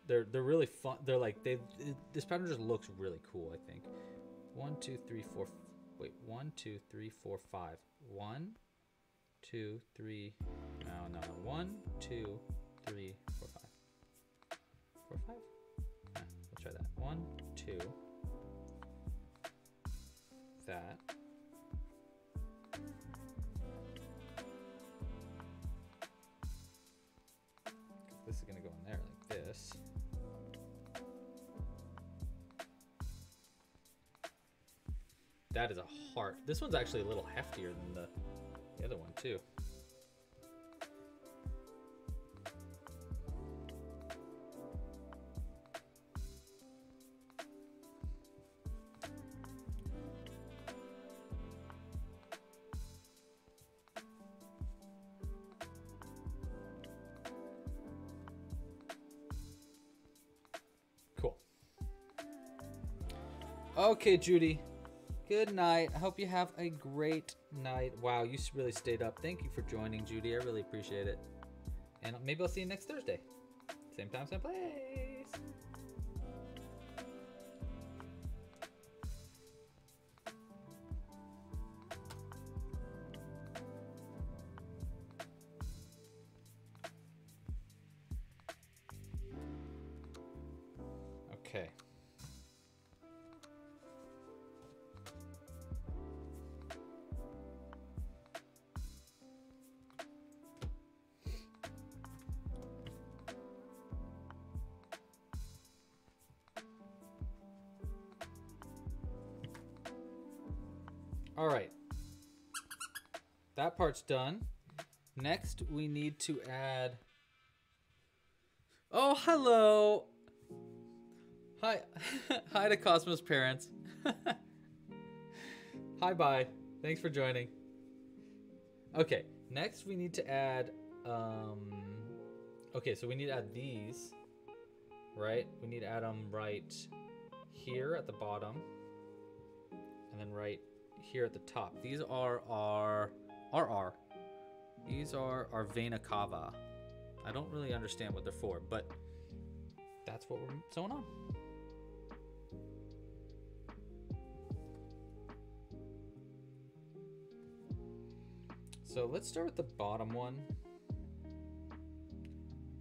They're really fun. They're like this pattern just looks really cool, I think. 1, 2, 3, 4. Wait, 1, 2, 3, 4, 5. 1, 2, 3. No. 1, 2, 3, 4, 5. 4, 5? Yeah, let's try that. 1, 2. That. This is gonna go in there like this. That is a heart. This one's actually a little heftier than the other one too. Okay, Judy, good night. I hope you have a great night. Wow, you really stayed up. Thank you for joining, Judy. I really appreciate it. And maybe I'll see you next Thursday. Same time, same place. Okay. All right, that part's done. Next, we need to add, oh, hello. Hi, hi to Cosmo's parents. Hi, bye, thanks for joining. Okay, next we need to add, okay, so we need to add these, right? We need to add them right here at the bottom and then right here at the top. These are our vena cava. I don't really understand what they're for, but that's what we're sewing on. So let's start with the bottom one.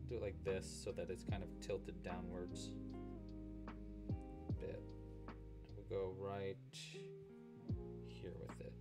do it like this so that it's kind of tilted downwards a bit. And we'll go right here with it.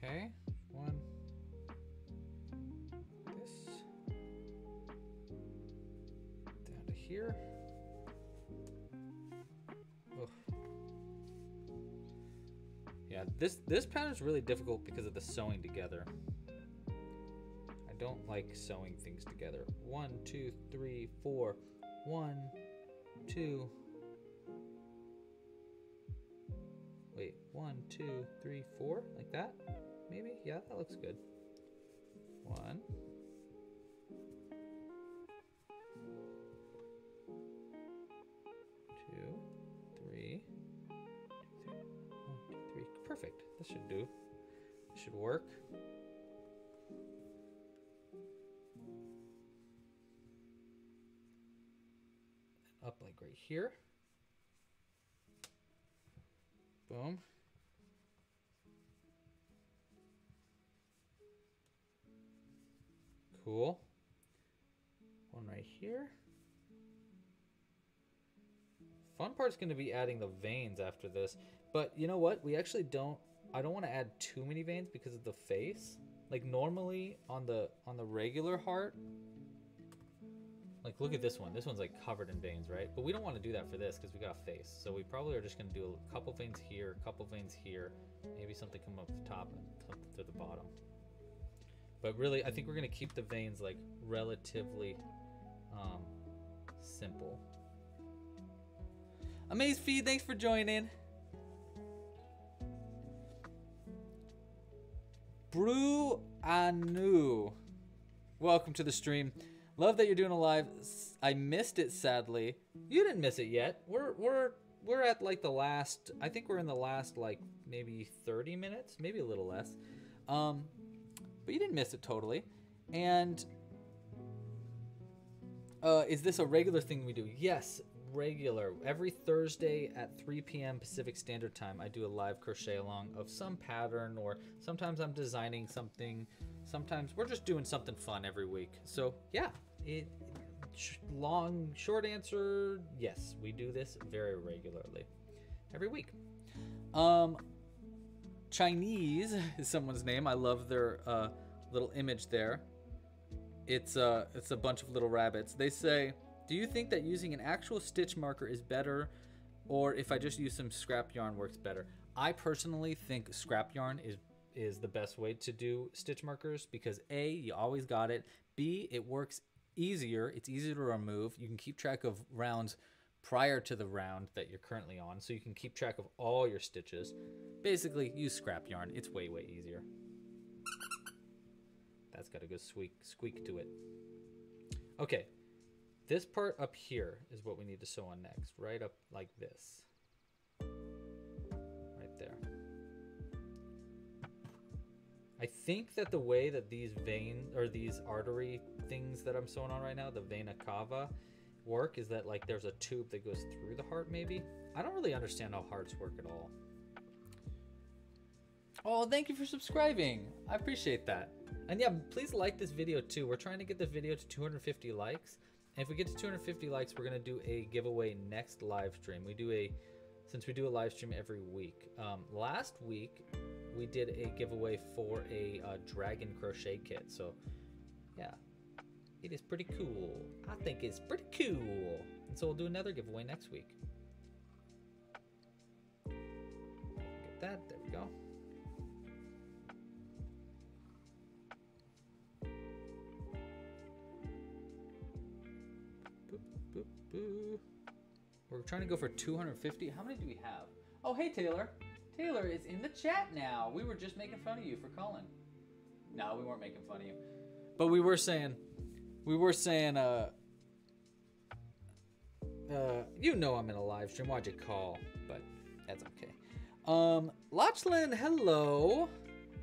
Okay, one, this, down to here. Ugh. Yeah, this pattern is really difficult because of the sewing together. I don't like sewing things together. 1, 2, 3, 4. 1, 2. Wait, 1, 2, 3, 4, like that? Maybe? Yeah, that looks good. 1. Two, three. 1, 2, 3. Perfect. This should do. This should work. And up like right here. Boom. Cool. One right here. Fun part's going to be adding the veins after this, but you know what? We actually don't. I don't want to add too many veins because of the face. Like normally on the regular heart. Like, look at this one. This one's like covered in veins, right? But we don't want to do that for this because we got a face. So we probably are just going to do a couple veins here, a couple veins here. Maybe something come up the top and something to the bottom. But really, I think we're going to keep the veins like relatively simple. AmazeFeed, thanks for joining. Brew Anu, welcome to the stream. Love that you're doing a live. I missed it, sadly. You didn't miss it yet. We're at like the last, I think we're in the last like maybe 30 minutes, maybe a little less. But you didn't miss it totally. And is this a regular thing we do? Yes, regular. Every Thursday at 3 p.m. Pacific Standard Time, I do a live crochet along of some pattern, or sometimes I'm designing something. Sometimes we're just doing something fun every week. So yeah, short answer, yes, we do this very regularly every week. Chinese is someone's name. I love their little image there. It's a bunch of little rabbits. They say, do you think that using an actual stitch marker is better, or if I just use some scrap yarn works better? I personally think scrap yarn is the best way to do stitch markers because A, you always got it. B, it works easier. It's easier to remove. You can keep track of rounds prior to the round that you're currently on, so you can keep track of all your stitches. Basically, use scrap yarn. It's way, way easier. That's got a good squeak to it. Okay, this part up here is what we need to sew on next. Right up like this. Right there. I think that the way that these vein or these artery things that I'm sewing on right now, the vena cava, work is that like there's a tube that goes through the heart maybe. I don't really understand how hearts work at all. Oh, thank you for subscribing. I appreciate that. And yeah, please like this video too. We're trying to get the video to 250 likes. And if we get to 250 likes, we're gonna do a giveaway next live stream. Since we do a live stream every week. Last week, we did a giveaway for a dragon crochet kit. So yeah, it is pretty cool. I think it's pretty cool. And so we'll do another giveaway next week. Get that, there we go. Boop, boop, boop. We're trying to go for 250. How many do we have? Oh, hey, Taylor. Taylor is in the chat now. We were just making fun of you for calling. No, we weren't making fun of you. But we were saying, You know I'm in a live stream. Why'd you call? But that's okay. Lachlan, hello.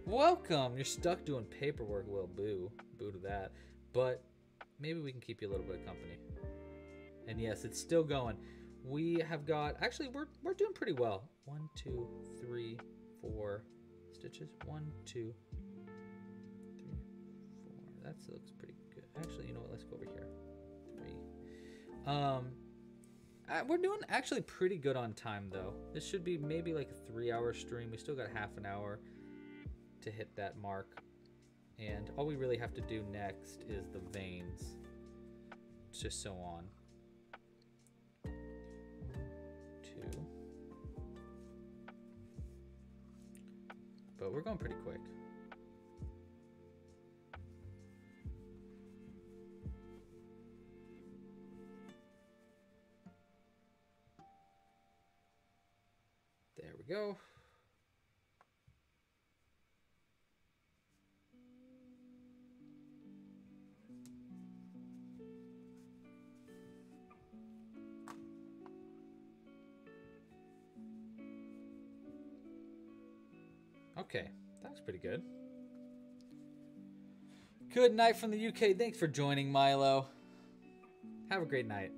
Welcome. You're stuck doing paperwork, well, boo. Boo to that. But maybe we can keep you a little bit of company. And yes, it's still going. We have got, actually, we're doing pretty well. 1, 2, 3, 4 stitches. 1, 2, 3, 4. That looks pretty good. Actually, you know what? Let's go over here. 3. We're doing actually pretty good on time, though. This should be maybe like a 3-hour stream. We still got half an hour to hit that mark. And all we really have to do next is the veins. Just so on. 2. But we're going pretty quick. There we go. Okay, that's pretty good. Good night from the UK. Thanks for joining, Milo. Have a great night.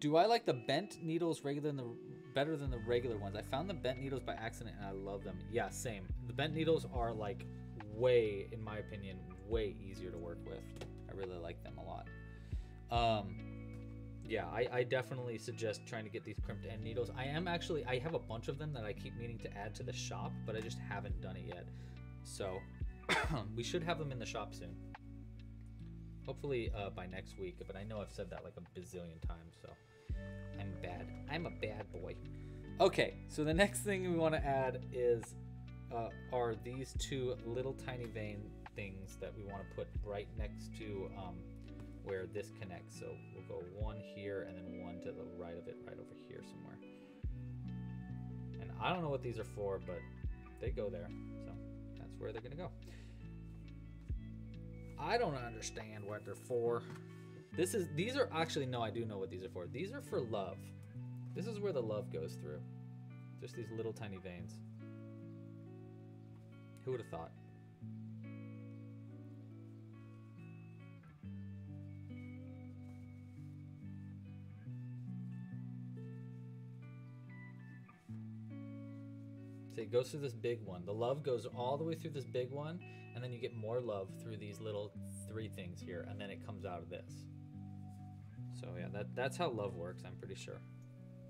Do I like the bent needles better than the regular ones? I found the bent needles by accident and I love them. Yeah, same. The bent needles are like way, in my opinion, way easier to work with. I really like them a lot. Yeah, I definitely suggest trying to get these crimped end needles. I have a bunch of them that I keep meaning to add to the shop, but I just haven't done it yet. So we should have them in the shop soon. Hopefully by next week, but I know I've said that like a bazillion times, so I'm bad. I'm a bad boy. Okay, so the next thing we want to add is are these two little tiny vein things that we want to put right next to where this connects. So we'll go one here and then one to the right of it, right over here somewhere. And I don't know what these are for, but they go there. So that's where they're gonna go. I don't understand what they're for. These are actually, no, I do know what these are for. These are for love. This is where the love goes through. Just these little tiny veins. Who would have thought? It goes through this big one. The love goes all the way through this big one, and then you get more love through these little three things here, and then it comes out of this. So yeah, that's how love works, I'm pretty sure.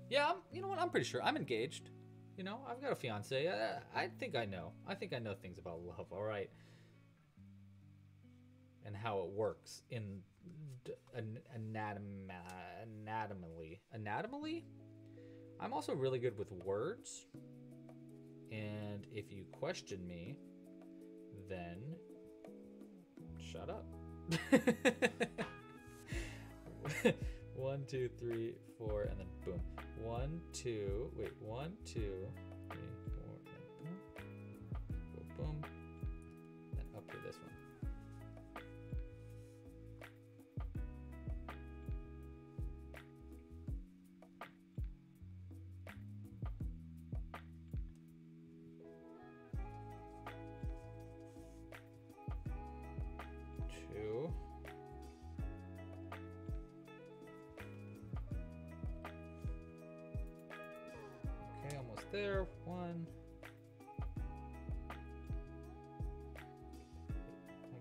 Yeah, you know what? I'm pretty sure. I'm engaged. You know, I've got a fiance. I think I know. I think I know things about love, all right? And how it works in anatomically. Anatomically? I'm also really good with words. And if you question me, then shut up. 1, 2, 3, 4, and then boom. 1, 2, wait, 1, 2, 3, 4, and boom. Boom, boom. Then up to this one. There, 1. I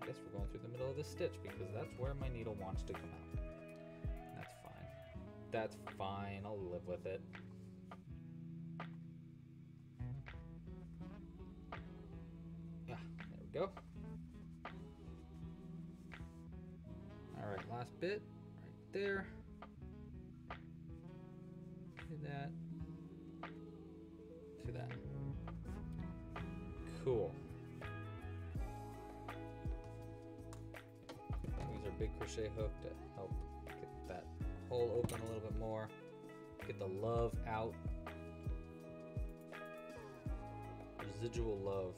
guess we're going through the middle of the stitch because that's where my needle wants to come out. That's fine. That's fine. I'll live with it. Yeah, there we go. All right, last bit right there. Do that. That. Cool. Use our big crochet hook to help get that hole open a little bit more. Get the love out. Residual love.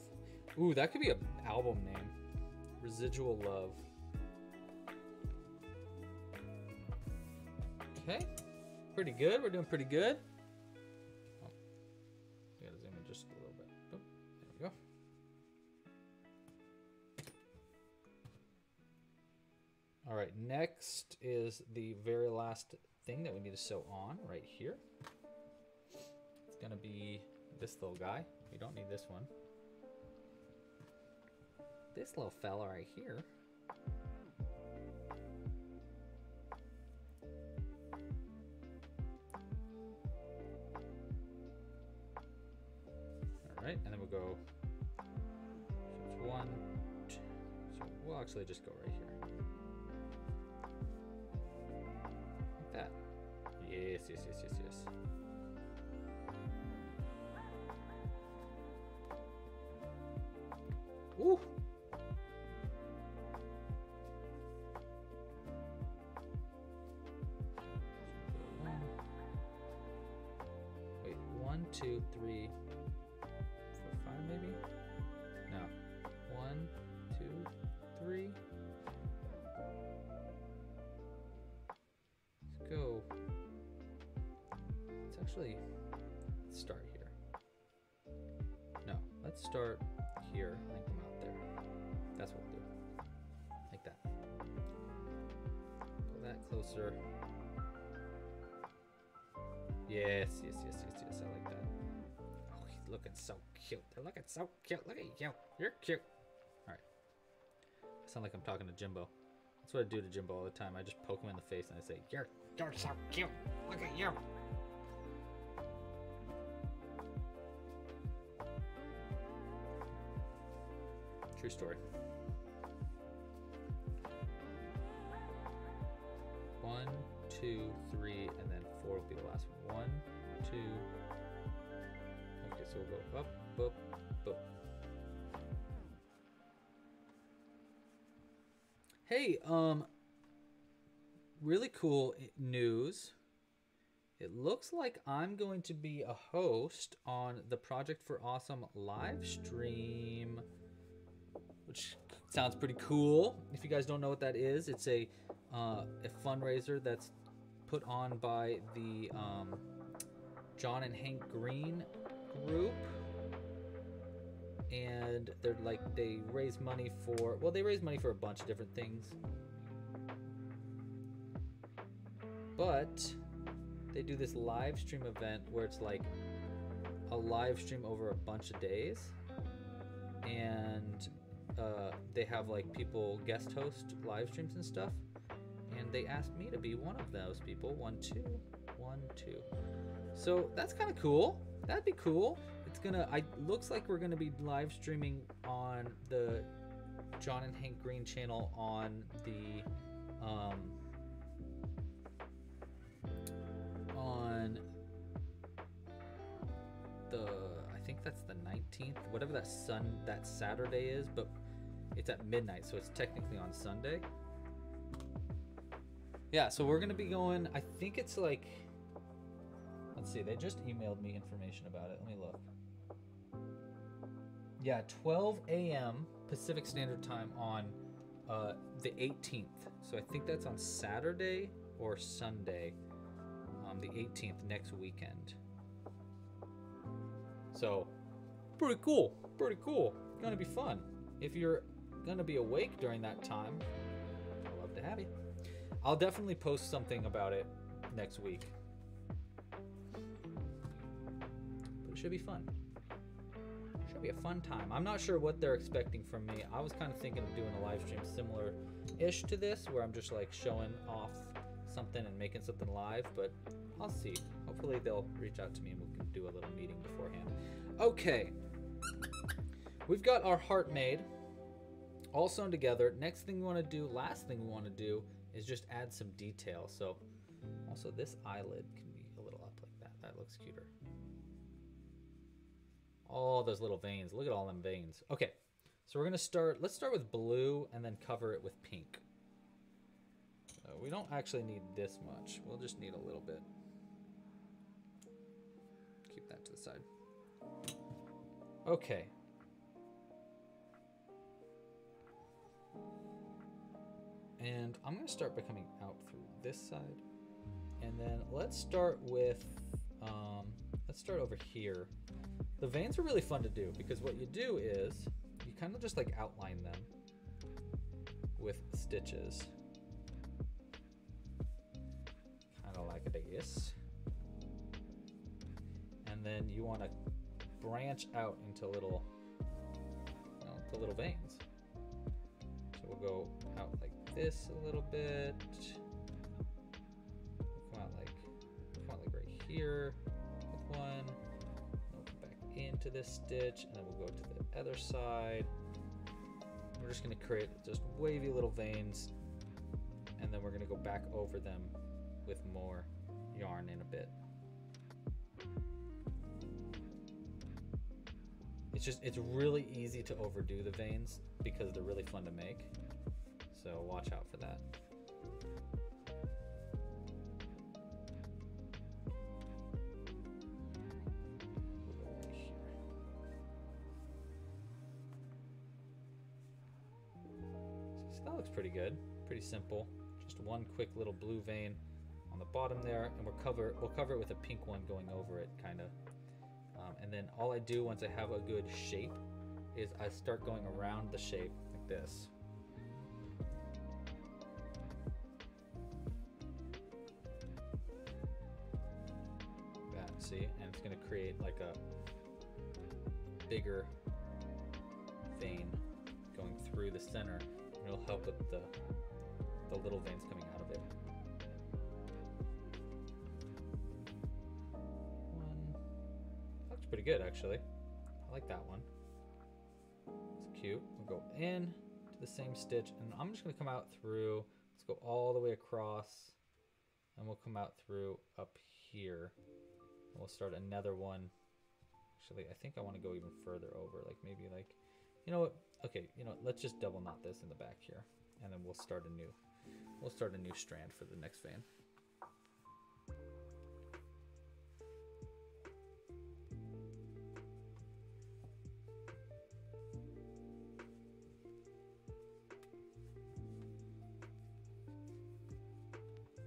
Ooh, that could be an album name. Residual love. Okay, pretty good. We're doing pretty good. Oh, I gotta zoom in just a little bit. Oh, there we go. All right, next is the very last thing that we need to sew on right here. It's gonna be this little guy. We don't need this one. This little fella right here. All right, and then we'll go, so it's one, two, so we'll actually just go right here. Like that. Yes, yes, yes, yes, yes. Ooh! Wait, 1, 2, 3, 4, 5 maybe? No. 1, 2, 3. Let's go. Let's actually start here. No, let's start here. I think I'm out there. That's what we'll do. Like that. Pull that closer. Yes, yes, yes, yes, yes. I like that. Oh, he's looking so cute. They're looking so cute. Look at you. You're cute. All right. I sound like I'm talking to Jimbo. That's what I do to Jimbo all the time. I just poke him in the face and I say, "You're so cute. Look at you." True story. 1, 2, 3, and then 4 will be the last one. 1, 2. Okay, so we'll go up, up, up. Hey, really cool news. It looks like I'm going to be a host on the Project for Awesome live stream, which sounds pretty cool. If you guys don't know what that is, it's a fundraiser that's put on by the John and Hank Green group, and they're like, they raise money for, well, they raise money for a bunch of different things, but they do this live stream event where it's like a live stream over a bunch of days, and they have like people guest host live streams and stuff, and they asked me to be one of those people. 1, 2, 1, 2. So that's kind of cool. That'd be cool. It's gonna, I looks like we're gonna be live streaming on the John and Hank Green channel on the, I think that's the 19th, whatever that Saturday is, but it's at midnight, so it's technically on Sunday. Yeah, so we're gonna be going, I think it's like, let's see, they just emailed me information about it. Let me look. Yeah, 12 a.m. Pacific Standard Time on the 18th. So I think that's on Saturday or Sunday, the 18th, next weekend. So pretty cool, pretty cool. Gonna be fun. If you're gonna be awake during that time, I'd love to have you. I'll definitely post something about it next week. But it should be fun. It should be a fun time. I'm not sure what they're expecting from me. I was kind of thinking of doing a live stream similar-ish to this, where I'm just like showing off something and making something live, but I'll see. Hopefully they'll reach out to me and we can do a little meeting beforehand. Okay. We've got our heart made, all sewn together. Next thing we want to do, last thing we want to do, is just add some detail. So also this eyelid can be a little up like that. That looks cuter. All those little veins. Look at all them veins. Okay, so we're gonna start, let's start with blue and then cover it with pink. So we don't actually need this much. We'll just need a little bit. Keep that to the side. Okay. And I'm going to start by coming out through this side. And then let's start with, let's start over here. The veins are really fun to do because what you do is you kind of just like outline them with stitches. Kind of like this. And then you want to branch out into little, well, the little veins. So we'll go out like this a little bit. Come out like right here with one. We'll come back into this stitch, and then we'll go to the other side. We're just going to create just wavy little veins, and then we're going to go back over them with more yarn in a bit. It's really easy to overdo the veins because they're really fun to make. So watch out for that. So that looks pretty good, pretty simple. Just one quick little blue vein on the bottom there, and we'll cover it with a pink one going over it, kind of. And then all I do once I have a good shape is I start going around the shape like this. That, see? And it's going to create like a bigger vein going through the center. And it'll help with the little veins coming out of it. Pretty good, actually. I like that one. It's cute. We'll go in to the same stitch, and I'm just gonna come out through. Let's go all the way across, and we'll come out through up here. We'll start another one. Actually, I think I want to go even further over, like maybe like, you know what? Okay, you know what? Let's just double knot this in the back here, and then we'll start a new strand for the next vein.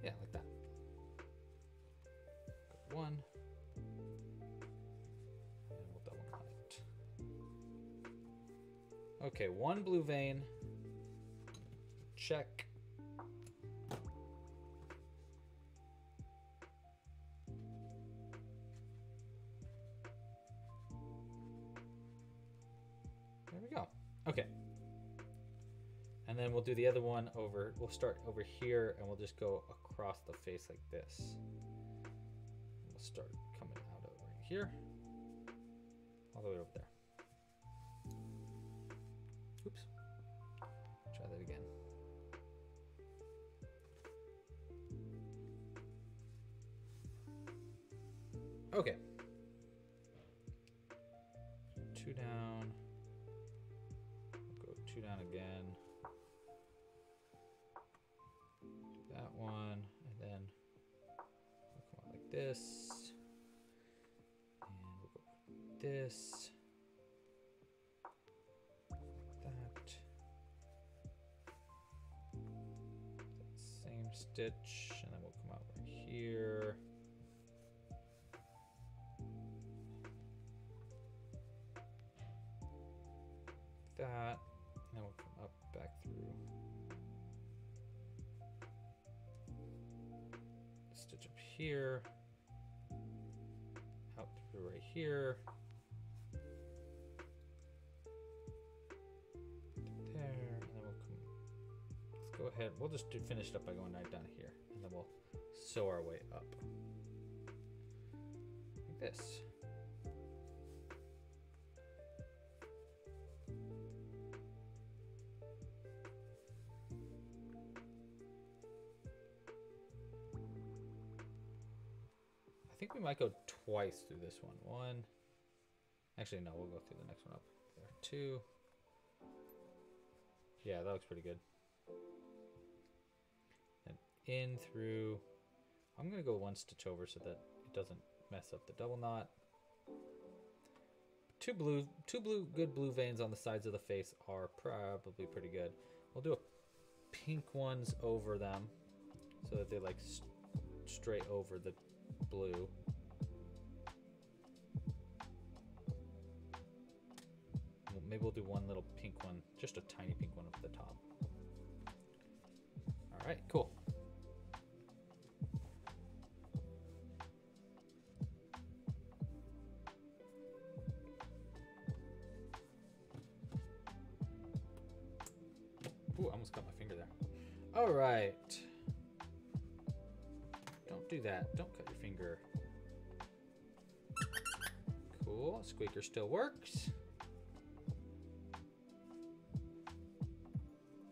Yeah, like that. One. And we'll double knot it. Okay, one blue vein. Check. There we go. Okay. And then we'll do the other one over, we'll start over here and we'll just go across the face like this. We'll start coming out of right here, all the way over there. Oops, try that again. Okay. Two down, we'll go two down again. That one, and then we'll come out like this, and we'll go like this, like that. That same stitch, and then we'll come out right here. Like that, and then we'll come up back through. Stitch up here, out through right here, there, and then we'll come. Let's go ahead. We'll just finish it up by going right down here, and then we'll sew our way up like this. I think we might go twice through this one. One, actually no, we'll go through the next one up there. Two. Yeah, that looks pretty good. And in through, I'm gonna go one stitch over so that it doesn't mess up the double knot. Two good blue veins on the sides of the face are probably pretty good. We'll do a pink ones over them so that they like straight over the blue. Maybe we'll do one little pink one, just a tiny pink one up the top. All right, cool. Ooh, I almost got my finger there. All right. Don't do that. Don't cut your finger. Cool, squeaker still works.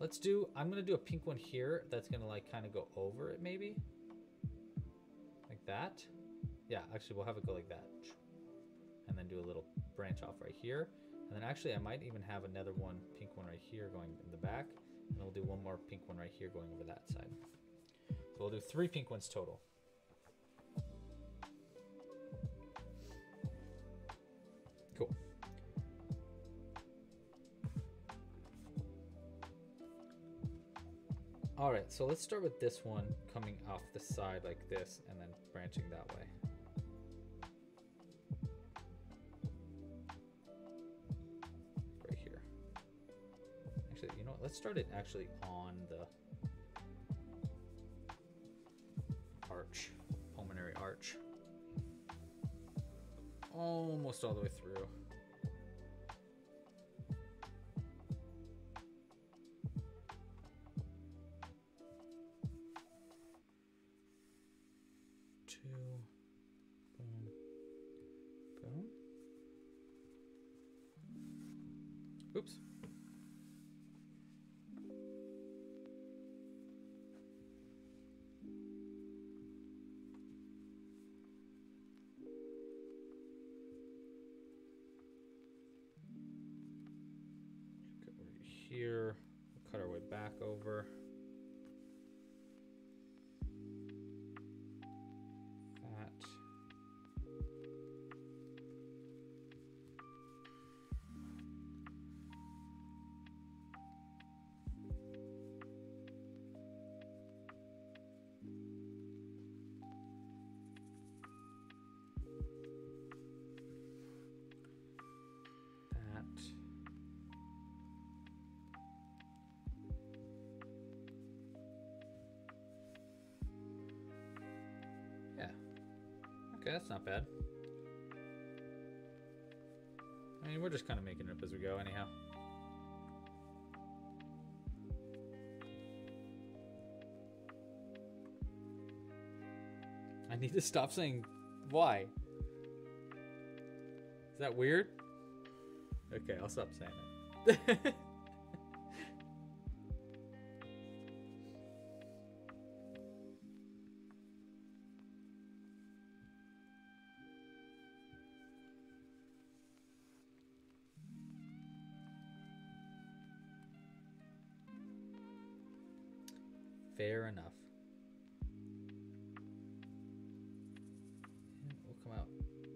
Let's do, I'm gonna do a pink one here that's gonna like kind of go over it maybe. Like that. Yeah, actually we'll have it go like that. And then do a little branch off right here. And then actually I might even have another one, pink one right here going in the back. And we'll do one more pink one right here going over that side. So we'll do 3 pink ones total. Cool. All right, so let's start with this one coming off the side like this and then branching that way. Right here. Actually, you know what? Let's start it actually on the arch, pulmonary arch. Almost all the way through. Here, we'll cut our way back over. That. That's not bad. I mean, we're just kind of making it up as we go anyhow. I need to stop saying why. Is that weird? Okay, I'll stop saying it. Fair enough. And we'll come out.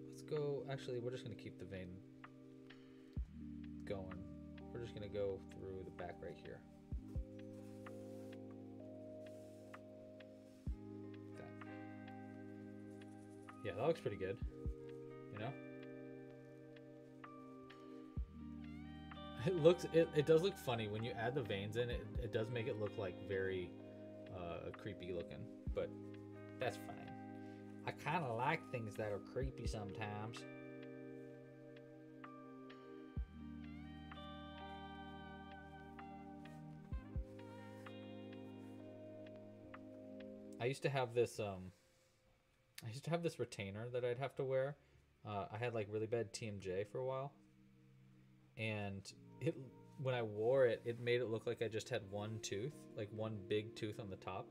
Let's go. Actually, we're just going to keep the vein going. We're just going to go through the back right here. Okay. Yeah, that looks pretty good. You know? It looks, it does look funny when you add the veins in. It does make it look like very creepy looking, but that's fine. I kind of like things that are creepy sometimes. I used to have this retainer that I'd have to wear. I had like really bad TMJ for a while, and when I wore it, it made it look like I just had one tooth, like one big tooth on the top.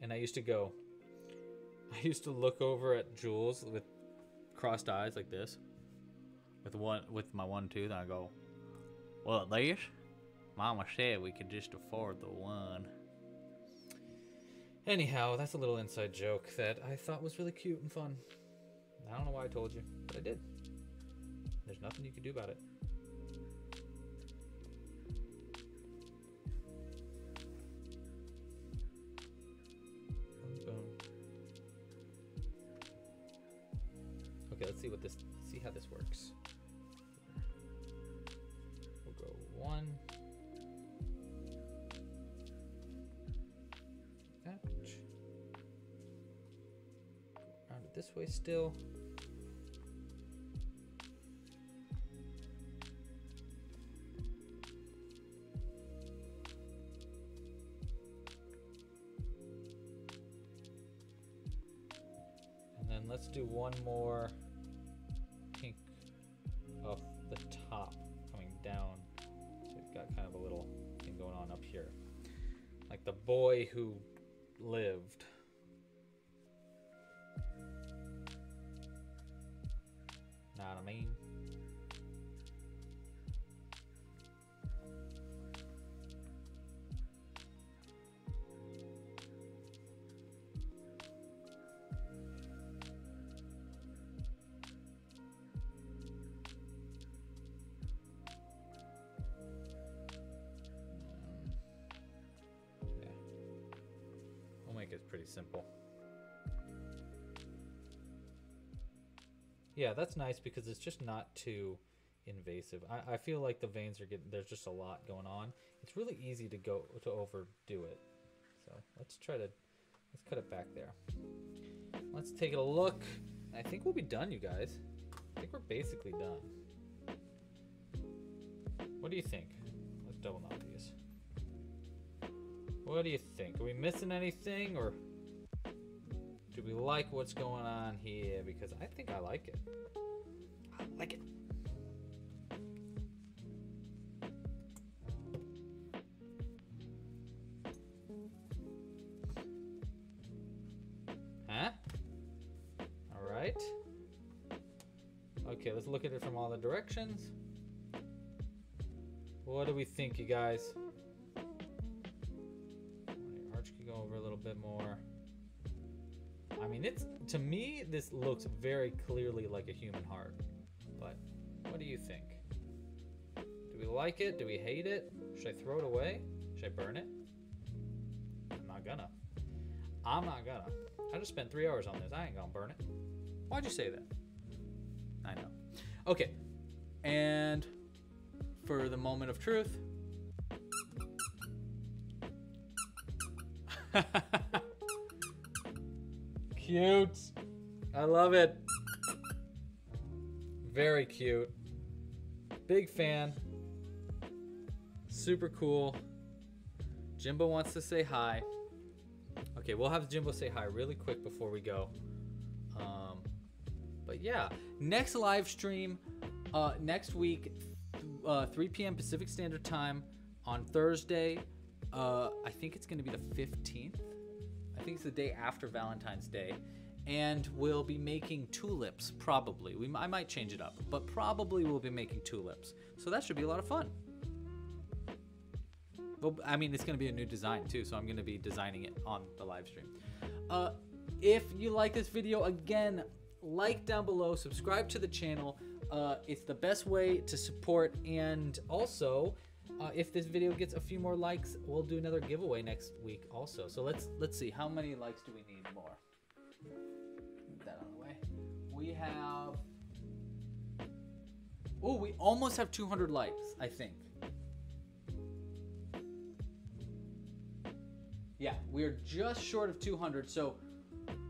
And I used to look over at Jules with crossed eyes like this, with my one tooth, and I go, well, at least Mama said we could just afford the one. Anyhow, that's a little inside joke that I thought was really cute and fun. I don't know why I told you, but I did. There's nothing you can do about it. with this, see how this works. We'll go one. That. Round it this way still. Let's do one more pink off the top coming down. So we've got kind of a little thing going on up here. Like the boy who lived. Know what I mean? Simple. Yeah, that's nice because it's just not too invasive. I feel like the veins are getting, there's just a lot going on. It's really easy to go to overdo it. So let's try to, let's cut it back there. Let's take a look. I think we'll be done, you guys. I think we're basically done. What do you think? Let's double knot these. What do you think? Are we missing anything, or do we like what's going on here? Because I think I like it. I like it. Huh? All right. Okay, let's look at it from all the directions. What do we think, you guys? Arch could go over a little bit more. I mean, it's, to me, this looks very clearly like a human heart. But what do you think? Do we like it? Do we hate it? Should I throw it away? Should I burn it? I'm not gonna. I'm not gonna. I just spent 3 hours on this. I ain't gonna burn it. Why'd you say that? I know. Okay. And for the moment of truth. Cute. I love it. Very cute. Big fan. Super cool. Jimbo wants to say hi. Okay, we'll have Jimbo say hi really quick before we go. But yeah, next live stream next week, 3 p.m. Pacific Standard Time on Thursday. I think it's going to be the 15th. I think it's the day after Valentine's Day. And we'll be making tulips, probably. I might change it up, but probably we'll be making tulips. So that should be a lot of fun. Well, I mean, it's going to be a new design, too, so I'm going to be designing it on the live stream. If you like this video, again, like down below, subscribe to the channel. It's the best way to support, and also... if this video gets a few more likes, we'll do another giveaway next week also. So let's see, how many likes do we need more? Move that out of the way. We have... Oh, we almost have 200 likes, I think. Yeah, we are just short of 200. So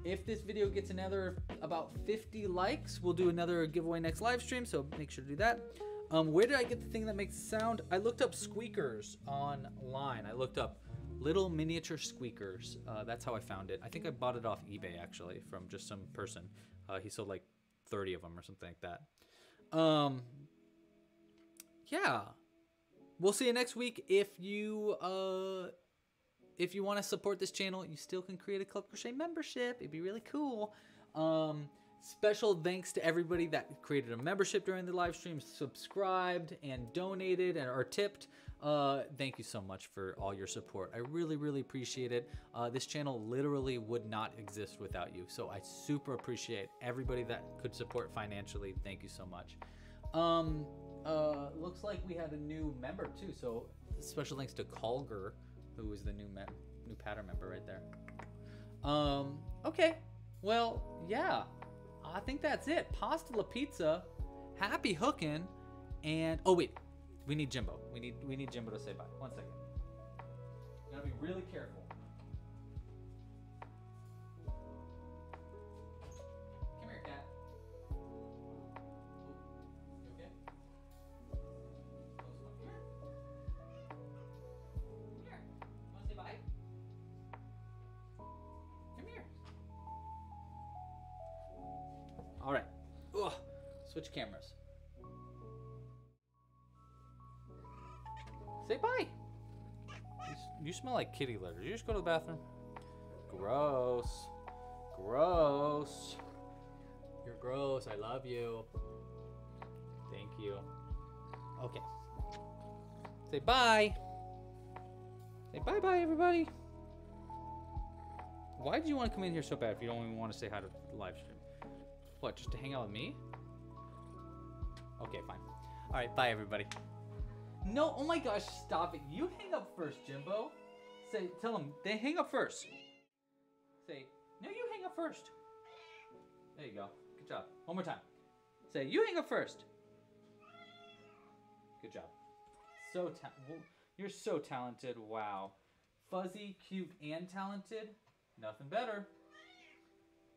if this video gets another about 50 likes, we'll do another giveaway next live stream. So make sure to do that. Where did I get the thing that makes the sound? I looked up squeakers online. I looked up little miniature squeakers. That's how I found it. I think I bought it off eBay, actually, from just some person. He sold like 30 of them or something like that. Yeah. We'll see you next week. If you want to support this channel, you still can create a Club Crochet membership. It'd be really cool. Special thanks to everybody that created a membership during the live stream, subscribed and donated and are tipped. Thank you so much for all your support. I really, really appreciate it. This channel literally would not exist without you. So I super appreciate everybody that could support financially. Thank you so much. Looks like we had a new member too. So special thanks to Colger, who is the new pattern member right there. Okay. Well, yeah. I think that's it. Pasta La Pizza, happy hooking, and oh wait, we need Jimbo. We need Jimbo to say bye. 1 second. You gotta be really careful. Come here, cat. You okay? Close up. Come here. Come here. You wanna say bye? Come here. All right. Ugh. Switch cameras. Say bye. You smell like kitty litter. Did you just go to the bathroom? Gross. Gross. You're gross. I love you. Thank you. Okay. Say bye. Say bye-bye, everybody. Why do you want to come in here so bad if you don't even want to say hi to the live stream? What, just to hang out with me? Okay, fine. All right, bye, everybody. No, oh my gosh, stop it. You hang up first, Jimbo. Say, tell them, they hang up first. Say, no, you hang up first. There you go, good job. One more time. Say, you hang up first. Good job. So, you're so talented, wow. Fuzzy, cute, and talented. Nothing better.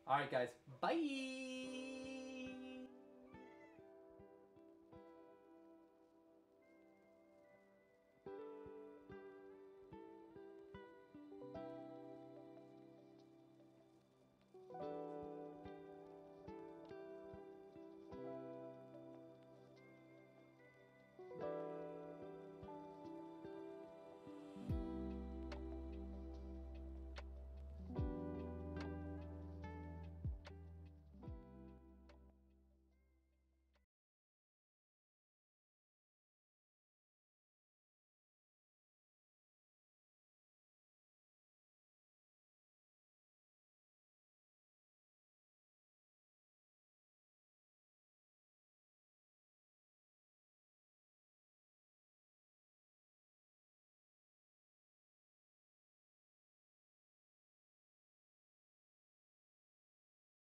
All right, guys, bye.